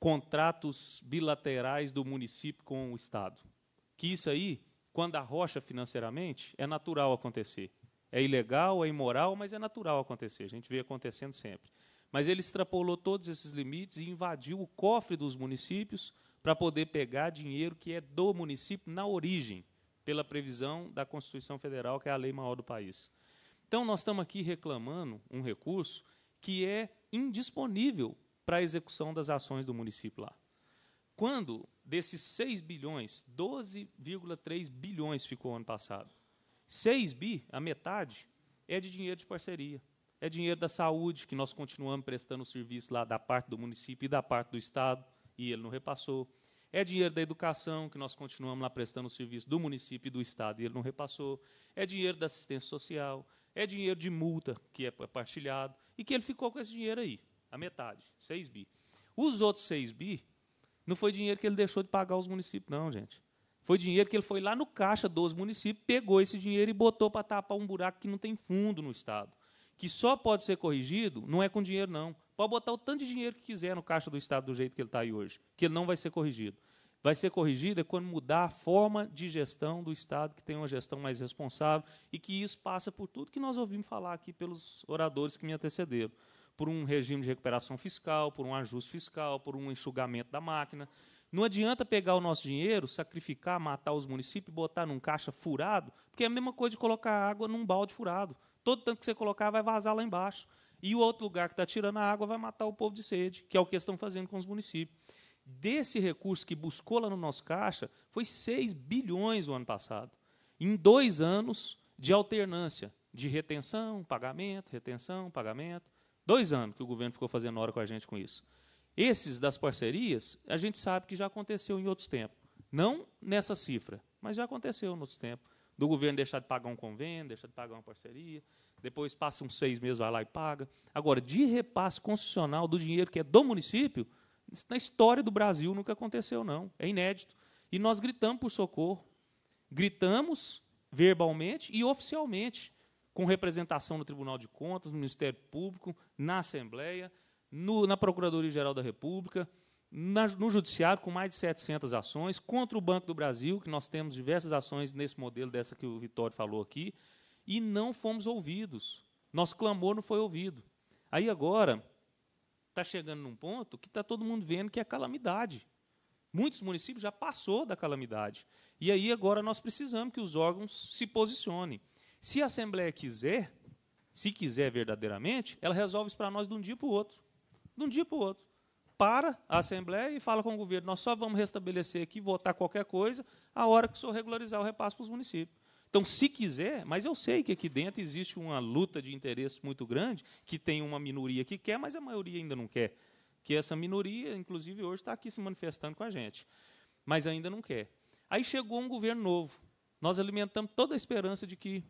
contratos bilaterais do município com o Estado. Que isso aí, quando arrocha financeiramente, é natural acontecer. É ilegal, é imoral, mas é natural acontecer. A gente vê acontecendo sempre. Mas ele extrapolou todos esses limites e invadiu o cofre dos municípios para poder pegar dinheiro que é do município na origem, pela previsão da Constituição Federal, que é a lei maior do país. Então, nós estamos aqui reclamando um recurso que é indisponível para a execução das ações do município lá. Quando, desses seis bilhões, doze vírgula três bilhões ficou ano passado. seis bi, a metade, é de dinheiro de parceria. É dinheiro da saúde, que nós continuamos prestando serviço lá da parte do município e da parte do Estado, e ele não repassou. É dinheiro da educação, que nós continuamos lá prestando o serviço do município e do Estado, e ele não repassou. É dinheiro da assistência social, é dinheiro de multa, que é partilhado, e que ele ficou com esse dinheiro aí, a metade, seis bi. Os outros seis bi não foi dinheiro que ele deixou de pagar aos municípios, não, gente. Foi dinheiro que ele foi lá no caixa dos municípios, pegou esse dinheiro e botou para tapar um buraco que não tem fundo no Estado, que só pode ser corrigido, não é com dinheiro, não. Pode botar o tanto de dinheiro que quiser no caixa do Estado do jeito que ele está aí hoje, que ele não vai ser corrigido. Vai ser corrigido é quando mudar a forma de gestão do Estado, que tem uma gestão mais responsável, e que isso passa por tudo que nós ouvimos falar aqui pelos oradores que me antecederam. por um regime de recuperação fiscal, por um ajuste fiscal, por um enxugamento da máquina. Não adianta pegar o nosso dinheiro, sacrificar, matar os municípios, botar num caixa furado, porque é a mesma coisa de colocar água num balde furado. Todo tanto que você colocar vai vazar lá embaixo. E o outro lugar que está tirando a água vai matar o povo de sede, que é o que estão fazendo com os municípios. Desse recurso que buscou lá no nosso caixa, foi seis bilhões no ano passado, em dois anos de alternância, de retenção, pagamento, retenção, pagamento. Dois anos que o governo ficou fazendo hora com a gente com isso. Esses das parcerias, a gente sabe que já aconteceu em outros tempos. Não nessa cifra, mas já aconteceu em outros tempos. Do governo deixar de pagar um convênio, deixar de pagar uma parceria, depois passa uns seis meses, vai lá e paga. Agora, de repasse constitucional do dinheiro que é do município, isso na história do Brasil nunca aconteceu, não. É inédito. E nós gritamos por socorro. Gritamos verbalmente e oficialmente, com representação no Tribunal de Contas, no Ministério Público, na Assembleia, no, na Procuradoria-Geral da República, na, no Judiciário, com mais de setecentas ações, contra o Banco do Brasil, que nós temos diversas ações nesse modelo, dessa que o Vitório falou aqui, e não fomos ouvidos. Nosso clamor não foi ouvido. Aí agora está chegando num ponto que está todo mundo vendo que é calamidade. Muitos municípios já passou da calamidade. E aí agora nós precisamos que os órgãos se posicionem. Se a Assembleia quiser, se quiser verdadeiramente, ela resolve isso para nós de um dia para o outro. De um dia para o outro. Para a Assembleia e fala com o governo, nós só vamos restabelecer aqui, votar qualquer coisa, a hora que o senhor regularizar o repasse para os municípios. Então, se quiser, mas eu sei que aqui dentro existe uma luta de interesses muito grande, que tem uma minoria que quer, mas a maioria ainda não quer. Que essa minoria, inclusive, hoje está aqui se manifestando com a gente. Mas ainda não quer. Aí chegou um governo novo. Nós alimentamos toda a esperança de que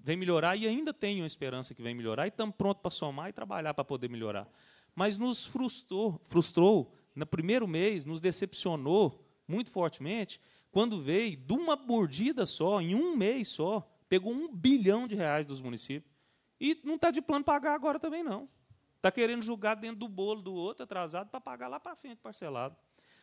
vem melhorar, e ainda tenho uma esperança que vem melhorar, e estamos prontos para somar e trabalhar para poder melhorar. Mas nos frustrou, frustrou, no primeiro mês, nos decepcionou muito fortemente, quando veio, de uma mordida só, em um mês só, pegou um bilhão de reais dos municípios, e não está de plano pagar agora também, não. Está querendo julgar dentro do bolo do outro, atrasado, para pagar lá para frente, parcelado.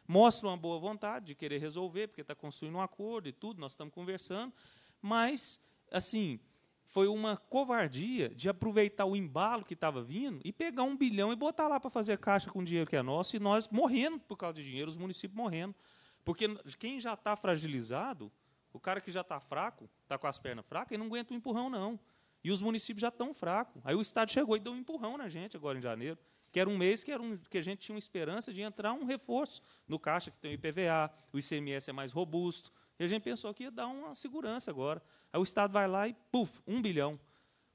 Mostra uma boa vontade de querer resolver, porque está construindo um acordo e tudo, nós estamos conversando, mas, assim, foi uma covardia de aproveitar o embalo que estava vindo e pegar um bilhão e botar lá para fazer caixa com o dinheiro que é nosso, e nós morrendo por causa de dinheiro, os municípios morrendo. Porque quem já está fragilizado, o cara que já está fraco, está com as pernas fracas, ele não aguenta o empurrão, não. E os municípios já estão fracos. Aí o Estado chegou e deu um empurrão na gente agora em janeiro, que era um mês que, era um, que a gente tinha uma esperança de entrar um reforço no caixa, que tem o I P V A, o I C M S é mais robusto, e a gente pensou que ia dar uma segurança agora. Aí o Estado vai lá e, puf, um bilhão.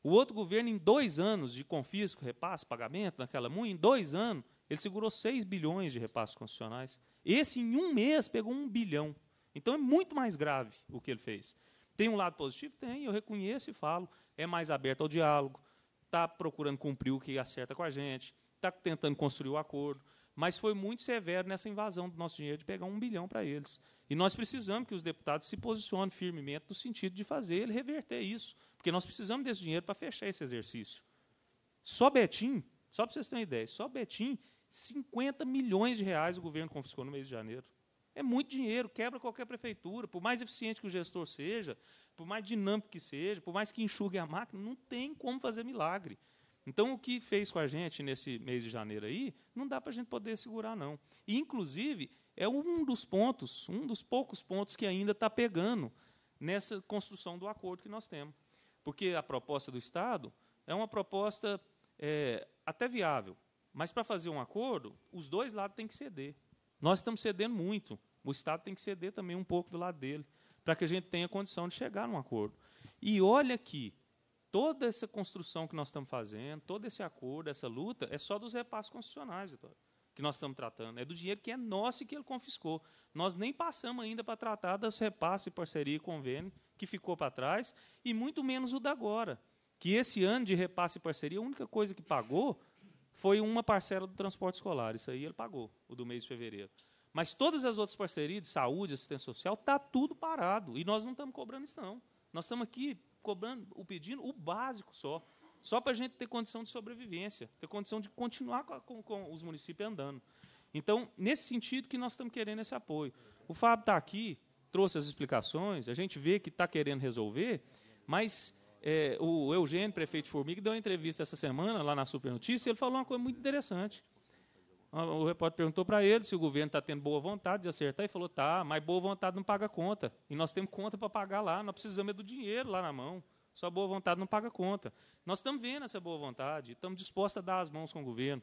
O outro governo, em dois anos de confisco, repasse, pagamento, naquela munha, em dois anos, ele segurou seis bilhões de repasses constitucionais. Esse, em um mês, pegou um bilhão. Então, é muito mais grave o que ele fez. Tem um lado positivo? Tem, eu reconheço e falo. É mais aberto ao diálogo, está procurando cumprir o que acerta com a gente, está tentando construir o acordo, mas foi muito severo nessa invasão do nosso dinheiro de pegar um bilhão para eles. E nós precisamos que os deputados se posicionem firmemente no sentido de fazer ele reverter isso, porque nós precisamos desse dinheiro para fechar esse exercício. Só Betim, só para vocês terem ideia, só Betim, cinquenta milhões de reais o governo confiscou no mês de janeiro. É muito dinheiro, quebra qualquer prefeitura, por mais eficiente que o gestor seja, por mais dinâmico que seja, por mais que enxugue a máquina, não tem como fazer milagre. Então, o que fez com a gente nesse mês de janeiro aí, não dá para a gente poder segurar, não. E, inclusive, é um dos pontos, um dos poucos pontos que ainda está pegando nessa construção do acordo que nós temos. Porque a proposta do Estado é uma proposta é, até viável, mas, para fazer um acordo, os dois lados têm que ceder. Nós estamos cedendo muito. O Estado tem que ceder também um pouco do lado dele, para que a gente tenha condição de chegar num acordo. E olha que toda essa construção que nós estamos fazendo, todo esse acordo, essa luta, é só dos repasses constitucionais, Vitória, que nós estamos tratando. É do dinheiro que é nosso e que ele confiscou. Nós nem passamos ainda para tratar das repasses, parceria e convênio, que ficou para trás, e muito menos o da agora, que esse ano de repasse e parceria, a única coisa que pagou foi uma parcela do transporte escolar. Isso aí ele pagou, o do mês de fevereiro. Mas todas as outras parcerias de saúde, assistência social, está tudo parado. E nós não estamos cobrando isso, não. Nós estamos aqui cobrando, pedindo o básico só. Só para a gente ter condição de sobrevivência, ter condição de continuar com, a, com, com os municípios andando. Então, nesse sentido que nós estamos querendo esse apoio. O Fábio está aqui, trouxe as explicações, a gente vê que está querendo resolver, mas É, o Eugênio, prefeito de Formiga, deu uma entrevista essa semana lá na Super Notícia, e ele falou uma coisa muito interessante. O repórter perguntou para ele se o governo está tendo boa vontade de acertar, e falou, tá, mas boa vontade não paga conta, e nós temos conta para pagar lá, nós precisamos é do dinheiro lá na mão, só boa vontade não paga conta. Nós estamos vendo essa boa vontade, estamos dispostos a dar as mãos com o governo,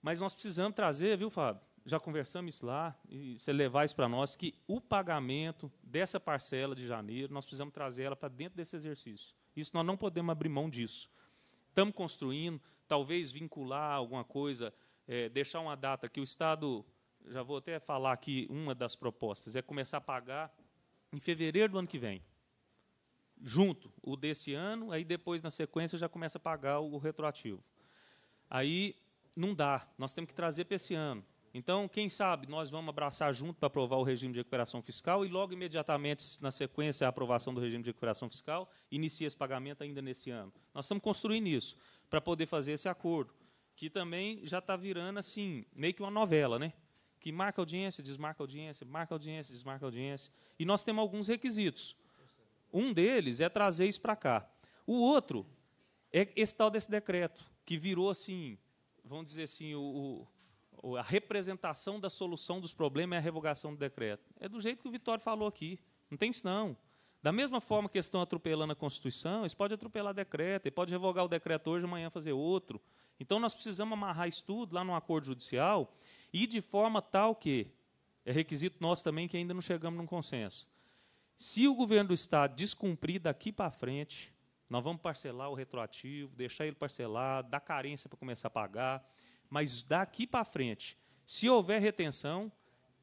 mas nós precisamos trazer, viu, Fábio, já conversamos isso lá, e você levar isso para nós, que o pagamento dessa parcela de janeiro, nós precisamos trazer ela para dentro desse exercício. Isso nós não podemos abrir mão disso. Estamos construindo, talvez vincular alguma coisa, é, deixar uma data que o Estado, já vou até falar aqui uma das propostas, é começar a pagar em fevereiro do ano que vem, junto o desse ano, aí depois, na sequência, já começa a pagar o retroativo. Aí não dá, nós temos que trazer para esse ano. Então, quem sabe, nós vamos abraçar junto para aprovar o regime de recuperação fiscal e logo imediatamente, na sequência, a aprovação do regime de recuperação fiscal, inicia esse pagamento ainda nesse ano. Nós estamos construindo isso para poder fazer esse acordo, que também já está virando assim, meio que uma novela, né? Que marca audiência, desmarca audiência, marca audiência, desmarca audiência. E nós temos alguns requisitos. Um deles é trazer isso para cá. O outro é esse tal desse decreto, que virou assim, vamos dizer assim, o... o a representação da solução dos problemas é a revogação do decreto. É do jeito que o Vitório falou aqui. Não tem isso, não. Da mesma forma que eles estão atropelando a Constituição, eles podem atropelar o decreto, eles podem revogar o decreto hoje, amanhã fazer outro. Então, nós precisamos amarrar isso tudo lá num acordo judicial e de forma tal que, é requisito nosso também que ainda não chegamos num consenso, se o governo do Estado descumprir daqui para frente, nós vamos parcelar o retroativo, deixar ele parcelado, dar carência para começar a pagar. Mas daqui para frente, se houver retenção,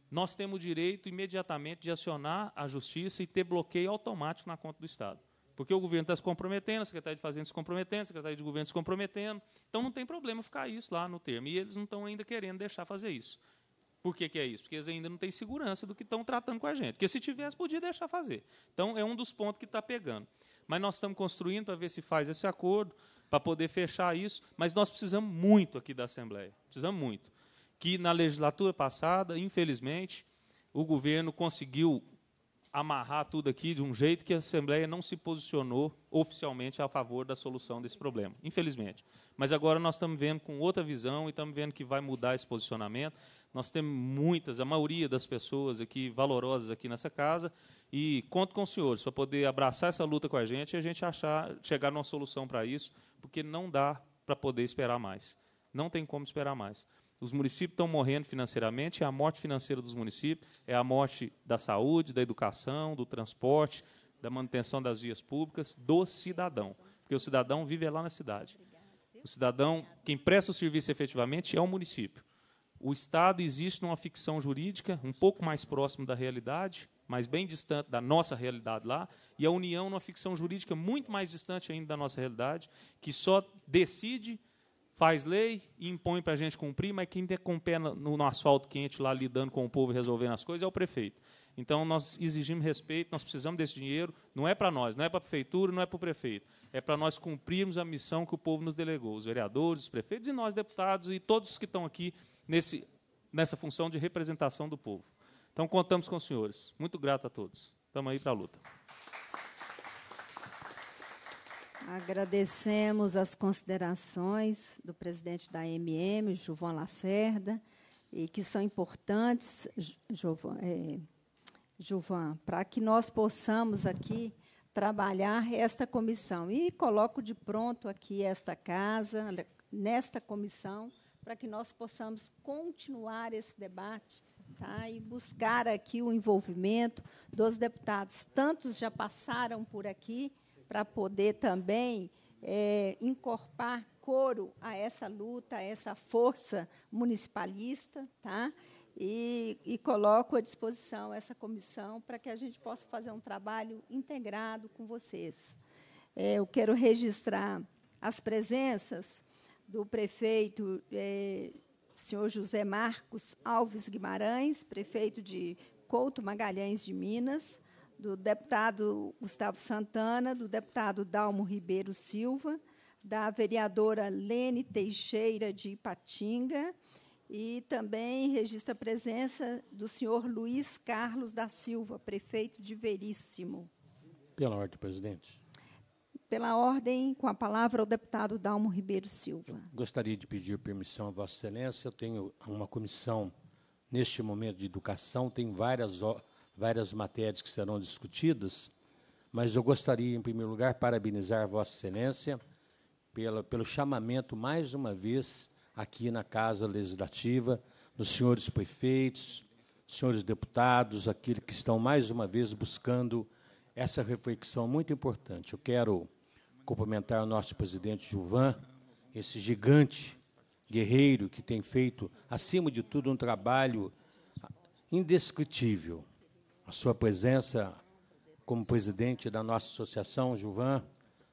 nós temos o direito imediatamente de acionar a Justiça e ter bloqueio automático na conta do Estado. Porque o governo está se comprometendo, a Secretaria de Fazenda se comprometendo, a Secretaria de Governo se comprometendo. Então, não tem problema ficar isso lá no termo. E eles não estão ainda querendo deixar fazer isso. Por que que é isso? Porque eles ainda não têm segurança do que estão tratando com a gente. Porque se tivesse, podia deixar fazer. Então, é um dos pontos que está pegando. Mas nós estamos construindo para ver se faz esse acordo, para poder fechar isso, mas nós precisamos muito aqui da Assembleia, precisamos muito. Que na legislatura passada, infelizmente, o governo conseguiu amarrar tudo aqui de um jeito que a Assembleia não se posicionou oficialmente a favor da solução desse problema, infelizmente. Mas agora nós estamos vendo com outra visão e estamos vendo que vai mudar esse posicionamento. Nós temos muitas, a maioria das pessoas aqui, valorosas aqui nessa casa, e conto com os senhores para poder abraçar essa luta com a gente e a gente achar, chegar numa solução para isso, porque não dá para poder esperar mais. Não tem como esperar mais. Os municípios estão morrendo financeiramente, e a morte financeira dos municípios é a morte da saúde, da educação, do transporte, da manutenção das vias públicas, do cidadão, porque o cidadão vive lá na cidade. O cidadão, quem presta o serviço efetivamente, é o município. O Estado existe numa ficção jurídica, um pouco mais próximo da realidade, mas bem distante da nossa realidade lá, e a União numa ficção jurídica muito mais distante ainda da nossa realidade, que só decide, faz lei e impõe para a gente cumprir, mas quem tem com o pé no, no asfalto quente lá, lidando com o povo e resolvendo as coisas, é o prefeito. Então, nós exigimos respeito, nós precisamos desse dinheiro, não é para nós, não é para a prefeitura, não é para o prefeito, é para nós cumprirmos a missão que o povo nos delegou, os vereadores, os prefeitos e nós, deputados, e todos que estão aqui nesse, nessa função de representação do povo. Então, contamos com os senhores. Muito grato a todos. Estamos aí para a luta. Agradecemos as considerações do presidente da A M M, Gilvan Lacerda, e que são importantes, Gilvan, para que nós possamos aqui trabalhar esta comissão. E coloco de pronto aqui esta casa, nesta comissão, para que nós possamos continuar esse debate, tá? E buscar aqui o envolvimento dos deputados. Tantos já passaram por aqui para poder também é, incorporar coro a essa luta, a essa força municipalista, tá? E, e coloco à disposição essa comissão para que a gente possa fazer um trabalho integrado com vocês. É, eu quero registrar as presenças do prefeito é, senhor José Marcos Alves Guimarães, prefeito de Couto Magalhães de Minas, do deputado Gustavo Santana, do deputado Dalmo Ribeiro Silva, da vereadora Lene Teixeira de Ipatinga, e também registra a presença do senhor Luiz Carlos da Silva, prefeito de Veríssimo. Pela ordem, presidente. Pela ordem, com a palavra, o deputado Dalmo Ribeiro Silva. Eu gostaria de pedir permissão a Vossa Excelência. Eu tenho uma comissão, neste momento, de educação, tem várias, várias matérias que serão discutidas, mas eu gostaria, em primeiro lugar, parabenizar a Vossa Excelência pela, pelo chamamento, mais uma vez, aqui na Casa Legislativa, dos senhores prefeitos, senhores deputados, aqueles que estão, mais uma vez, buscando essa reflexão muito importante. Eu quero cumprimentar o nosso presidente Gilvan, esse gigante guerreiro que tem feito, acima de tudo, um trabalho indescritível. A sua presença como presidente da nossa associação, Gilvan,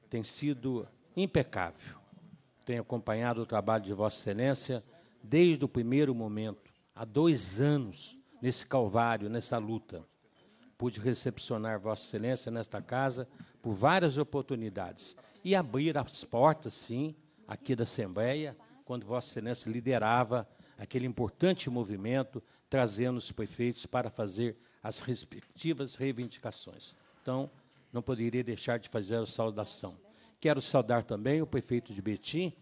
tem sido impecável. Tenho acompanhado o trabalho de Vossa Excelência desde o primeiro momento, há dois anos, nesse calvário, nessa luta. Pude recepcionar Vossa Excelência nesta casa por várias oportunidades e abrir as portas, sim, aqui da Assembleia, quando Vossa Excelência liderava aquele importante movimento, trazendo os prefeitos para fazer as respectivas reivindicações. Então, não poderia deixar de fazer a saudação. Quero saudar também o prefeito de Betim,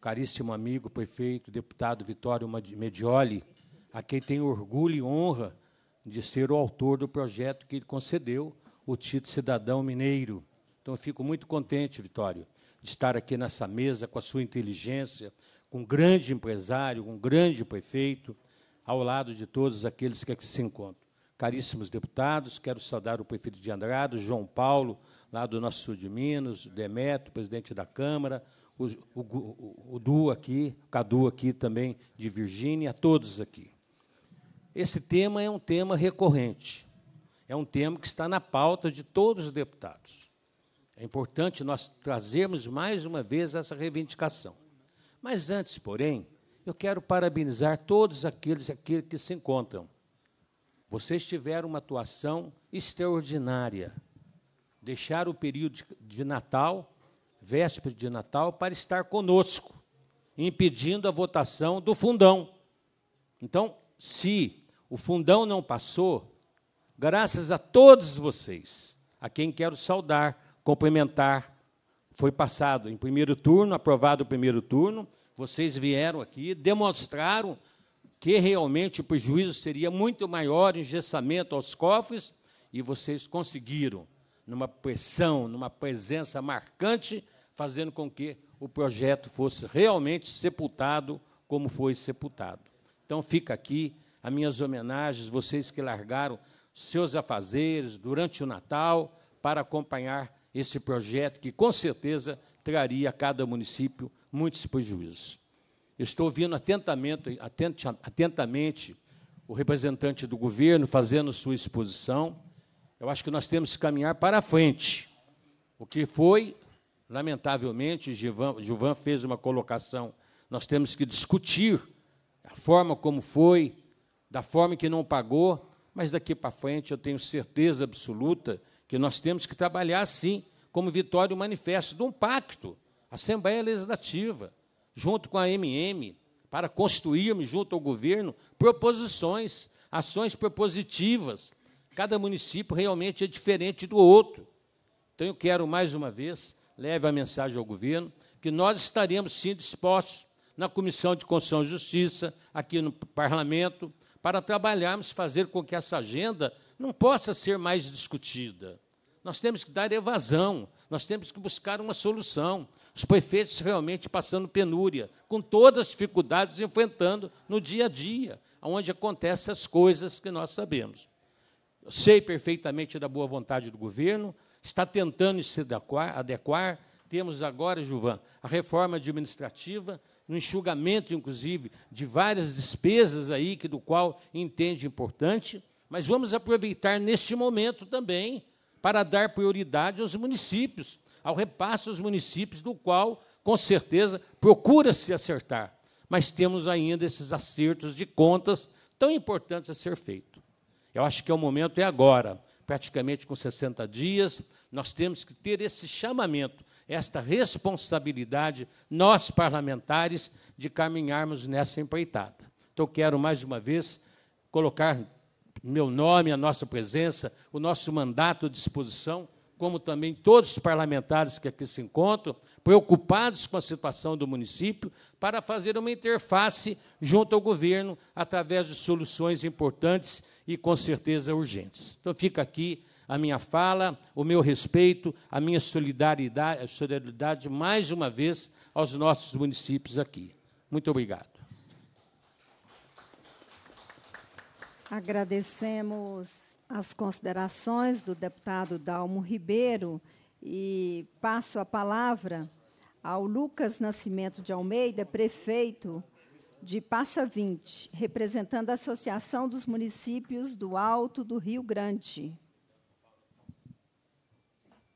caríssimo amigo, prefeito, deputado Vitório Medioli, a quem tenho orgulho e honra de ser o autor do projeto que ele concedeu, o título Cidadão Mineiro. Então, eu fico muito contente, Vitório, de estar aqui nessa mesa com a sua inteligência, com um grande empresário, com um grande prefeito, ao lado de todos aqueles que aqui se encontram. Caríssimos deputados, quero saudar o prefeito de Andradas, João Paulo, lá do nosso sul de Minas, o Demetrio, presidente da Câmara, o, o, o, o Du aqui, o Cadu aqui também, de Virgínia, a todos aqui. Esse tema é um tema recorrente, é um tema que está na pauta de todos os deputados. É importante nós trazermos mais uma vez essa reivindicação. Mas antes, porém, eu quero parabenizar todos aqueles, aqueles que se encontram. Vocês tiveram uma atuação extraordinária. Deixaram o período de Natal, véspera de Natal, para estar conosco, impedindo a votação do fundão. Então, se o fundão não passou, graças a todos vocês, a quem quero saudar, cumprimentar. Foi passado em primeiro turno, aprovado o primeiro turno, vocês vieram aqui, demonstraram que realmente o prejuízo seria muito maior, engessamento aos cofres, e vocês conseguiram, numa pressão, numa presença marcante, fazendo com que o projeto fosse realmente sepultado como foi sepultado. Então, fica aqui as minhas homenagens, vocês que largaram seus afazeres durante o Natal para acompanhar esse projeto que, com certeza, traria a cada município muitos prejuízos. Eu estou ouvindo atentamente, atentamente o representante do governo fazendo sua exposição. Eu acho que nós temos que caminhar para a frente. O que foi, lamentavelmente, Gilvan, Gilvan fez uma colocação, nós temos que discutir a forma como foi, da forma que não pagou, mas daqui para frente eu tenho certeza absoluta que nós temos que trabalhar, sim, como Vitório manifesta, de um pacto, Assembleia Legislativa, junto com a A M M, para construirmos, junto ao governo, proposições, ações propositivas. Cada município realmente é diferente do outro. Então, eu quero, mais uma vez, leve a mensagem ao governo, que nós estaremos, sim, dispostos, na Comissão de Constituição e Justiça, aqui no Parlamento, para trabalharmos, fazer com que essa agenda não possa ser mais discutida. Nós temos que dar evasão, nós temos que buscar uma solução. Os prefeitos realmente passando penúria, com todas as dificuldades enfrentando no dia a dia, onde acontecem as coisas que nós sabemos. Eu sei perfeitamente da boa vontade do governo, está tentando se adequar, adequar. Temos agora, Juvan, a reforma administrativa, no enxugamento, inclusive, de várias despesas aí, que do qual entende importante, mas vamos aproveitar neste momento também para dar prioridade aos municípios, ao repasse aos municípios, do qual, com certeza, procura-se acertar. Mas temos ainda esses acertos de contas tão importantes a ser feito. Eu acho que é o momento é agora, praticamente com sessenta dias, nós temos que ter esse chamamento, esta responsabilidade, nós parlamentares, de caminharmos nessa empreitada. Então, quero, mais uma vez, colocar meu nome, a nossa presença, o nosso mandato à disposição como também todos os parlamentares que aqui se encontram, preocupados com a situação do município, para fazer uma interface junto ao governo através de soluções importantes e, com certeza, urgentes. Então, fica aqui a minha fala, o meu respeito, a minha solidariedade, solidariedade mais uma vez, aos nossos municípios aqui. Muito obrigado. Agradecemos as considerações do deputado Dalmo Ribeiro e passo a palavra ao Lucas Nascimento de Almeida, prefeito de Passa Vinte, representando a Associação dos Municípios do Alto do Rio Grande.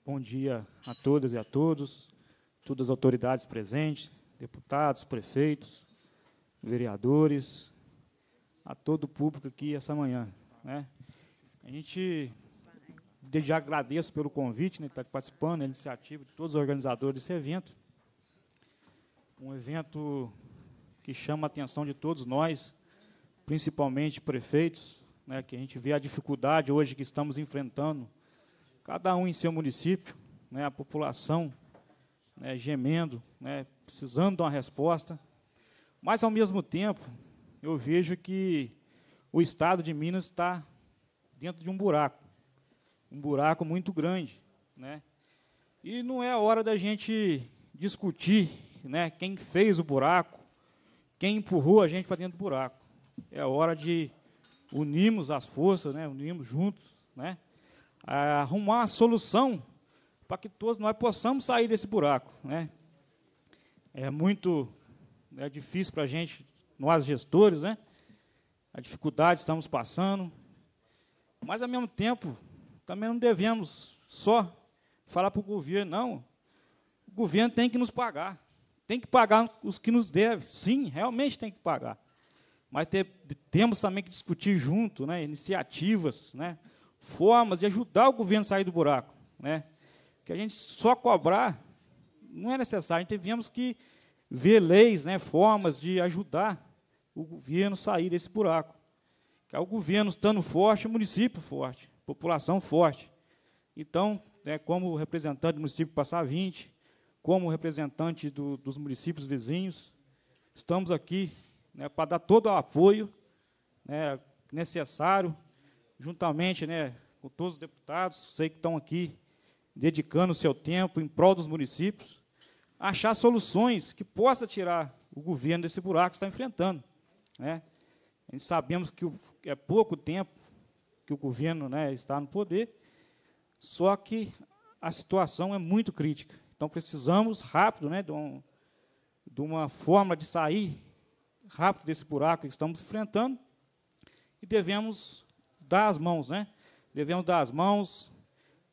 Bom dia a todas e a todos, todas as autoridades presentes, deputados, prefeitos, vereadores, a todo o público aqui essa manhã, né? A gente desde já agradeço pelo convite, né, de estar participando da iniciativa de todos os organizadores desse evento. Um evento que chama a atenção de todos nós, principalmente prefeitos, né, que a gente vê a dificuldade hoje que estamos enfrentando, cada um em seu município, né, a população, né, gemendo, né, precisando de uma resposta. Mas, ao mesmo tempo, eu vejo que o Estado de Minas está dentro de um buraco, um buraco muito grande, né? E não é a hora da gente discutir, né, quem fez o buraco, quem empurrou a gente para dentro do buraco. É a hora de unirmos as forças, né, unirmos juntos, né, a arrumar a solução para que todos nós possamos sair desse buraco, né? É muito é difícil para a gente, nós gestores, né? A dificuldade estamos passando, mas, ao mesmo tempo, também não devemos só falar para o governo, não. O governo tem que nos pagar, tem que pagar os que nos devem, sim, realmente tem que pagar. Mas te, temos também que discutir junto, né, iniciativas, né, formas de ajudar o governo a sair do buraco, né? Que a gente só cobrar não é necessário, a gente tivemos que ver leis, né, formas de ajudar o governo a sair desse buraco. Que é o governo estando forte, o município forte, população forte. Então, né, como representante do município Passa Vinte, como representante do, dos municípios vizinhos, estamos aqui, né, para dar todo o apoio, né, necessário, juntamente, né, com todos os deputados, sei que estão aqui dedicando o seu tempo em prol dos municípios, achar soluções que possa tirar o governo desse buraco que está enfrentando, né? A gente sabemos que é pouco tempo que o governo, né, está no poder, só que a situação é muito crítica. Então, precisamos rápido, né, de, um, de uma forma de sair rápido desse buraco que estamos enfrentando e devemos dar as mãos, né? Devemos dar as mãos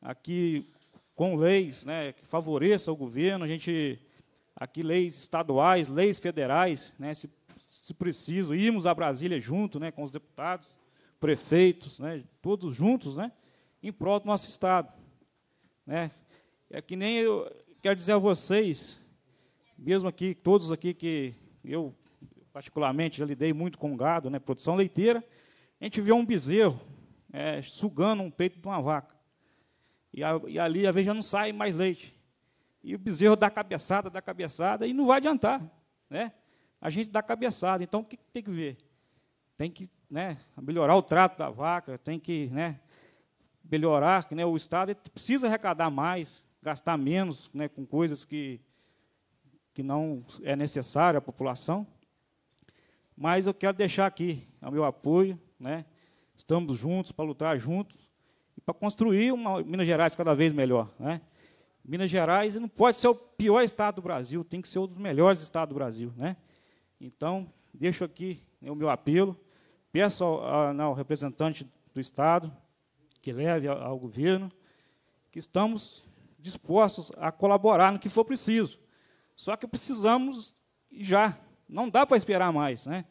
aqui com leis, né, que favoreçam o governo. A gente, aqui, leis estaduais, leis federais, né, se se preciso, irmos a Brasília junto, né, com os deputados, prefeitos, né, todos juntos, né, em prol do nosso Estado, né. É que nem eu quero dizer a vocês, mesmo aqui, todos aqui que eu, particularmente, já lidei muito com gado, né, produção leiteira, a gente vê um bezerro é, sugando um peito de uma vaca. E, a, e ali, às vezes, já não sai mais leite. E o bezerro dá cabeçada, dá cabeçada, e não vai adiantar, né. A gente dá cabeçada. Então, o que tem que ver? Tem que, né, melhorar o trato da vaca, tem que, né, melhorar, né, o Estado precisa arrecadar mais, gastar menos, né, com coisas que, que não é necessário à população. Mas eu quero deixar aqui o meu apoio, né, estamos juntos para lutar juntos e para construir uma Minas Gerais cada vez melhor, né. Minas Gerais não pode ser o pior Estado do Brasil, tem que ser um dos melhores Estados do Brasil, né. Então, deixo aqui o meu apelo, peço ao, ao representante do Estado que leve ao governo que estamos dispostos a colaborar no que for preciso. Só que precisamos já, não dá para esperar mais, né?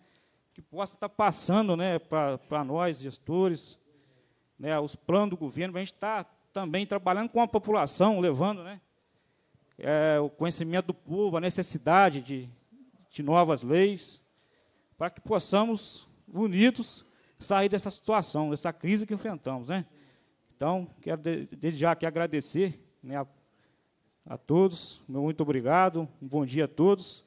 Que possa estar passando, né, para nós, gestores, né, os planos do governo, a gente está também trabalhando com a população, levando, né, é, o conhecimento do povo, a necessidade de de novas leis, para que possamos, unidos, sair dessa situação, dessa crise que enfrentamos, né? Então, quero desde já aqui agradecer, né, a, a todos, muito obrigado, um bom dia a todos.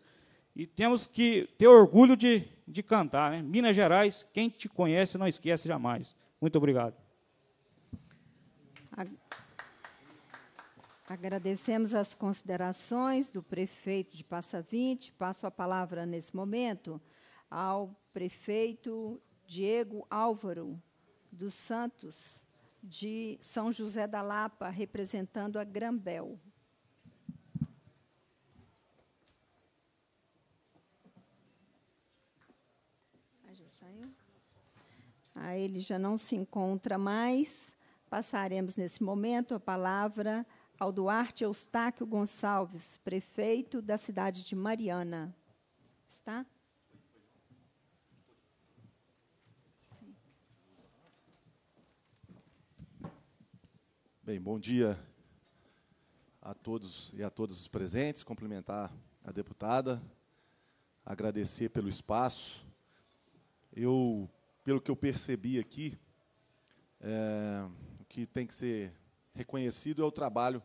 E temos que ter orgulho de, de cantar, né? Minas Gerais, quem te conhece não esquece jamais. Muito obrigado. Agradecemos as considerações do prefeito de Passa Vinte. Passo a palavra, nesse momento, ao prefeito Diego Álvaro dos Santos, de São José da Lapa, representando a Granbel. Ah, ele já não se encontra mais. Passaremos, nesse momento, a palavra ao Duarte Eustáquio Gonçalves, prefeito da cidade de Mariana. Está? Sim. Bem, bom dia a todos e a todas os presentes. Cumprimentar a deputada, agradecer pelo espaço. Eu, pelo que eu percebi aqui, é, o que tem que ser reconhecido é o trabalho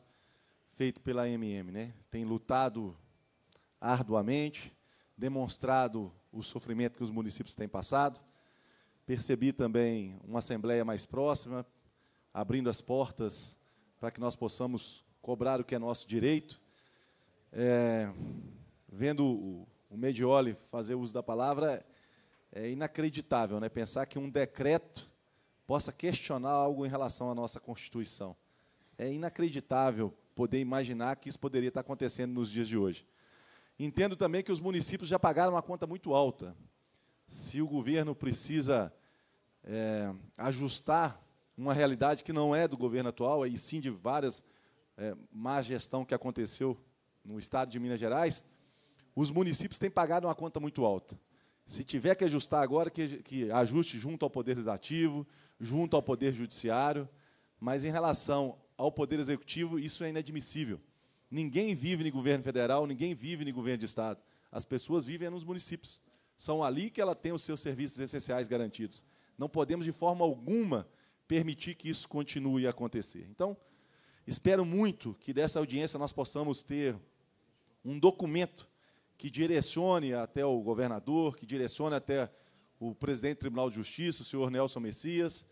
feito pela A M M, né? Tem lutado arduamente, demonstrado o sofrimento que os municípios têm passado. Percebi também uma assembleia mais próxima, abrindo as portas para que nós possamos cobrar o que é nosso direito. É, vendo o, o Medioli fazer uso da palavra, é inacreditável, né? Pensar que um decreto possa questionar algo em relação à nossa Constituição. É inacreditável poder imaginar que isso poderia estar acontecendo nos dias de hoje. Entendo também que os municípios já pagaram uma conta muito alta. Se o governo precisa é, ajustar uma realidade que não é do governo atual, e sim de várias é, má gestão que aconteceu no estado de Minas Gerais, os municípios têm pagado uma conta muito alta. Se tiver que ajustar agora, que, que ajuste junto ao Poder Legislativo, junto ao Poder Judiciário, mas em relação ao Poder Executivo, isso é inadmissível. Ninguém vive no governo federal, ninguém vive no governo de Estado. As pessoas vivem nos municípios. São ali que ela tem os seus serviços essenciais garantidos. Não podemos, de forma alguma, permitir que isso continue a acontecer. Então, espero muito que dessa audiência nós possamos ter um documento que direcione até o governador, que direcione até o presidente do Tribunal de Justiça, o senhor Nelson Messias,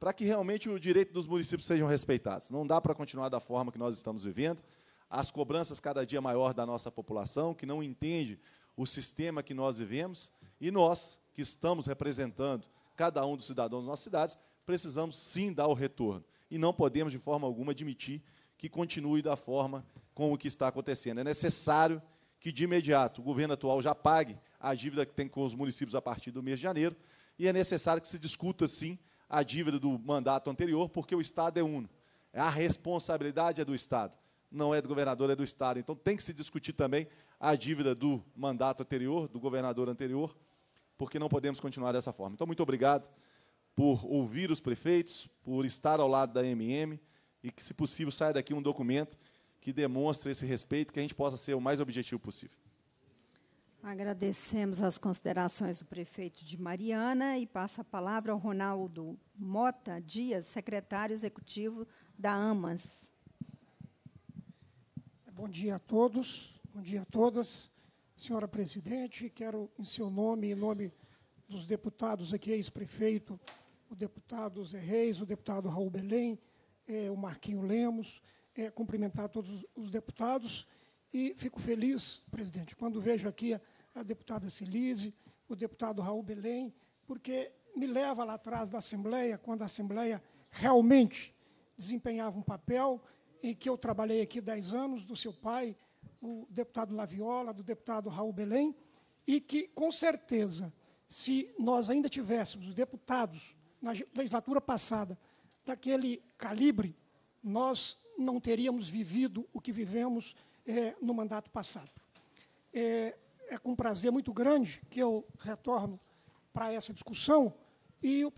para que realmente o direito dos municípios sejam respeitados. Não dá para continuar da forma que nós estamos vivendo. As cobranças cada dia maior da nossa população, que não entende o sistema que nós vivemos, e nós, que estamos representando cada um dos cidadãos das nossas cidades, precisamos, sim, dar o retorno. E não podemos, de forma alguma, admitir que continue da forma como o que está acontecendo. É necessário que, de imediato, o governo atual já pague a dívida que tem com os municípios a partir do mês de janeiro, e é necessário que se discuta, sim, a dívida do mandato anterior, porque o Estado é uno. A responsabilidade é do Estado, não é do governador, é do Estado. Então, tem que se discutir também a dívida do mandato anterior, do governador anterior, porque não podemos continuar dessa forma. Então, muito obrigado por ouvir os prefeitos, por estar ao lado da A M M, e que, se possível, saia daqui um documento que demonstre esse respeito, que a gente possa ser o mais objetivo possível. Agradecemos as considerações do prefeito de Mariana e passo a palavra ao Ronaldo Mota Dias, secretário executivo da AMAS. Bom dia a todos, bom dia a todas. Senhora presidente, quero, em seu nome, em nome dos deputados aqui, ex-prefeito, o deputado Zé Reis, o deputado Raul Belém, eh, o Marquinho Lemos, É, cumprimentar todos os deputados, e fico feliz, presidente, quando vejo aqui a, a deputada Celise, o deputado Raul Belém, porque me leva lá atrás da Assembleia, quando a Assembleia realmente desempenhava um papel em que eu trabalhei aqui dez anos, do seu pai, o deputado Laviola, do deputado Raul Belém, e que, com certeza, se nós ainda tivéssemos deputados na legislatura passada daquele calibre, nós não teríamos vivido o que vivemos eh, no mandato passado. É, é com prazer muito grande que eu retorno para essa discussão, e o,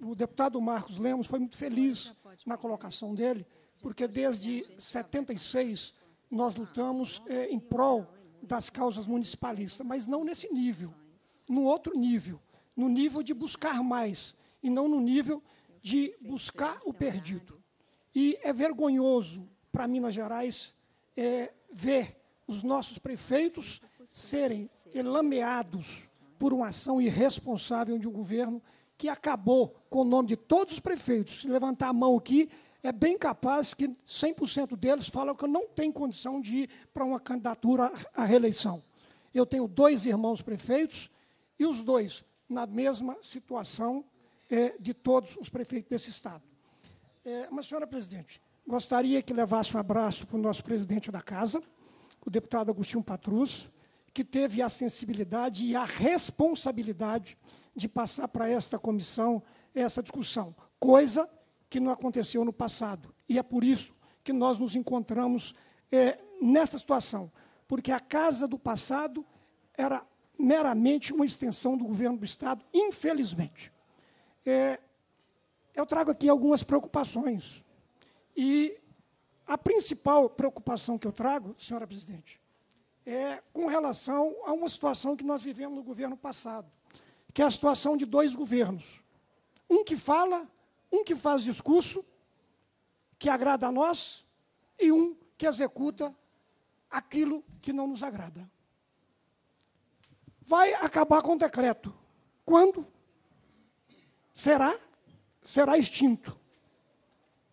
o, o deputado Marcos Lemos foi muito feliz na colocação dele, porque desde setenta e seis nós lutamos eh, em prol das causas municipalistas, mas não nesse nível, num outro nível, no nível de buscar mais, e não no nível de buscar o perdido. E é vergonhoso para Minas Gerais é, ver os nossos prefeitos serem lameados por uma ação irresponsável de um governo que acabou com o nome de todos os prefeitos. Se levantar a mão aqui, é bem capaz que cem por cento deles falam que não tem condição de ir para uma candidatura à reeleição. Eu tenho dois irmãos prefeitos e os dois na mesma situação é, de todos os prefeitos desse Estado. É, mas, senhora presidente, gostaria que levasse um abraço para o nosso presidente da Casa, o deputado Agostinho Patrus, que teve a sensibilidade e a responsabilidade de passar para esta comissão essa discussão, coisa que não aconteceu no passado. E é por isso que nós nos encontramos é, nessa situação, porque a Casa do passado era meramente uma extensão do governo do Estado, infelizmente. É, eu trago aqui algumas preocupações. E a principal preocupação que eu trago, senhora presidente, é com relação a uma situação que nós vivemos no governo passado, que é a situação de dois governos. Um que fala, um que faz discurso, que agrada a nós, e um que executa aquilo que não nos agrada. Vai acabar com o decreto. Quando? Será? Será extinto.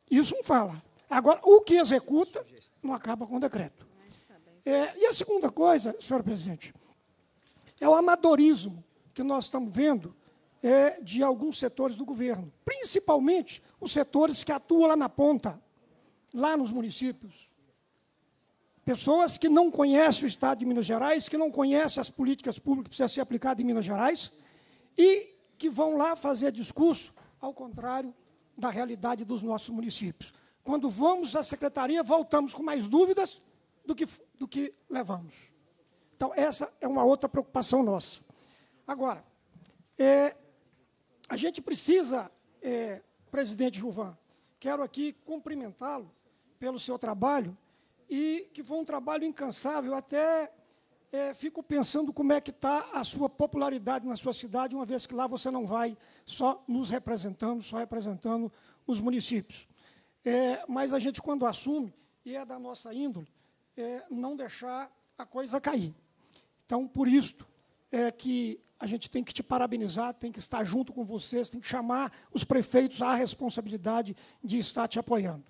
Isso não fala. Agora, o que executa não acaba com o decreto. É, e a segunda coisa, senhora presidente, é o amadorismo que nós estamos vendo é, de alguns setores do governo, principalmente os setores que atuam lá na ponta, lá nos municípios. Pessoas que não conhecem o Estado de Minas Gerais, que não conhecem as políticas públicas que precisam ser aplicadas em Minas Gerais e que vão lá fazer discurso ao contrário da realidade dos nossos municípios. Quando vamos à secretaria, voltamos com mais dúvidas do que, do que levamos. Então, essa é uma outra preocupação nossa. Agora, é, a gente precisa, é, presidente Juvan, quero aqui cumprimentá-lo pelo seu trabalho, e que foi um trabalho incansável, até é, fico pensando como é que está a sua popularidade na sua cidade, uma vez que lá você não vai só nos representando, só representando os municípios. É, mas a gente, quando assume, e é da nossa índole, é, não deixar a coisa cair. Então, por isso é que a gente tem que te parabenizar, tem que estar junto com vocês, tem que chamar os prefeitos à responsabilidade de estar te apoiando.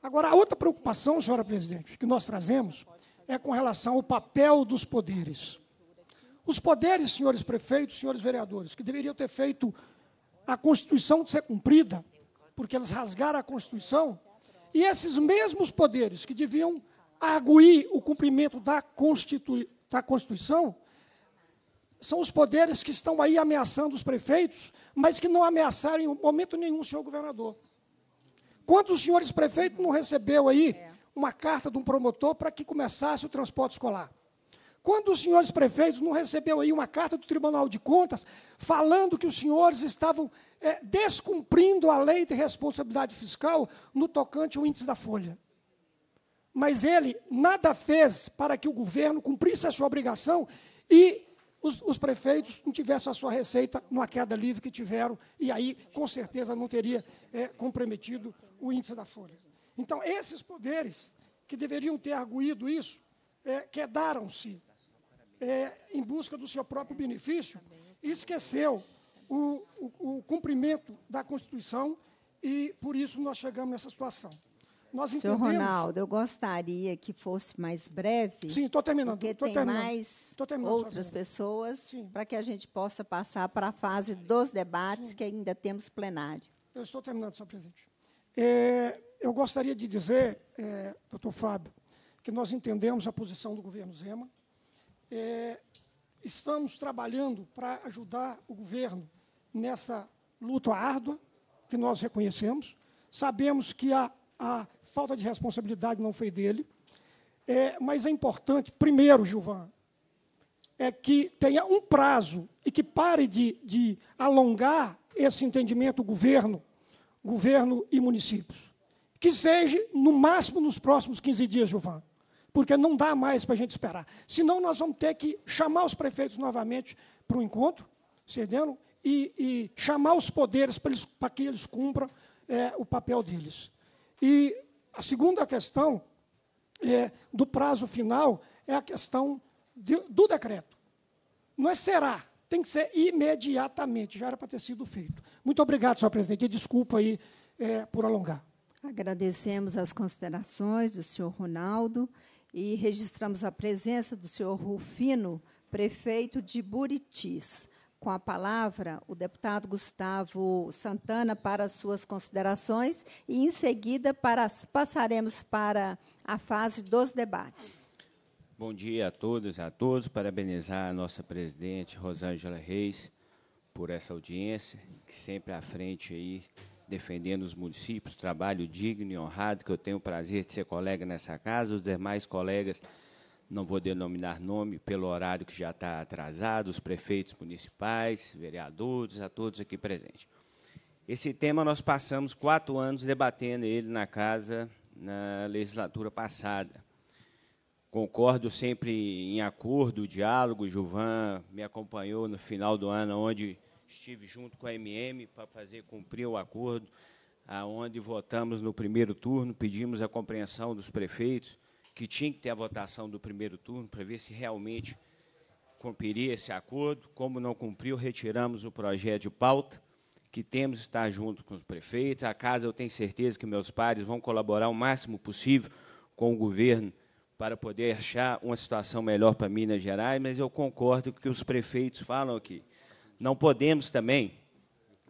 Agora, a outra preocupação, senhora presidente, que nós trazemos é com relação ao papel dos poderes. Os poderes, senhores prefeitos, senhores vereadores, que deveriam ter feito a Constituição de ser cumprida, porque eles rasgaram a Constituição, e esses mesmos poderes que deviam arguir o cumprimento da, Constitui da Constituição são os poderes que estão aí ameaçando os prefeitos, mas que não ameaçaram em momento nenhum o senhor governador. Quantos senhores prefeitos não recebeu aí uma carta de um promotor para que começasse o transporte escolar? Quantos senhores prefeitos não recebeu aí uma carta do Tribunal de Contas falando que os senhores estavam é, descumprindo a lei de responsabilidade fiscal no tocante ao índice da Folha? Mas ele nada fez para que o governo cumprisse a sua obrigação e os, os prefeitos não tivessem a sua receita numa queda livre que tiveram, e aí, com certeza, não teria é, comprometido o índice da Folha. Então, esses poderes que deveriam ter arguído isso, é, quedaram-se é, em busca do seu próprio benefício e esqueceu o, o, o cumprimento da Constituição, e, por isso, nós chegamos nessa situação. Nós entendemos... Senhor Ronaldo, eu gostaria que fosse mais breve. Sim, estou terminando. Porque tô tem terminando, mais terminando, outras pessoas, para que a gente possa passar para a fase dos debates, sim, que ainda temos plenário. Eu estou terminando, senhor presidente. É, eu gostaria de dizer, é, doutor Fábio, que nós entendemos a posição do governo Zema. É, estamos trabalhando para ajudar o governo nessa luta árdua que nós reconhecemos. Sabemos que a, a falta de responsabilidade não foi dele, é, mas é importante, primeiro, Gilvan, é que tenha um prazo e que pare de, de alongar esse entendimento do governo, governo e municípios. Que seja, no máximo, nos próximos quinze dias, Gilvan, porque não dá mais para a gente esperar. Senão, nós vamos ter que chamar os prefeitos novamente para um encontro, entendeu? e, e chamar os poderes para, eles, para que eles cumpram é, o papel deles. E a segunda questão é, do prazo final é a questão de, do decreto. Não é será, tem que ser imediatamente, já era para ter sido feito. Muito obrigado, senhor presidente, e desculpa aí é, por alongar. Agradecemos as considerações do senhor Ronaldo e registramos a presença do senhor Rufino, prefeito de Buritis. Com a palavra, o deputado Gustavo Santana para as suas considerações e, em seguida, para, passaremos para a fase dos debates. Bom dia a todas e a todos. Parabenizar a nossa presidente, Rosângela Reis, por essa audiência, que sempre à frente aí, defendendo os municípios, trabalho digno e honrado, que eu tenho o prazer de ser colega nessa casa. Os demais colegas, não vou denominar nome, pelo horário que já está atrasado, os prefeitos municipais, vereadores, a todos aqui presentes. Esse tema nós passamos quatro anos debatendo ele na casa, na legislatura passada. Concordo sempre em acordo, diálogo. Gilvan me acompanhou no final do ano, onde estive junto com a M M para fazer cumprir o acordo, onde votamos no primeiro turno, pedimos a compreensão dos prefeitos, que tinha que ter a votação do primeiro turno para ver se realmente cumpriria esse acordo. Como não cumpriu, retiramos o projeto de pauta, que temos que estar junto com os prefeitos. A casa, eu tenho certeza que meus pares vão colaborar o máximo possível com o governo para poder achar uma situação melhor para Minas Gerais, mas eu concordo com o que os prefeitos falam aqui. Não podemos também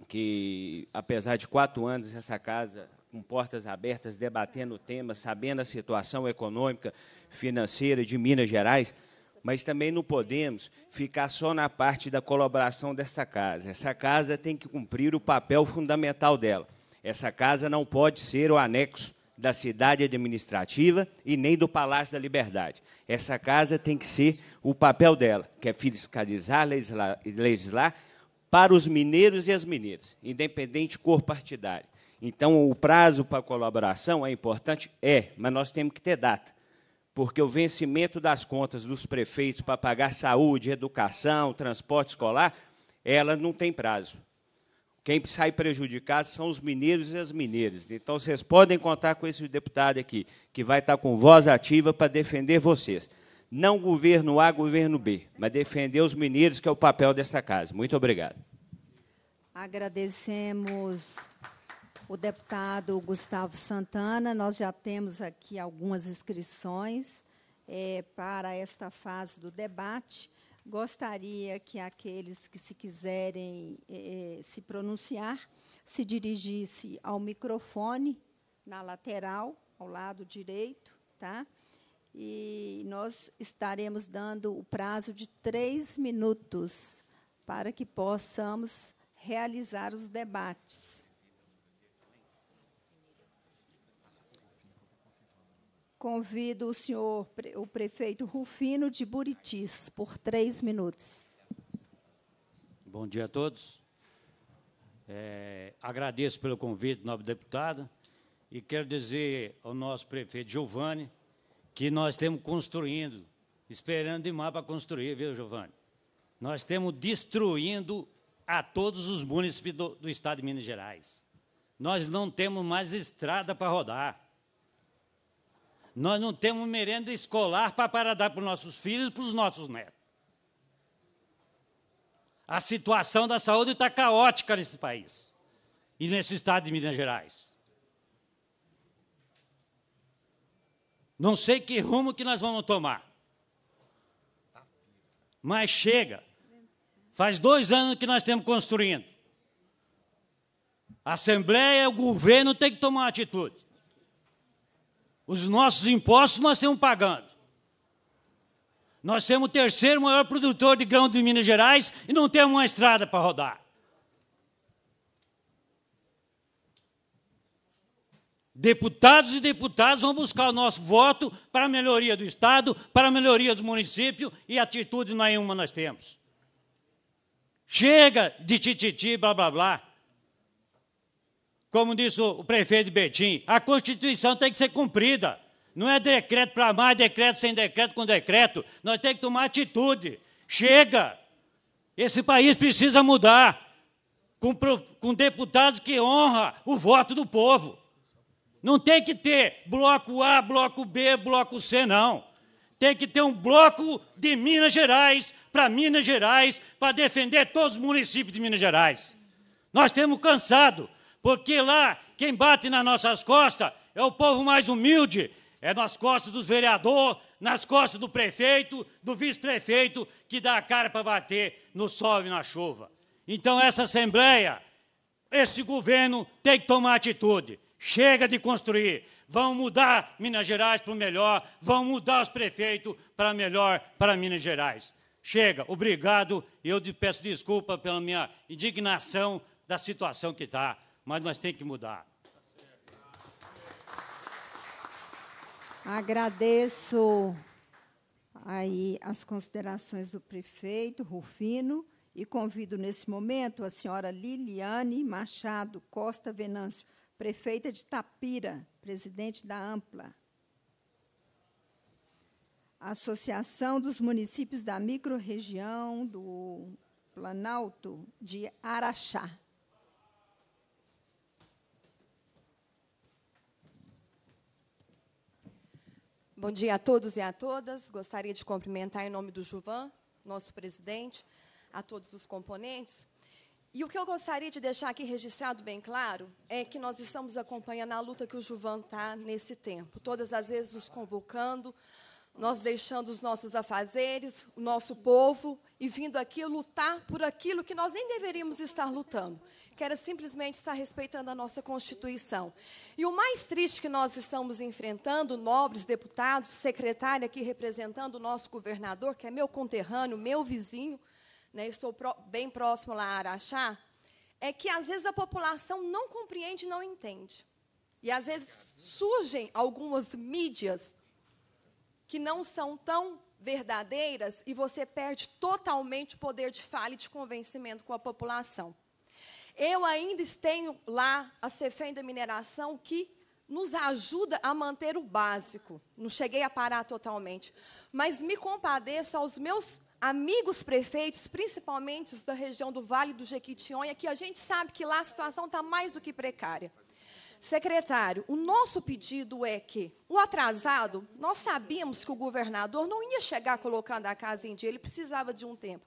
que, apesar de quatro anos, essa casa, com portas abertas, debatendo o tema, sabendo a situação econômica, financeira de Minas Gerais, mas também não podemos ficar só na parte da colaboração desta casa. Essa casa tem que cumprir o papel fundamental dela. Essa casa não pode ser o anexo da cidade administrativa e nem do Palácio da Liberdade. Essa casa tem que ser o papel dela, que é fiscalizar, legislar, legislar para os mineiros e as mineiras, independente de cor partidária. Então, o prazo para colaboração é importante? É, mas nós temos que ter data, porque o vencimento das contas dos prefeitos para pagar saúde, educação, transporte escolar, ela não tem prazo. Quem sai prejudicado são os mineiros e as mineiras. Então, vocês podem contar com esse deputado aqui, que vai estar com voz ativa para defender vocês. Não governo A, governo B, mas defender os mineiros, que é o papel dessa casa. Muito obrigado. Agradecemos o deputado Gustavo Santana. Nós já temos aqui algumas inscrições é, para esta fase do debate. Gostaria que aqueles que se quiserem eh, se pronunciar se dirigisse ao microfone na lateral, ao lado direito, tá? E nós estaremos dando o prazo de três minutos para que possamos realizar os debates. Convido o senhor, o prefeito Rufino de Buritis, por três minutos. Bom dia a todos. É, agradeço pelo convite, nobre deputada, e quero dizer ao nosso prefeito Giovanni que nós estamos construindo, esperando demais para construir, viu, Giovanni? Nós estamos destruindo a todos os municípios do, do estado de Minas Gerais. Nós não temos mais estrada para rodar. Nós não temos merenda escolar para, para dar para os nossos filhos e para os nossos netos. A situação da saúde está caótica nesse país e nesse estado de Minas Gerais. Não sei que rumo que nós vamos tomar, mas chega. Faz dois anos que nós estamos construindo. A Assembleia, o governo tem que tomar uma atitude. Os nossos impostos nós estamos pagando. Nós somos o terceiro maior produtor de grão de Minas Gerais e não temos uma estrada para rodar. Deputados e deputadas vão buscar o nosso voto para a melhoria do estado, para a melhoria do município, e atitude nenhuma nós temos. Chega de tititi, blá, blá, blá. Como disse o prefeito de Betim, a Constituição tem que ser cumprida. Não é decreto para mais, decreto sem decreto, com decreto. Nós temos que tomar atitude. Chega! Esse país precisa mudar. com, com deputados que honram o voto do povo. Não tem que ter bloco A, bloco B, bloco C, não. Tem que ter um bloco de Minas Gerais, para Minas Gerais, para defender todos os municípios de Minas Gerais. Nós temos cansado, porque lá quem bate nas nossas costas é o povo mais humilde, é nas costas dos vereadores, nas costas do prefeito, do vice-prefeito, que dá a cara para bater no sol e na chuva. Então, essa Assembleia, esse governo tem que tomar atitude. Chega de construir. Vão mudar Minas Gerais para o melhor, vão mudar os prefeitos para melhor para Minas Gerais. Chega, obrigado. Eu peço desculpa pela minha indignação da situação que está, mas nós temos que mudar. Agradeço aí as considerações do prefeito Rufino e convido, nesse momento, a senhora Liliane Machado Costa Venâncio, prefeita de Tapira, presidente da Ampla, Associação dos Municípios da Microrregião do Planalto de Araxá. Bom dia a todos e a todas. Gostaria de cumprimentar, em nome do Juvan, nosso presidente, a todos os componentes. E o que eu gostaria de deixar aqui registrado bem claro é que nós estamos acompanhando a luta que o Juvan está nesse tempo, todas as vezes nos convocando, nós deixando os nossos afazeres, o nosso povo, e vindo aqui lutar por aquilo que nós nem deveríamos estar lutando, que era simplesmente estar respeitando a nossa Constituição. E o mais triste que nós estamos enfrentando, nobres deputados, secretária aqui representando o nosso governador, que é meu conterrâneo, meu vizinho, né, estou pro, bem próximo lá a Araxá, é que, às vezes, a população não compreende e não entende. E, às vezes, surgem algumas mídias que não são tão verdadeiras e você perde totalmente o poder de fala e de convencimento com a população. Eu ainda tenho lá a CEFEM da Mineração, que nos ajuda a manter o básico. Não cheguei a parar totalmente. Mas me compadeço aos meus amigos prefeitos, principalmente os da região do Vale do Jequitinhonha, que a gente sabe que lá a situação está mais do que precária. Secretário, o nosso pedido é que o atrasado, nós sabíamos que o governador não ia chegar colocando a casa em dia, ele precisava de um tempo.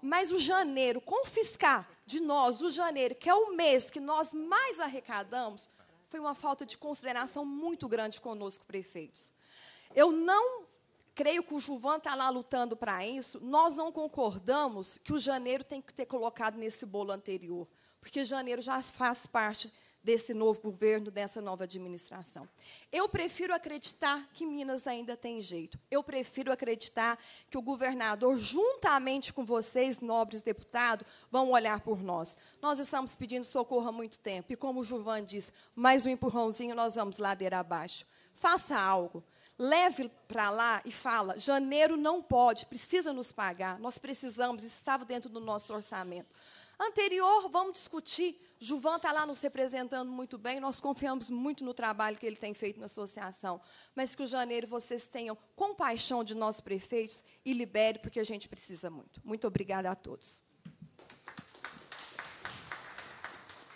Mas o janeiro, confiscar de nós o janeiro, que é o mês que nós mais arrecadamos, foi uma falta de consideração muito grande conosco, prefeitos. Eu não... Creio que o Juvan está lá lutando para isso. Nós não concordamos que o janeiro tem que ter colocado nesse bolo anterior, porque janeiro já faz parte desse novo governo, dessa nova administração. Eu prefiro acreditar que Minas ainda tem jeito. Eu prefiro acreditar que o governador, juntamente com vocês, nobres deputados, vão olhar por nós. Nós estamos pedindo socorro há muito tempo. E, como o Juvan disse, mais um empurrãozinho, nós vamos ladeira abaixo. Faça algo. Leve para lá e fala, janeiro não pode, precisa nos pagar, nós precisamos, isso estava dentro do nosso orçamento. Anterior, vamos discutir, Juvan está lá nos representando muito bem, nós confiamos muito no trabalho que ele tem feito na associação, mas que o janeiro vocês tenham compaixão de nós prefeitos e libere, porque a gente precisa muito. Muito obrigada a todos.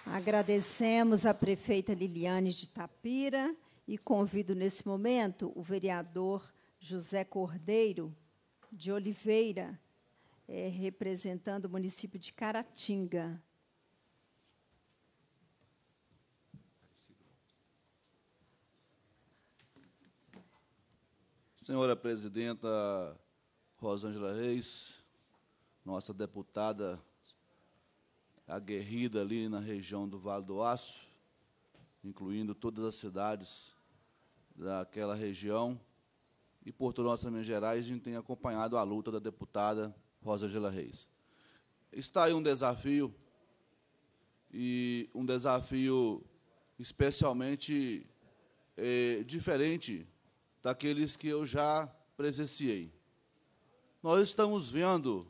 Agradecemos a prefeita Liliane de Tapira. E convido, nesse momento, o vereador José Cordeiro de Oliveira, é, representando o município de Caratinga. Senhora presidenta Rosângela Reis, nossa deputada aguerrida ali na região do Vale do Aço, incluindo todas as cidades daquela região, e por toda a nossa Minas Gerais, a gente tem acompanhado a luta da deputada Rosângela Reis. Está aí um desafio, e um desafio especialmente é, diferente daqueles que eu já presenciei. Nós estamos vendo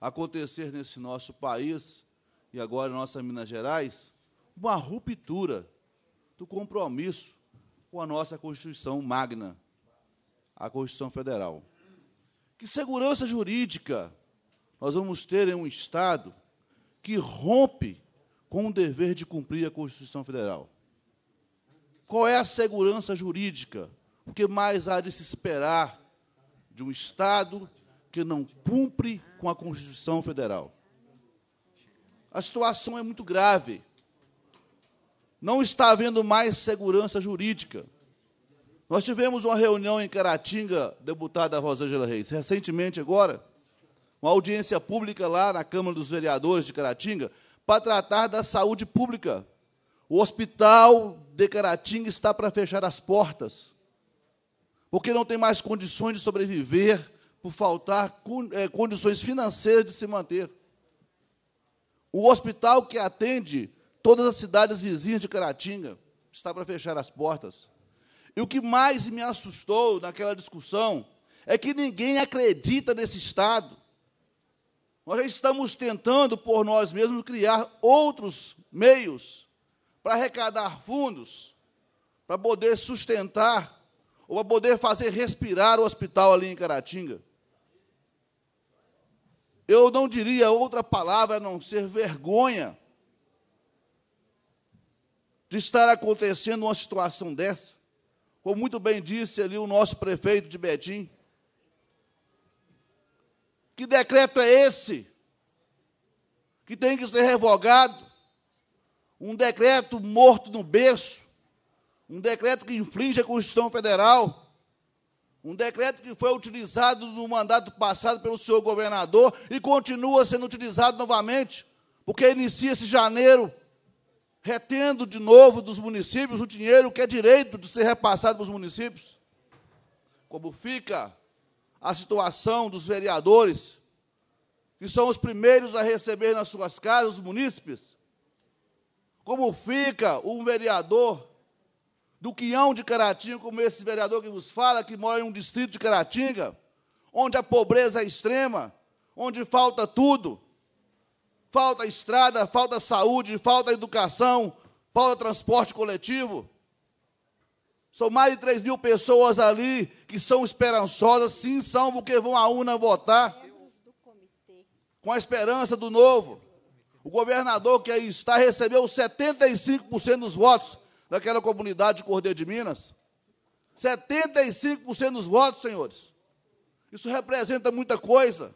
acontecer nesse nosso país, e agora nossa Minas Gerais, uma ruptura do compromisso com a nossa Constituição magna, a Constituição Federal. Que segurança jurídica nós vamos ter em um Estado que rompe com o dever de cumprir a Constituição Federal. Qual é a segurança jurídica? O que mais há de se esperar de um Estado que não cumpre com a Constituição Federal? A situação é muito grave. Não está havendo mais segurança jurídica. Nós tivemos uma reunião em Caratinga, deputada Rosângela Reis, recentemente agora, uma audiência pública lá na Câmara dos Vereadores de Caratinga, para tratar da saúde pública. O hospital de Caratinga está para fechar as portas, porque não tem mais condições de sobreviver, por faltar condições financeiras de se manter. O hospital que atende todas as cidades vizinhas de Caratinga está para fechar as portas. E o que mais me assustou naquela discussão é que ninguém acredita nesse Estado. Nós já estamos tentando, por nós mesmos, criar outros meios para arrecadar fundos, para poder sustentar ou para poder fazer respirar o hospital ali em Caratinga. Eu não diria outra palavra a não ser vergonha de estar acontecendo uma situação dessa. Como muito bem disse ali o nosso prefeito de Betim, que decreto é esse que tem que ser revogado? Um decreto morto no berço, um decreto que infringe a Constituição Federal, um decreto que foi utilizado no mandato passado pelo senhor governador e continua sendo utilizado novamente, porque inicia-se janeiro, retendo de novo dos municípios o dinheiro que é direito de ser repassado para os municípios. Como fica a situação dos vereadores, que são os primeiros a receber nas suas casas os munícipes? Como fica um vereador do Quião de Caratinga, como esse vereador que vos fala, que mora em um distrito de Caratinga, onde a pobreza é extrema, onde falta tudo? Falta estrada, falta saúde, falta educação, falta transporte coletivo. São mais de três mil pessoas ali que são esperançosas, sim, são, porque vão à urna votar com a esperança do novo. O governador que aí está recebeu setenta e cinco por cento dos votos daquela comunidade de Cordeiro de Minas. setenta e cinco por cento dos votos, senhores. Isso representa muita coisa.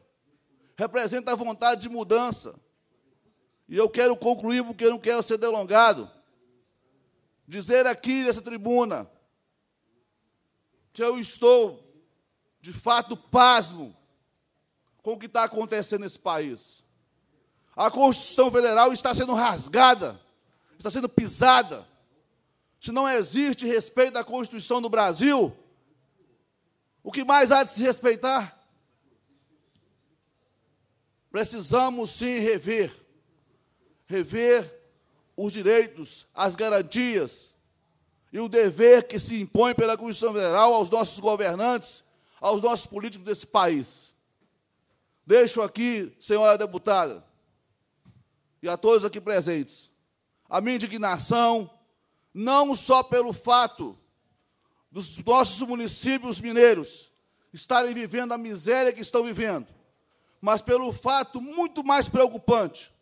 Representa a vontade de mudança. E eu quero concluir, porque eu não quero ser delongado, dizer aqui nessa tribuna que eu estou, de fato, pasmo com o que está acontecendo nesse país. A Constituição Federal está sendo rasgada, está sendo pisada. Se não existe respeito à Constituição do Brasil, o que mais há de se respeitar? Precisamos, sim, rever. Rever os direitos, as garantias e o dever que se impõe pela Constituição Federal aos nossos governantes, aos nossos políticos desse país. Deixo aqui, senhora deputada, e a todos aqui presentes, a minha indignação, não só pelo fato dos nossos municípios mineiros estarem vivendo a miséria que estão vivendo, mas pelo fato muito mais preocupante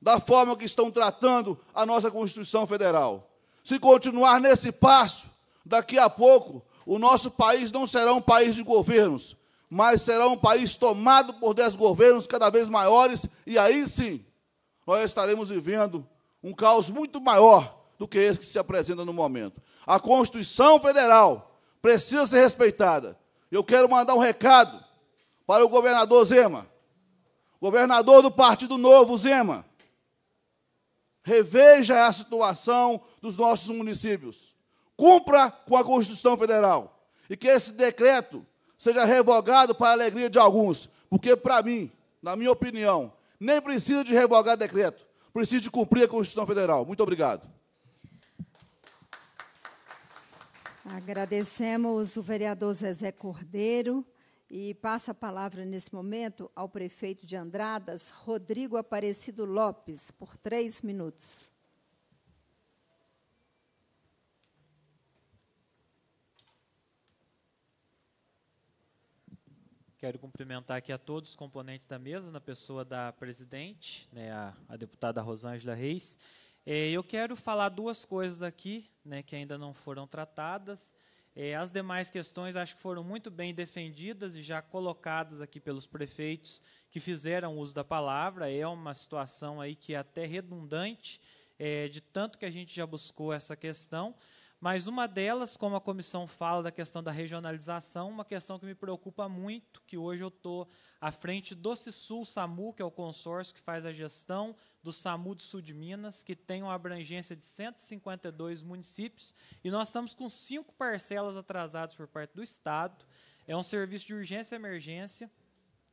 da forma que estão tratando a nossa Constituição Federal. Se continuar nesse passo, daqui a pouco, o nosso país não será um país de governos, mas será um país tomado por desgovernos cada vez maiores, e aí sim, nós estaremos vivendo um caos muito maior do que esse que se apresenta no momento. A Constituição Federal precisa ser respeitada. Eu quero mandar um recado para o governador Zema, governador do Partido Novo, Zema. Reveja a situação dos nossos municípios. Cumpra com a Constituição Federal. E que esse decreto seja revogado para a alegria de alguns. Porque, para mim, na minha opinião, nem precisa de revogar decreto. Precisa de cumprir a Constituição Federal. Muito obrigado. Agradecemos o vereador Zezé Cordeiro. E passa a palavra, nesse momento, ao prefeito de Andradas, Rodrigo Aparecido Lopes, por três minutos. Quero cumprimentar aqui a todos os componentes da mesa, na pessoa da presidente, né, a, a deputada Rosângela Reis. É, eu quero falar duas coisas aqui, né, que ainda não foram tratadas. É, as demais questões acho que foram muito bem defendidas e já colocadas aqui pelos prefeitos que fizeram uso da palavra. É uma situação aí que é até redundante, é, de tanto que a gente já buscou essa questão. Mas uma delas, como a comissão fala da questão da regionalização, uma questão que me preocupa muito, que hoje eu estou à frente do SISUL-SAMU, que é o consórcio que faz a gestão do SAMU do Sul de Minas, que tem uma abrangência de cento e cinquenta e dois municípios, e nós estamos com cinco parcelas atrasadas por parte do Estado. É um serviço de urgência e emergência,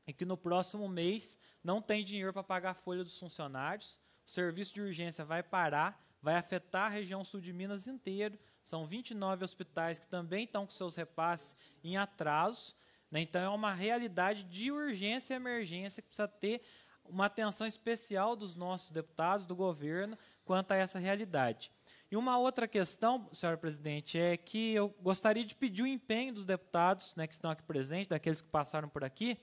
e que no próximo mês não tem dinheiro para pagar a folha dos funcionários. O serviço de urgência vai parar, vai afetar a região sul de Minas inteiro. São vinte e nove hospitais que também estão com seus repasses em atraso, né? Então, é uma realidade de urgência e emergência que precisa ter uma atenção especial dos nossos deputados, do governo, quanto a essa realidade. E uma outra questão, senhora presidente, é que eu gostaria de pedir o empenho dos deputados, né, que estão aqui presentes, daqueles que passaram por aqui,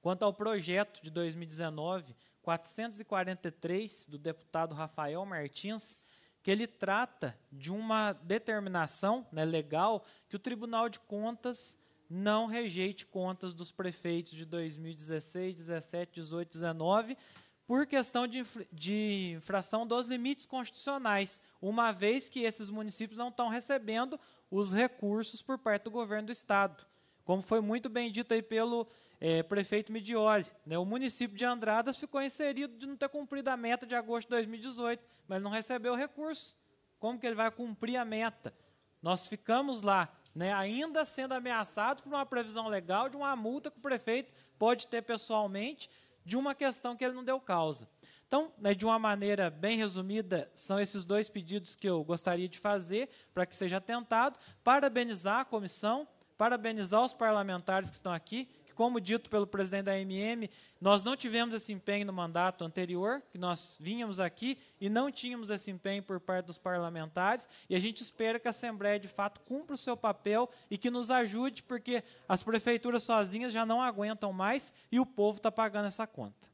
quanto ao projeto de dois mil e dezenove, quatrocentos e quarenta e três, do deputado Rafael Martins, que ele trata de uma determinação, né, legal, que o Tribunal de Contas não rejeite contas dos prefeitos de dois mil e dezesseis, dezessete, dezoito, dezenove, por questão de, infra de infração dos limites constitucionais, uma vez que esses municípios não estão recebendo os recursos por parte do governo do Estado. Como foi muito bem dito aí pelo É, prefeito Medioli, né? O município de Andradas ficou inserido de não ter cumprido a meta de agosto de dois mil e dezoito, mas não recebeu o recurso. Como que ele vai cumprir a meta? Nós ficamos lá, né, ainda sendo ameaçados por uma previsão legal de uma multa que o prefeito pode ter pessoalmente de uma questão que ele não deu causa. Então, né, de uma maneira bem resumida, são esses dois pedidos que eu gostaria de fazer para que seja atentado. Parabenizar a comissão, parabenizar os parlamentares que estão aqui, que, como dito pelo presidente da A M M, nós não tivemos esse empenho no mandato anterior, que nós vínhamos aqui e não tínhamos esse empenho por parte dos parlamentares, e a gente espera que a Assembleia, de fato, cumpra o seu papel e que nos ajude, porque as prefeituras sozinhas já não aguentam mais e o povo está pagando essa conta.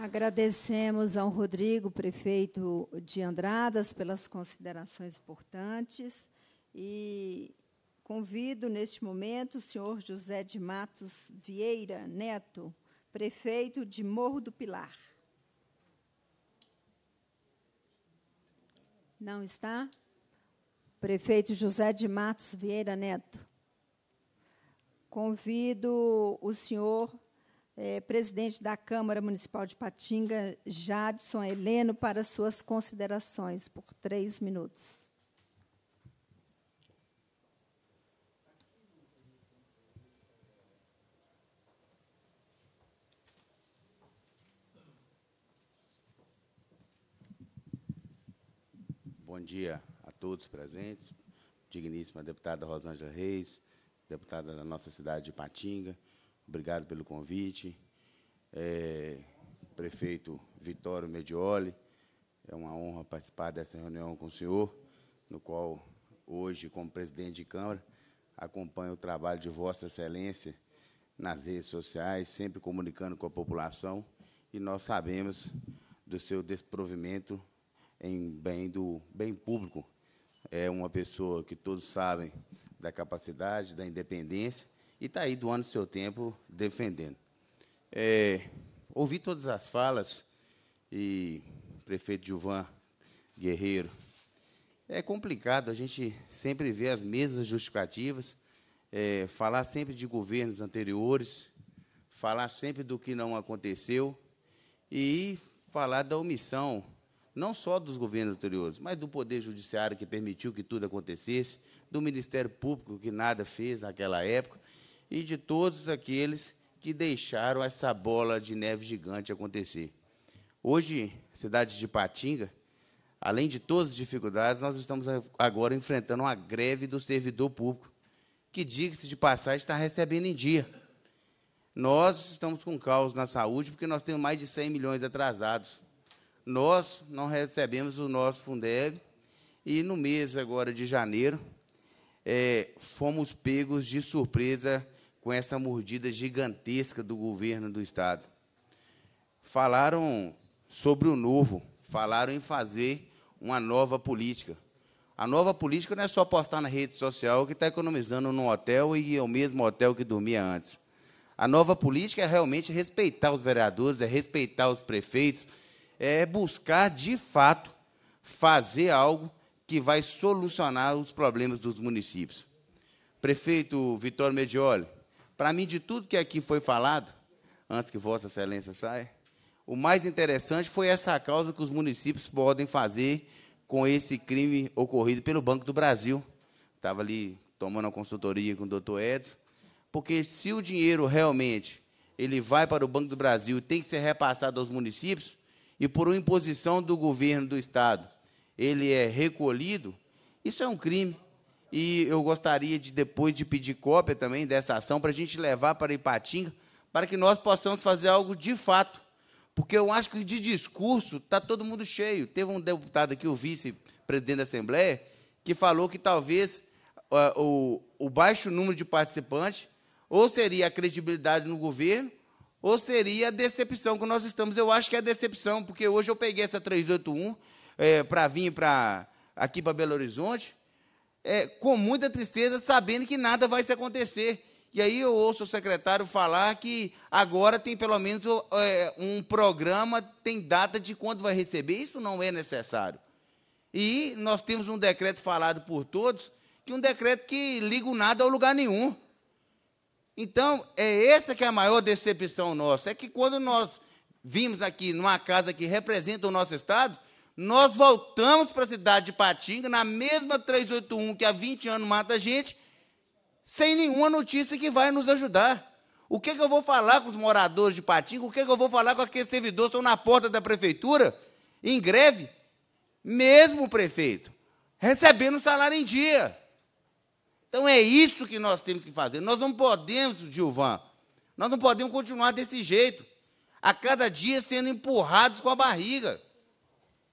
Agradecemos ao Rodrigo, prefeito de Andradas, pelas considerações importantes e convido, neste momento, o senhor José de Matos Vieira Neto, prefeito de Morro do Pilar. Não está? Prefeito José de Matos Vieira Neto. Convido o senhor É, presidente da Câmara Municipal de Patinga, Jadson Heleno, para suas considerações, por três minutos. Bom dia a todos presentes, digníssima deputada Rosângela Reis, deputada da nossa cidade de Patinga, obrigado pelo convite. É, prefeito Vitório Medioli, é uma honra participar dessa reunião com o senhor, no qual, hoje, como presidente de Câmara, acompanho o trabalho de Vossa Excelência nas redes sociais, sempre comunicando com a população, e nós sabemos do seu desprovimento em bem, do, bem público. É uma pessoa que todos sabem da capacidade, da independência, e está aí doando o seu tempo defendendo. É, ouvi todas as falas, e prefeito Gilvan Guerreiro, é complicado, a gente sempre vê as mesmas justificativas, é, falar sempre de governos anteriores, falar sempre do que não aconteceu, e falar da omissão, não só dos governos anteriores, mas do Poder Judiciário, que permitiu que tudo acontecesse, do Ministério Público, que nada fez naquela época, e de todos aqueles que deixaram essa bola de neve gigante acontecer. Hoje, a cidade de Patinga, além de todas as dificuldades, nós estamos agora enfrentando uma greve do servidor público, que, diga-se de passagem, está recebendo em dia. Nós estamos com caos na saúde, porque nós temos mais de cem milhões atrasados. Nós não recebemos o nosso Fundeb, E no mês agora de janeiro, é, fomos pegos de surpresa com essa mordida gigantesca do governo do Estado. Falaram sobre o novo, falaram em fazer uma nova política. A nova política não é só postar na rede social que está economizando num hotel e é o mesmo hotel que dormia antes. A nova política é realmente respeitar os vereadores, é respeitar os prefeitos, é buscar, de fato, fazer algo que vai solucionar os problemas dos municípios. Prefeito Vitório Medioli, para mim, de tudo que aqui foi falado, antes que Vossa Excelência saia, o mais interessante foi essa causa que os municípios podem fazer com esse crime ocorrido pelo Banco do Brasil. Estava ali tomando uma consultoria com o doutor Edson, porque se o dinheiro realmente ele vai para o Banco do Brasil e tem que ser repassado aos municípios, e por uma imposição do governo do Estado ele é recolhido, isso é um crime. E eu gostaria de, depois, de pedir cópia também dessa ação para a gente levar para Ipatinga, para que nós possamos fazer algo de fato. Porque eu acho que de discurso está todo mundo cheio. Teve um deputado aqui, o vice-presidente da Assembleia, que falou que talvez uh, o, o baixo número de participantes ou seria a credibilidade no governo ou seria a decepção que nós estamos. Eu acho que é a decepção, porque hoje eu peguei essa três oito um é, para vir pra, aqui para Belo Horizonte é, com muita tristeza, sabendo que nada vai se acontecer. E aí eu ouço o secretário falar que agora tem pelo menos é, um programa, tem data de quando vai receber. Isso não é necessário. E nós temos um decreto falado por todos, que é um decreto que liga o nada ao lugar nenhum. Então, é essa que é a maior decepção nossa. É que quando nós vimos aqui numa casa que representa o nosso Estado, nós voltamos para a cidade de Ipatinga, na mesma três oito um que há vinte anos mata a gente, sem nenhuma notícia que vai nos ajudar. O que é que eu vou falar com os moradores de Ipatinga? O que é que eu vou falar com aqueles servidores que estão na porta da prefeitura, em greve? Mesmo o prefeito, recebendo o salário em dia. Então, é isso que nós temos que fazer. Nós não podemos, Gilvan, nós não podemos continuar desse jeito, a cada dia sendo empurrados com a barriga.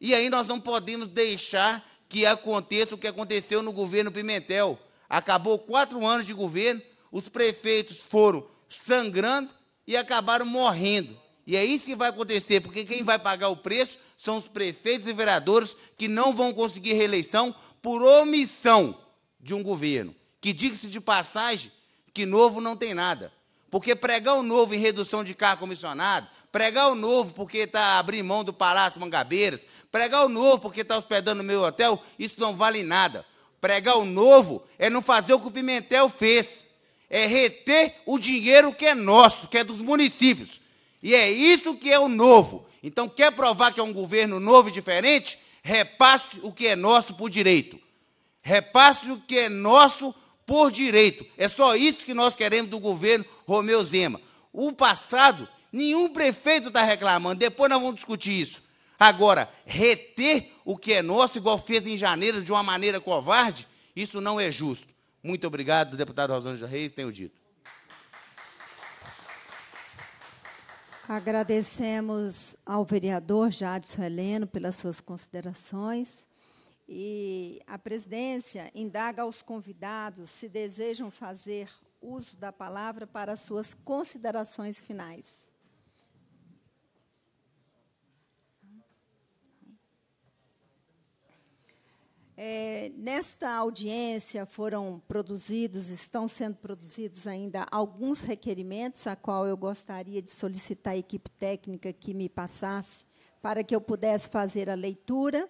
E aí nós não podemos deixar que aconteça o que aconteceu no governo Pimentel. Acabou quatro anos de governo, os prefeitos foram sangrando e acabaram morrendo. E é isso que vai acontecer, porque quem vai pagar o preço são os prefeitos e vereadores que não vão conseguir reeleição por omissão de um governo. Que, diga-se de passagem, que novo não tem nada. Porque pregar o novo em redução de cargo comissionado, pregar o novo porque está abrindo mão do Palácio Mangabeiras, pregar o novo porque está hospedando o meu hotel, isso não vale nada. Pregar o novo é não fazer o que o Pimentel fez, é reter o dinheiro que é nosso, que é dos municípios. E é isso que é o novo. Então, quer provar que é um governo novo e diferente? Repasse o que é nosso por direito. Repasse o que é nosso por direito. É só isso que nós queremos do governo Romeu Zema. O passado, nenhum prefeito está reclamando, depois nós vamos discutir isso. Agora, reter o que é nosso, igual fez em janeiro, de uma maneira covarde, isso não é justo. Muito obrigado, deputado Rosângela Reis, tenho dito. Agradecemos ao vereador Jadson Heleno pelas suas considerações. E a presidência indaga aos convidados se desejam fazer uso da palavra para suas considerações finais. É, nesta audiência foram produzidos, estão sendo produzidos ainda alguns requerimentos, a qual eu gostaria de solicitar à equipe técnica que me passasse para que eu pudesse fazer a leitura,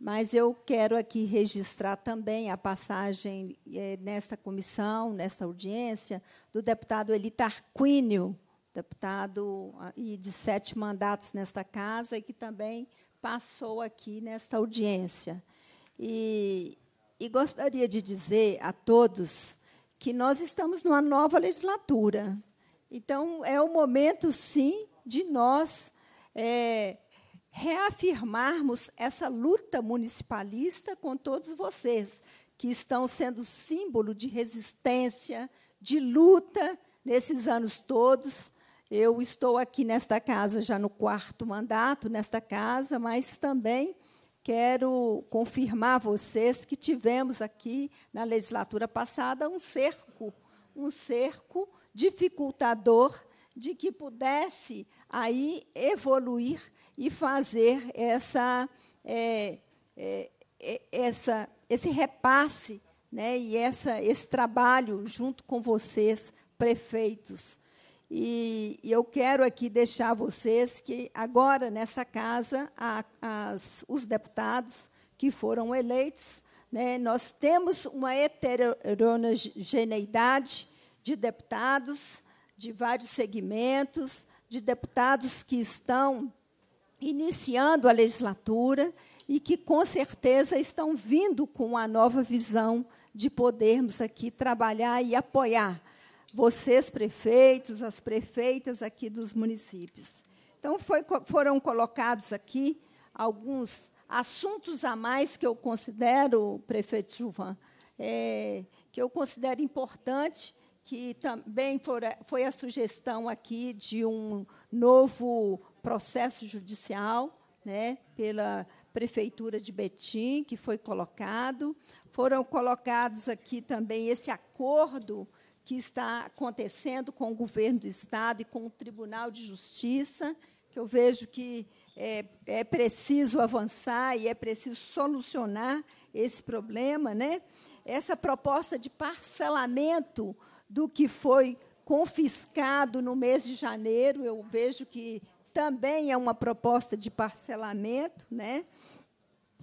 mas eu quero aqui registrar também a passagem é, nesta comissão, nessa audiência, do deputado Eli Tarquínio, deputado e de sete mandatos nesta casa, e que também passou aqui nesta audiência. E, e gostaria de dizer a todos que nós estamos numa nova legislatura. Então, é o momento, sim, de nós é, reafirmarmos essa luta municipalista com todos vocês, que estão sendo símbolo de resistência, de luta, nesses anos todos. Eu estou aqui nesta casa já no quarto mandato, nesta casa, mas também quero confirmar a vocês que tivemos aqui, na legislatura passada, um cerco, um cerco dificultador de que pudesse aí evoluir e fazer essa, é, é, essa, esse repasse, né, e essa, esse trabalho junto com vocês, prefeitos. E, e eu quero aqui deixar a vocês que agora, nessa casa, a, as, os deputados que foram eleitos, né, nós temos uma heterogeneidade de deputados de vários segmentos, de deputados que estão iniciando a legislatura e que, com certeza, estão vindo com uma nova visão de podermos aqui trabalhar e apoiar vocês, prefeitos, as prefeitas aqui dos municípios. Então, foi, foram colocados aqui alguns assuntos a mais que eu considero, prefeito Gilvan, é, que eu considero importante, que também foi a sugestão aqui de um novo processo judicial, né, pela Prefeitura de Betim, que foi colocado. Foram colocados aqui também esse acordo que está acontecendo com o governo do Estado e com o Tribunal de Justiça, que eu vejo que é, é preciso avançar e é preciso solucionar esse problema, né? Essa proposta de parcelamento do que foi confiscado no mês de janeiro, eu vejo que também é uma proposta de parcelamento, né?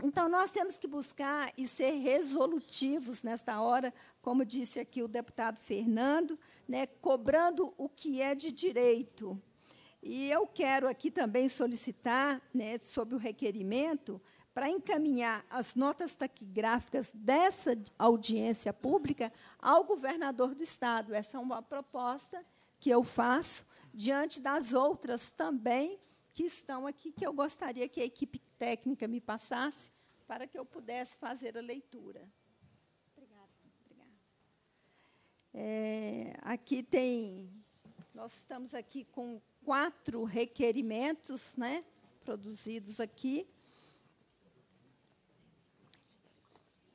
Então, nós temos que buscar e ser resolutivos nesta hora, como disse aqui o deputado Fernando, né, cobrando o que é de direito. E eu quero aqui também solicitar, né, sobre o requerimento, para encaminhar as notas taquigráficas dessa audiência pública ao governador do Estado. Essa é uma proposta que eu faço diante das outras também que estão aqui, que eu gostaria que a equipe técnica me passasse para que eu pudesse fazer a leitura. Obrigada. Obrigada. É, aqui tem... Nós estamos aqui com quatro requerimentos, né, produzidos aqui.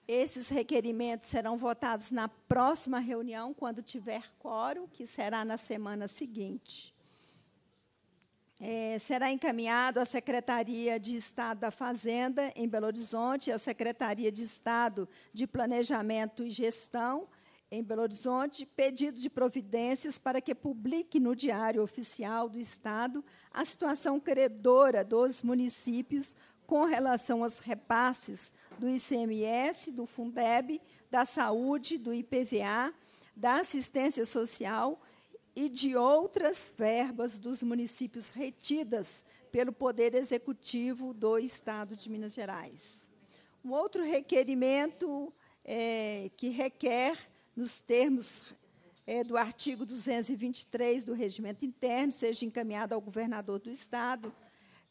Esses requerimentos serão votados na próxima reunião, quando tiver quórum, que será na semana seguinte. É, será encaminhado à Secretaria de Estado da Fazenda, em Belo Horizonte, e à Secretaria de Estado de Planejamento e Gestão, em Belo Horizonte, pedido de providências para que publique no Diário Oficial do Estado a situação credora dos municípios com relação aos repasses do I C M S, do Fundeb, da saúde, do I P V A, da assistência social e de outras verbas dos municípios retidas pelo Poder Executivo do Estado de Minas Gerais. Um outro requerimento é, que requer, nos termos é, do artigo duzentos e vinte e três do Regimento Interno, seja encaminhado ao governador do Estado,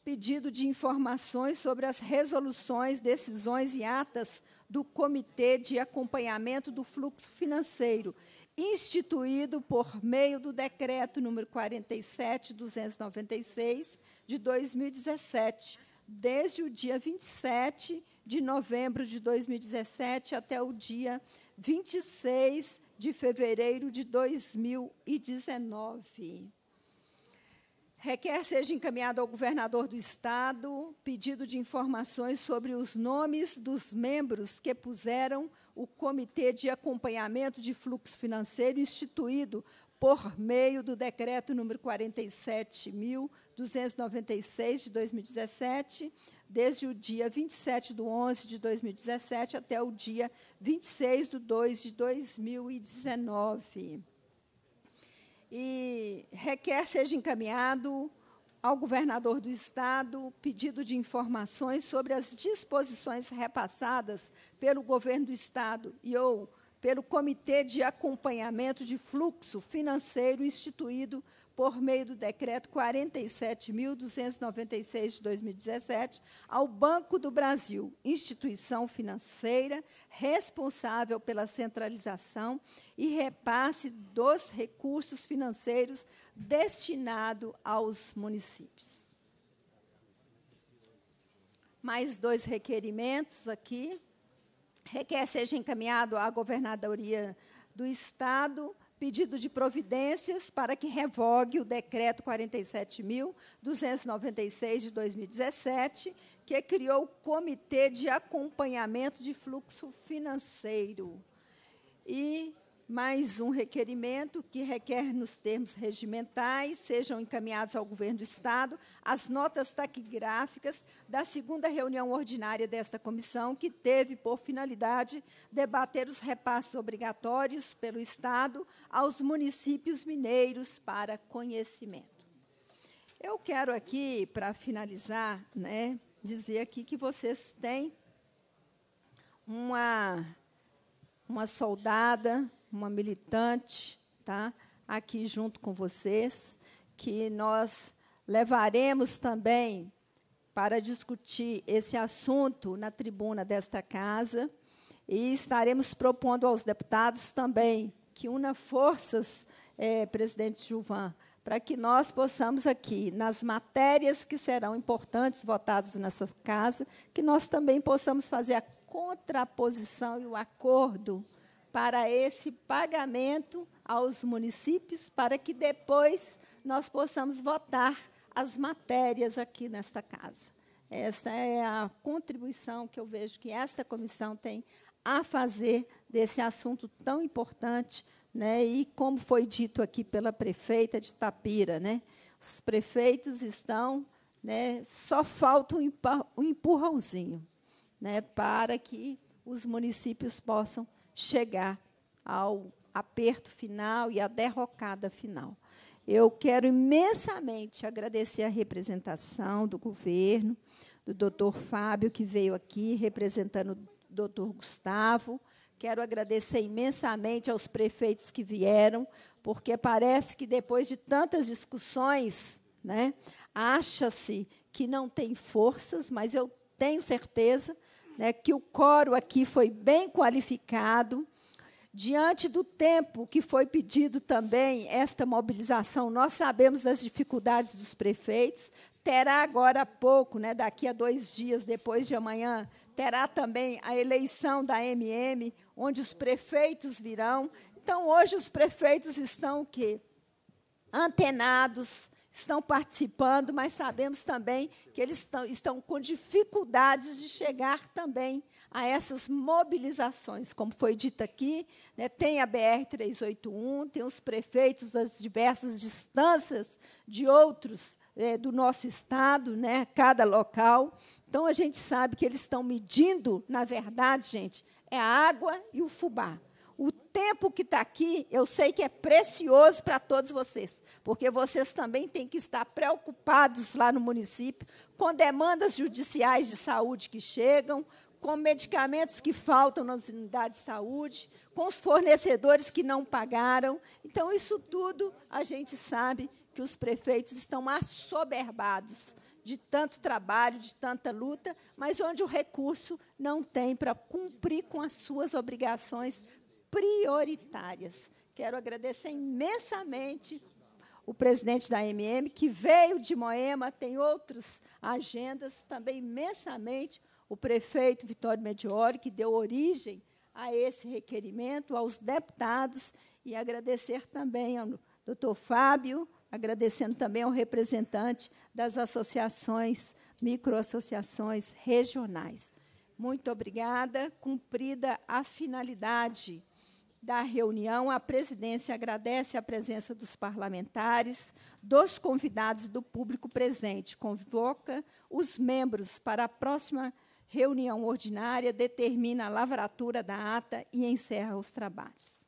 pedido de informações sobre as resoluções, decisões e atas do Comitê de Acompanhamento do Fluxo Financeiro, instituído por meio do decreto número quarenta e sete mil duzentos e noventa e seis, de dois mil e dezessete, desde o dia vinte e sete de novembro de dois mil e dezessete até o dia vinte e seis de fevereiro de dois mil e dezenove. Requer seja encaminhado ao governador do Estado pedido de informações sobre os nomes dos membros que puseram o Comitê de Acompanhamento de Fluxo Financeiro instituído por meio do decreto número quarenta e sete mil duzentos e noventa e seis, de dois mil e dezessete, desde o dia vinte e sete de onze de dois mil e dezessete até o dia vinte e seis de dois de dois mil e dezenove. E requer seja encaminhado ao governador do Estado pedido de informações sobre as disposições repassadas pelo governo do Estado e ou pelo Comitê de Acompanhamento de Fluxo Financeiro instituído por meio do decreto quarenta e sete mil duzentos e noventa e seis de dois mil e dezessete ao Banco do Brasil, instituição financeira responsável pela centralização e repasse dos recursos financeiros destinados aos municípios. mais dois requerimentos aqui. Requer seja encaminhado à Governadoria do Estado pedido de providências para que revogue o decreto quarenta e sete mil duzentos e noventa e seis, de dois mil e dezessete, que criou o Comitê de Acompanhamento de Fluxo Financeiro. E mais um requerimento que requer, nos termos regimentais, sejam encaminhados ao Governo do Estado as notas taquigráficas da segunda reunião ordinária desta comissão, que teve por finalidade debater os repasses obrigatórios pelo Estado aos municípios mineiros para conhecimento. Eu quero aqui, para finalizar, né, dizer aqui que vocês têm uma, uma soldada, uma militante, tá, aqui junto com vocês, que nós levaremos também para discutir esse assunto na tribuna desta casa, e estaremos propondo aos deputados também que una forças, eh, presidente Gilvan, para que nós possamos aqui, nas matérias que serão importantes votadas nessa casa, que nós também possamos fazer a contraposição e o acordo para esse pagamento aos municípios, para que depois nós possamos votar as matérias aqui nesta casa. Essa é a contribuição que eu vejo que esta comissão tem a fazer desse assunto tão importante, né? E, como foi dito aqui pela prefeita de Tapira, né? Os prefeitos estão, né, só falta um empurrãozinho, né, para que os municípios possam chegar ao aperto final e à derrocada final. Eu quero imensamente agradecer a representação do governo, do doutor Fábio, que veio aqui representando o doutor Gustavo. Quero agradecer imensamente aos prefeitos que vieram, porque parece que, depois de tantas discussões, né, acha-se que não tem forças, mas eu tenho certeza, né, que o coro aqui foi bem qualificado. Diante do tempo que foi pedido também esta mobilização, nós sabemos das dificuldades dos prefeitos, terá agora há pouco, né, daqui a dois dias, depois de amanhã, terá também a eleição da M M, onde os prefeitos virão. Então, hoje, os prefeitos estão o quê? Antenados, estão participando, mas sabemos também que eles estão, estão com dificuldades de chegar também a essas mobilizações. Como foi dito aqui, né, tem a B R trezentos e oitenta e um, tem os prefeitos das diversas distâncias de outros, é, do nosso Estado, né, cada local. Então, a gente sabe que eles estão medindo, na verdade, gente, é a água e o fubá. O tempo que está aqui, eu sei que é precioso para todos vocês, porque vocês também têm que estar preocupados lá no município com demandas judiciais de saúde que chegam, com medicamentos que faltam nas unidades de saúde, com os fornecedores que não pagaram. Então, isso tudo a gente sabe que os prefeitos estão assoberbados de tanto trabalho, de tanta luta, mas onde o recurso não tem para cumprir com as suas obrigações prioritárias. Quero agradecer imensamente o presidente da A M M, que veio de Moema, tem outras agendas, também imensamente o prefeito Vitório Medioli, que deu origem a esse requerimento, aos deputados, e agradecer também ao doutor Fábio, agradecendo também ao representante das associações, microassociações regionais. Muito obrigada. Cumprida a finalidade da reunião, a presidência agradece a presença dos parlamentares, dos convidados, do público presente. Convoca os membros para a próxima reunião ordinária, determina a lavratura da ata e encerra os trabalhos.